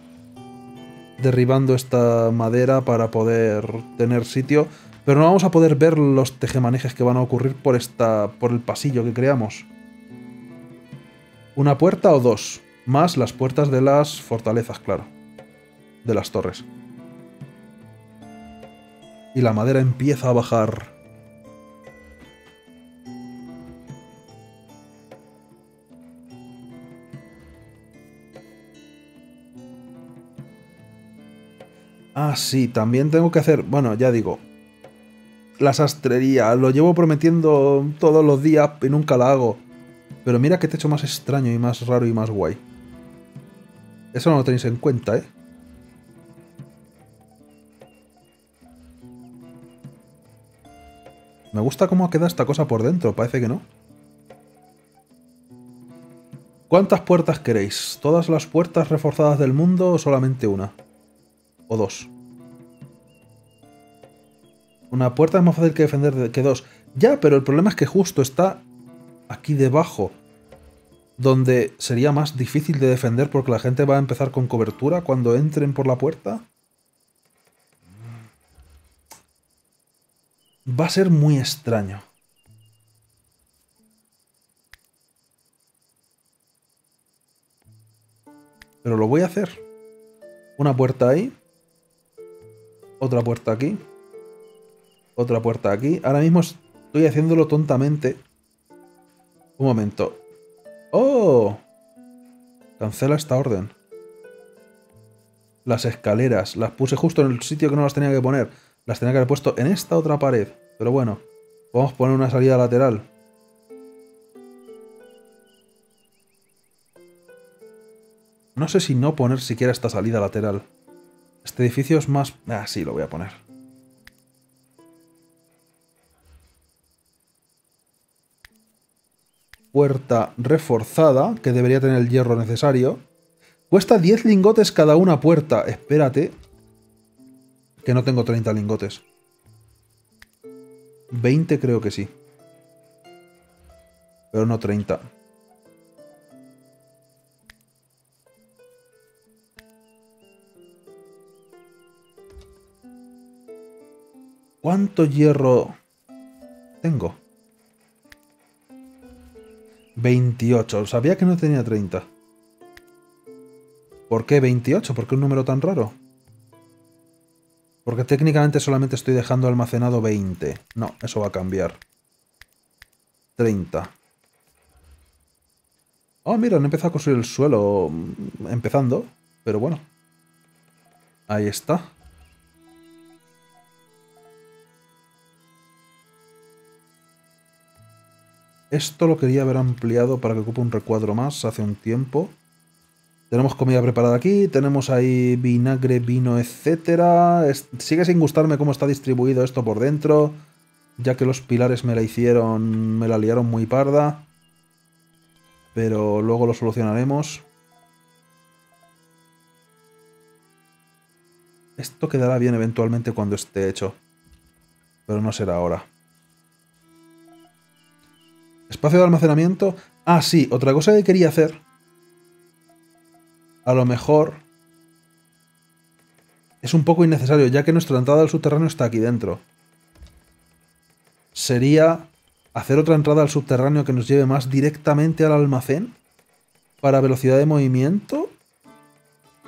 Derribando esta madera para poder tener sitio. Pero no vamos a poder ver los tejemanejes que van a ocurrir por el pasillo que creamos. Una puerta o dos. Más las puertas de las fortalezas, claro. De las torres. Y la madera empieza a bajar. Ah, sí, también tengo que hacer... Bueno, ya digo. La sastrería. Lo llevo prometiendo todos los días y nunca la hago. Pero mira qué techo más extraño y más raro y más guay. Eso no lo tenéis en cuenta, ¿eh? Me gusta cómo queda esta cosa por dentro. Parece que no. ¿Cuántas puertas queréis? ¿Todas las puertas reforzadas del mundo o solamente una? ¿O dos? Una puerta es más fácil que defender que dos. Ya, pero el problema es que justo está aquí debajo, donde sería más difícil de defender porque la gente va a empezar con cobertura cuando entren por la puerta. Va a ser muy extraño. Pero lo voy a hacer. Una puerta ahí. Otra puerta aquí. Otra puerta aquí. Ahora mismo estoy haciéndolo tontamente. Un momento. ¡Oh! Cancela esta orden. Las escaleras. Las puse justo en el sitio que no las tenía que poner. Las tenía que haber puesto en esta otra pared. Pero bueno, vamos a poner una salida lateral. No sé si no poner siquiera esta salida lateral. Este edificio es más... Ah, sí, lo voy a poner. Puerta reforzada, que debería tener el hierro necesario. Cuesta 10 lingotes cada una puerta. Espérate. Que no tengo 30 lingotes. 20 creo que sí. Pero no 30. ¿Cuánto hierro tengo? 28. Sabía que no tenía 30. ¿Por qué 28? ¿Por qué un número tan raro? Porque técnicamente solamente estoy dejando almacenado 20. No, eso va a cambiar. 30. Oh, mira, no he empezado a construir el suelo empezando, pero bueno. Ahí está. Esto lo quería haber ampliado para que ocupe un recuadro más hace un tiempo. Tenemos comida preparada aquí, tenemos ahí vinagre, vino, etcétera. Sigue sin gustarme cómo está distribuido esto por dentro, ya que los pilares me la liaron muy parda. Pero luego lo solucionaremos. Esto quedará bien eventualmente cuando esté hecho, pero no será ahora. Espacio de almacenamiento. Ah, sí, otra cosa que quería hacer. A lo mejor es un poco innecesario, ya que nuestra entrada al subterráneo está aquí dentro. Sería hacer otra entrada al subterráneo que nos lleve más directamente al almacén para velocidad de movimiento.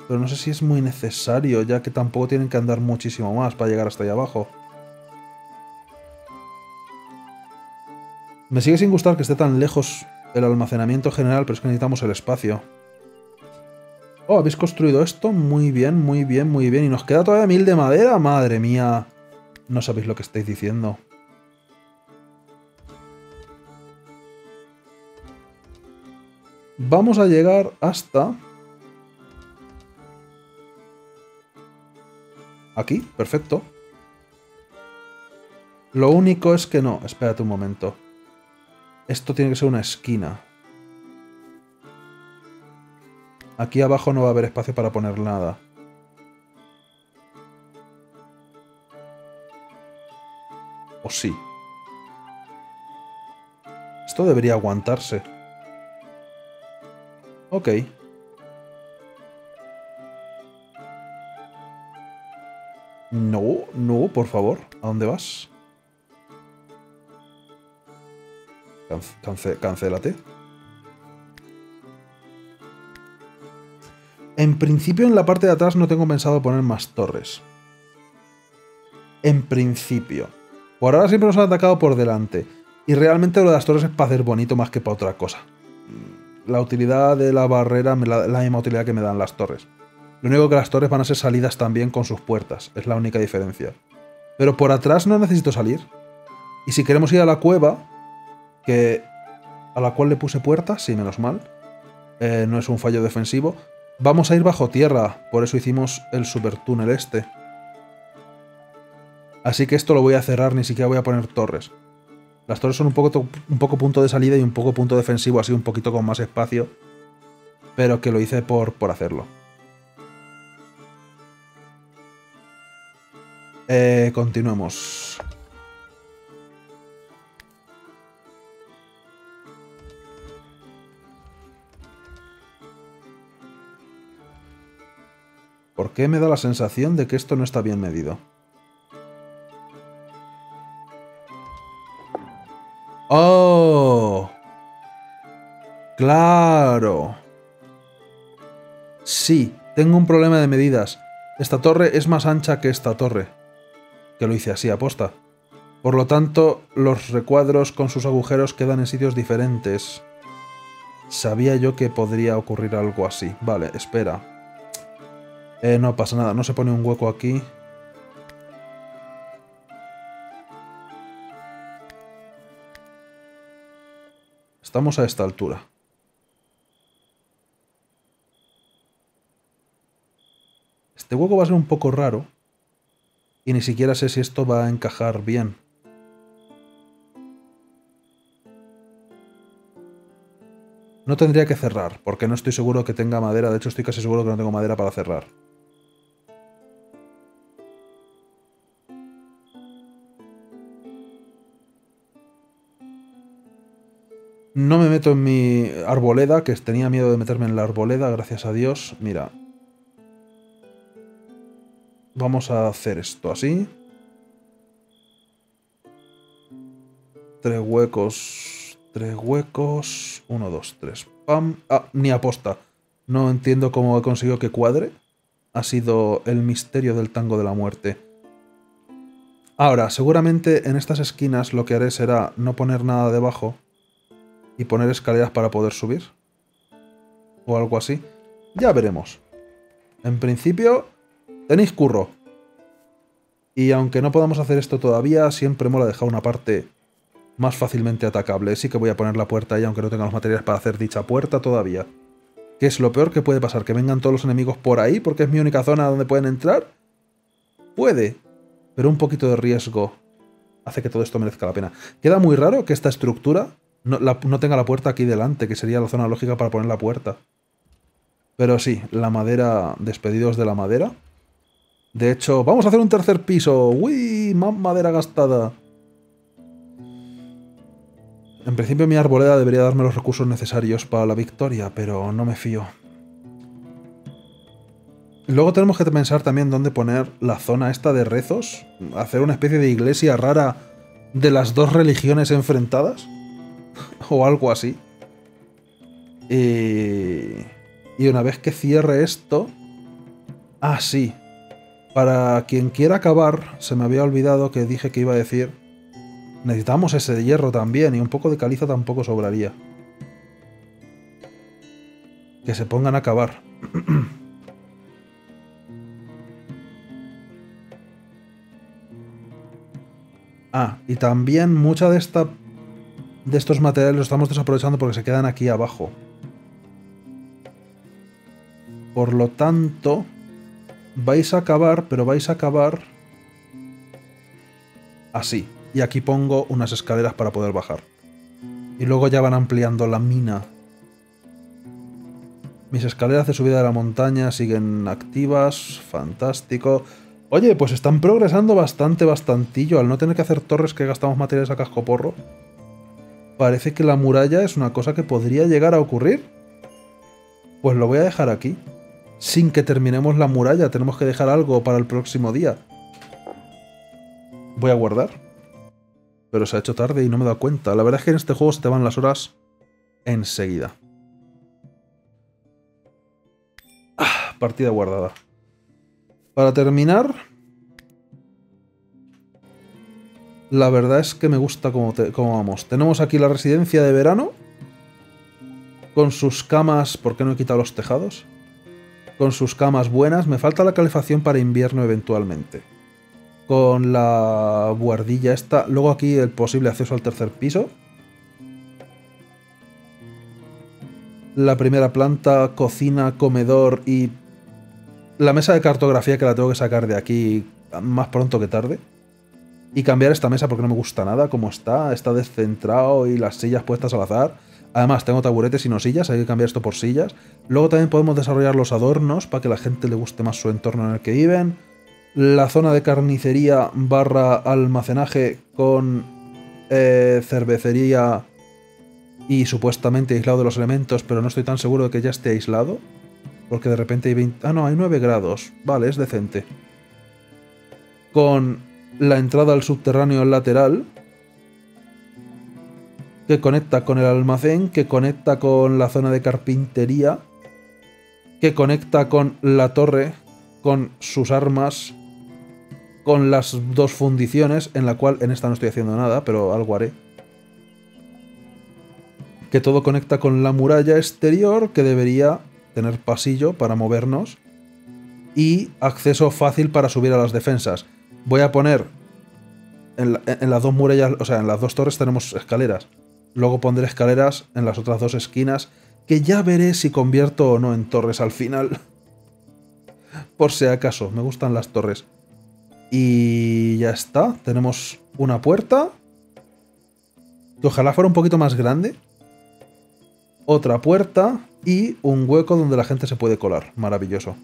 Pero no sé si es muy necesario, ya que tampoco tienen que andar muchísimo más para llegar hasta ahí abajo. Me sigue sin gustar que esté tan lejos el almacenamiento general, pero es que necesitamos el espacio. Oh, habéis construido esto. Muy bien, muy bien, muy bien. Y nos queda todavía 1000 de madera. Madre mía. No sabéis lo que estáis diciendo. Vamos a llegar hasta... aquí, perfecto. Lo único es que no. Espérate un momento. Esto tiene que ser una esquina. Aquí abajo no va a haber espacio para poner nada. ¿O sí? Esto debería aguantarse. Ok. No, no, por favor. ¿A dónde vas? Cancélate. En principio, en la parte de atrás no tengo pensado poner más torres. En principio. Por ahora siempre nos han atacado por delante. Y realmente lo de las torres es para hacer bonito más que para otra cosa. La utilidad de la barrera es la misma utilidad que me dan las torres. Lo único que las torres van a ser salidas también con sus puertas. Es la única diferencia. Pero por atrás no necesito salir. Y si queremos ir a la cueva, que a la cual le puse puertas, sí, menos mal. No es un fallo defensivo. Vamos a ir bajo tierra, por eso hicimos el super túnel este. Así que esto lo voy a cerrar, ni siquiera voy a poner torres. Las torres son un poco punto de salida y un poco punto defensivo, así un poquito con más espacio. pero que lo hice por hacerlo. Continuemos. ¿Por qué me da la sensación de que esto no está bien medido? ¡Oh! ¡Claro! Sí, tengo un problema de medidas. Esta torre es más ancha que esta torre. Que lo hice así aposta. Por lo tanto, los recuadros con sus agujeros quedan en sitios diferentes. Sabía yo que podría ocurrir algo así. Vale, espera. No pasa nada, no se pone un hueco aquí. Estamos a esta altura. Este hueco va a ser un poco raro. Y ni siquiera sé si esto va a encajar bien. No tendría que cerrar, porque no estoy seguro que tenga madera. De hecho, estoy casi seguro que no tengo madera para cerrar. No me meto en mi arboleda, que tenía miedo de meterme en la arboleda, gracias a Dios. Mira. Vamos a hacer esto así. 3 huecos. 1, 2, 3. ¡Pam! Ah, ni aposta. No entiendo cómo he conseguido que cuadre. Ha sido el misterio del tango de la muerte. Ahora, seguramente en estas esquinas lo que haré será no poner nada debajo. Y poner escaleras para poder subir. O algo así. Ya veremos. En principio, tenéis curro. Y aunque no podamos hacer esto todavía, siempre mola dejar una parte más fácilmente atacable. Sí que voy a poner la puerta ahí, aunque no tenga los materiales para hacer dicha puerta todavía. ¿Qué es lo peor que puede pasar? ¿Que vengan todos los enemigos por ahí? ¿Porque es mi única zona donde pueden entrar? Puede. Pero un poquito de riesgo hace que todo esto merezca la pena. Queda muy raro que esta estructura no tenga la puerta aquí delante, que sería la zona lógica para poner la puerta. Pero sí, la madera, despedidos de la madera. De hecho, vamos a hacer un tercer piso. ¡Uy! Más madera gastada. En principio mi arboleda debería darme los recursos necesarios para la victoria, pero no me fío. Luego tenemos que pensar también dónde poner la zona esta de rezos. Hacer una especie de iglesia rara de las dos religiones enfrentadas. O algo así. Y una vez que cierre esto... Ah, sí. Para quien quiera acabar, se me había olvidado que dije que iba a decir... Necesitamos ese de hierro también, y un poco de caliza tampoco sobraría. Que se pongan a acabar. Ah, y también mucha de esta... De estos materiales los estamos desaprovechando porque se quedan aquí abajo. Por lo tanto, vais a acabar, pero vais a acabar así. Y aquí pongo unas escaleras para poder bajar. Y luego ya van ampliando la mina. Mis escaleras de subida de la montaña siguen activas. Fantástico. Oye, pues están progresando bastante, bastantillo. Al no tener que hacer torres que gastamos materiales a cascoporro. Parece que la muralla es una cosa que podría llegar a ocurrir. Pues lo voy a dejar aquí. Sin que terminemos la muralla, tenemos que dejar algo para el próximo día. Voy a guardar. Pero se ha hecho tarde y no me he dado cuenta. La verdad es que en este juego se te van las horas enseguida. Ah, partida guardada. Para terminar... La verdad es que me gusta cómo vamos. Tenemos aquí la residencia de verano. Con sus camas... ¿Por qué no he quitado los tejados? Con sus camas buenas. Me falta la calefacción para invierno eventualmente. Con la buhardilla esta. Luego aquí el posible acceso al tercer piso. La primera planta, cocina, comedor y... La mesa de cartografía que la tengo que sacar de aquí más pronto que tarde. Y cambiar esta mesa porque no me gusta nada, como está descentrado y las sillas puestas al azar. Además, tengo taburetes sin sillas, hay que cambiar esto por sillas. Luego también podemos desarrollar los adornos para que a la gente le guste más su entorno en el que viven. La zona de carnicería barra almacenaje con cervecería y supuestamente aislado de los elementos, pero no estoy tan seguro de que ya esté aislado. Porque de repente hay 20... Ah, no, hay 9 grados. Vale, es decente. Con la entrada al subterráneo lateral, que conecta con el almacén, que conecta con la zona de carpintería, que conecta con la torre, con sus armas, con las 2 fundiciones, en la cual en esta no estoy haciendo nada, pero algo haré. Que todo conecta con la muralla exterior, que debería tener pasillo para movernos y acceso fácil para subir a las defensas. Voy a poner en las 2 murallas, o sea, en las 2 torres tenemos escaleras. Luego pondré escaleras en las otras 2 esquinas, que ya veré si convierto o no en torres al final. Por si acaso, me gustan las torres. Y ya está. Tenemos una puerta, que ojalá fuera un poquito más grande. Otra puerta y un hueco donde la gente se puede colar. Maravilloso.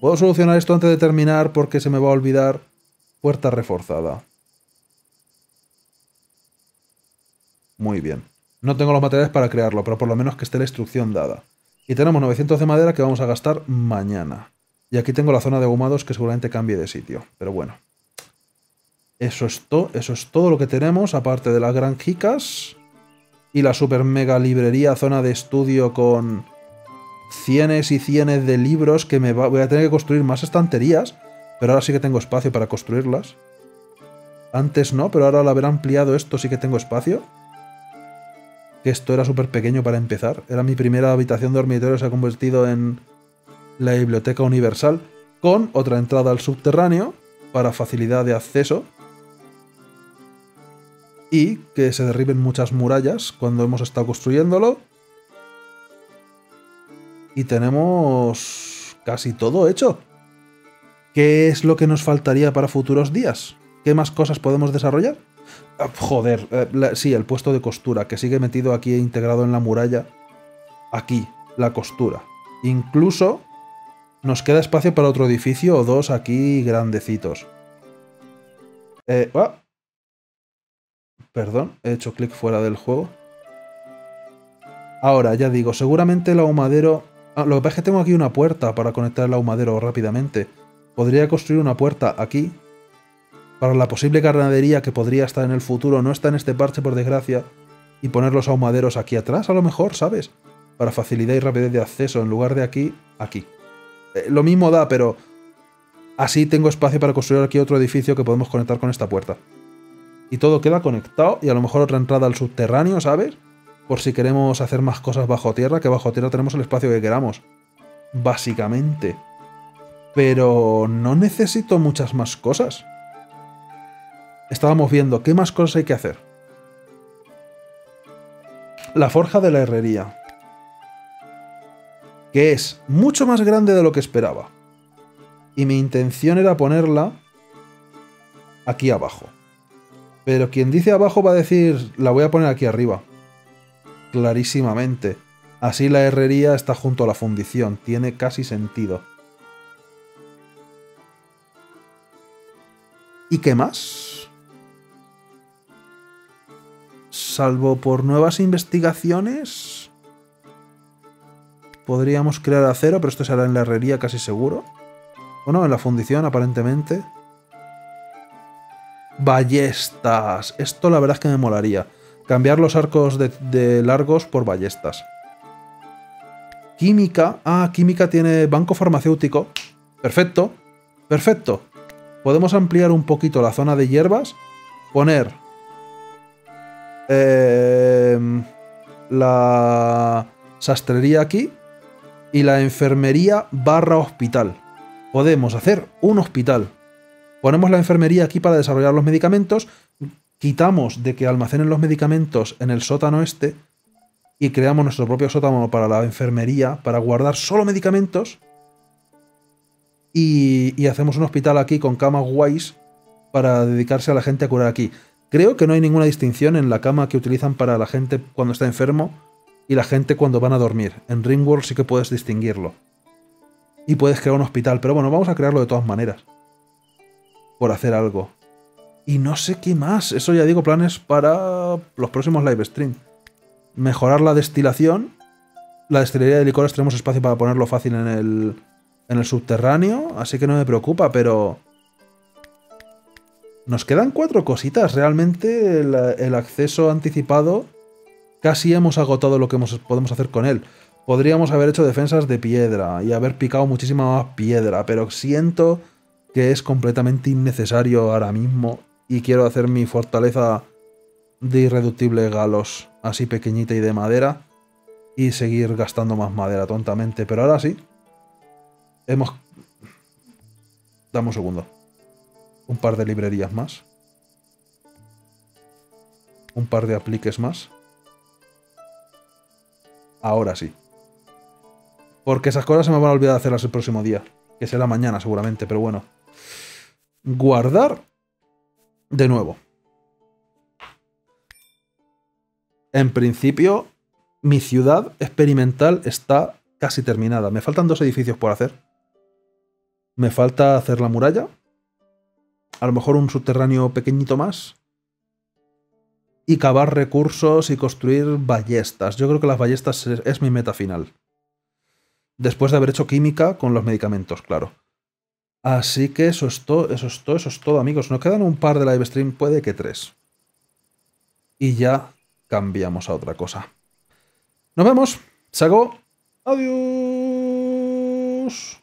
Puedo solucionar esto antes de terminar porque se me va a olvidar. Puerta reforzada. Muy bien. No tengo los materiales para crearlo, pero por lo menos que esté la instrucción dada. Y tenemos 900 de madera que vamos a gastar mañana. Y aquí tengo la zona de ahumados que seguramente cambie de sitio. Pero bueno. Eso es todo lo que tenemos, aparte de las granjicas. Y la super mega librería, zona de estudio con cienes y cienes de libros que voy a tener que construir más estanterías. Pero ahora sí que tengo espacio para construirlas. Antes no, pero ahora al haber ampliado esto sí que tengo espacio. Que esto era súper pequeño para empezar. Era mi primera habitación de dormitorio, se ha convertido en la biblioteca universal. Con otra entrada al subterráneo para facilidad de acceso. Y que se derriben muchas murallas cuando hemos estado construyéndolo. Y tenemos casi todo hecho. ¿Qué es lo que nos faltaría para futuros días? ¿Qué más cosas podemos desarrollar? Joder, sí, el puesto de costura, que sigue metido aquí e integrado en la muralla. Aquí, la costura. Incluso nos queda espacio para otro edificio o 2 aquí grandecitos. Perdón, he hecho clic fuera del juego. Ahora, ya digo, seguramente el ahumadero... Ah, lo que pasa es que tengo aquí una puerta para conectar el ahumadero rápidamente. Podría construir una puerta aquí, para la posible ganadería que podría estar en el futuro, no está en este parche por desgracia, y poner los ahumaderos aquí atrás a lo mejor, ¿sabes? Para facilidad y rapidez de acceso, en lugar de aquí, aquí. Lo mismo da, pero así tengo espacio para construir aquí otro edificio que podemos conectar con esta puerta. Y todo queda conectado, y a lo mejor otra entrada al subterráneo, ¿sabes? Por si queremos hacer más cosas bajo tierra, que bajo tierra tenemos el espacio que queramos. Básicamente. Pero no necesito muchas más cosas. Estábamos viendo qué más cosas hay que hacer. La forja de la herrería. Que es mucho más grande de lo que esperaba. Y mi intención era ponerla aquí abajo. Pero quien dice abajo va a decir, la voy a poner aquí arriba. Clarísimamente. Así la herrería está junto a la fundición. Tiene casi sentido. ¿Y qué más? Salvo por nuevas investigaciones... Podríamos crear acero, pero esto se hará en la herrería casi seguro. Bueno, en la fundición, aparentemente. ¡Ballestas! Esto la verdad es que me molaría. Cambiar los arcos de largos por ballestas. Química. Ah, química tiene banco farmacéutico. Perfecto. Perfecto. Podemos ampliar un poquito la zona de hierbas, poner la sastrería aquí y la enfermería barra hospital. Podemos hacer un hospital. Ponemos la enfermería aquí para desarrollar los medicamentos, quitamos de que almacenen los medicamentos en el sótano este y creamos nuestro propio sótano para la enfermería, para guardar solo medicamentos. Y hacemos un hospital aquí con camas guays para dedicarse a la gente a curar aquí. Creo que no hay ninguna distinción en la cama que utilizan para la gente cuando está enfermo y la gente cuando van a dormir. En Ringworld sí que puedes distinguirlo. Y puedes crear un hospital, pero bueno, vamos a crearlo de todas maneras. Por hacer algo. Y no sé qué más. Eso ya digo, planes para los próximos live stream. Mejorar la destilación. La destilería de licores tenemos espacio para ponerlo fácil en el subterráneo, así que no me preocupa, pero... Nos quedan 4 cositas. Realmente el acceso anticipado casi hemos agotado lo que podemos hacer con él. Podríamos haber hecho defensas de piedra y haber picado muchísima más piedra, pero siento que es completamente innecesario ahora mismo y quiero hacer mi fortaleza de irreductible galos, así pequeñita y de madera, y seguir gastando más madera tontamente. Pero ahora sí, hemos... Dame un segundo. Un par de librerías más. Un par de apliques más. Ahora sí. Porque esas cosas se me van a olvidar de hacerlas el próximo día. Que será mañana seguramente, pero bueno. Guardar. De nuevo. En principio, mi ciudad experimental está casi terminada. Me faltan 2 edificios por hacer. Me falta hacer la muralla. A lo mejor un subterráneo pequeñito más. Y cavar recursos y construir ballestas. Yo creo que las ballestas es mi meta final. Después de haber hecho química con los medicamentos, claro. Así que eso es todo, eso es todo, eso es todo, amigos. Nos quedan un par de live stream, puede que 3. Y ya cambiamos a otra cosa. Nos vemos. Se acabó. Adiós.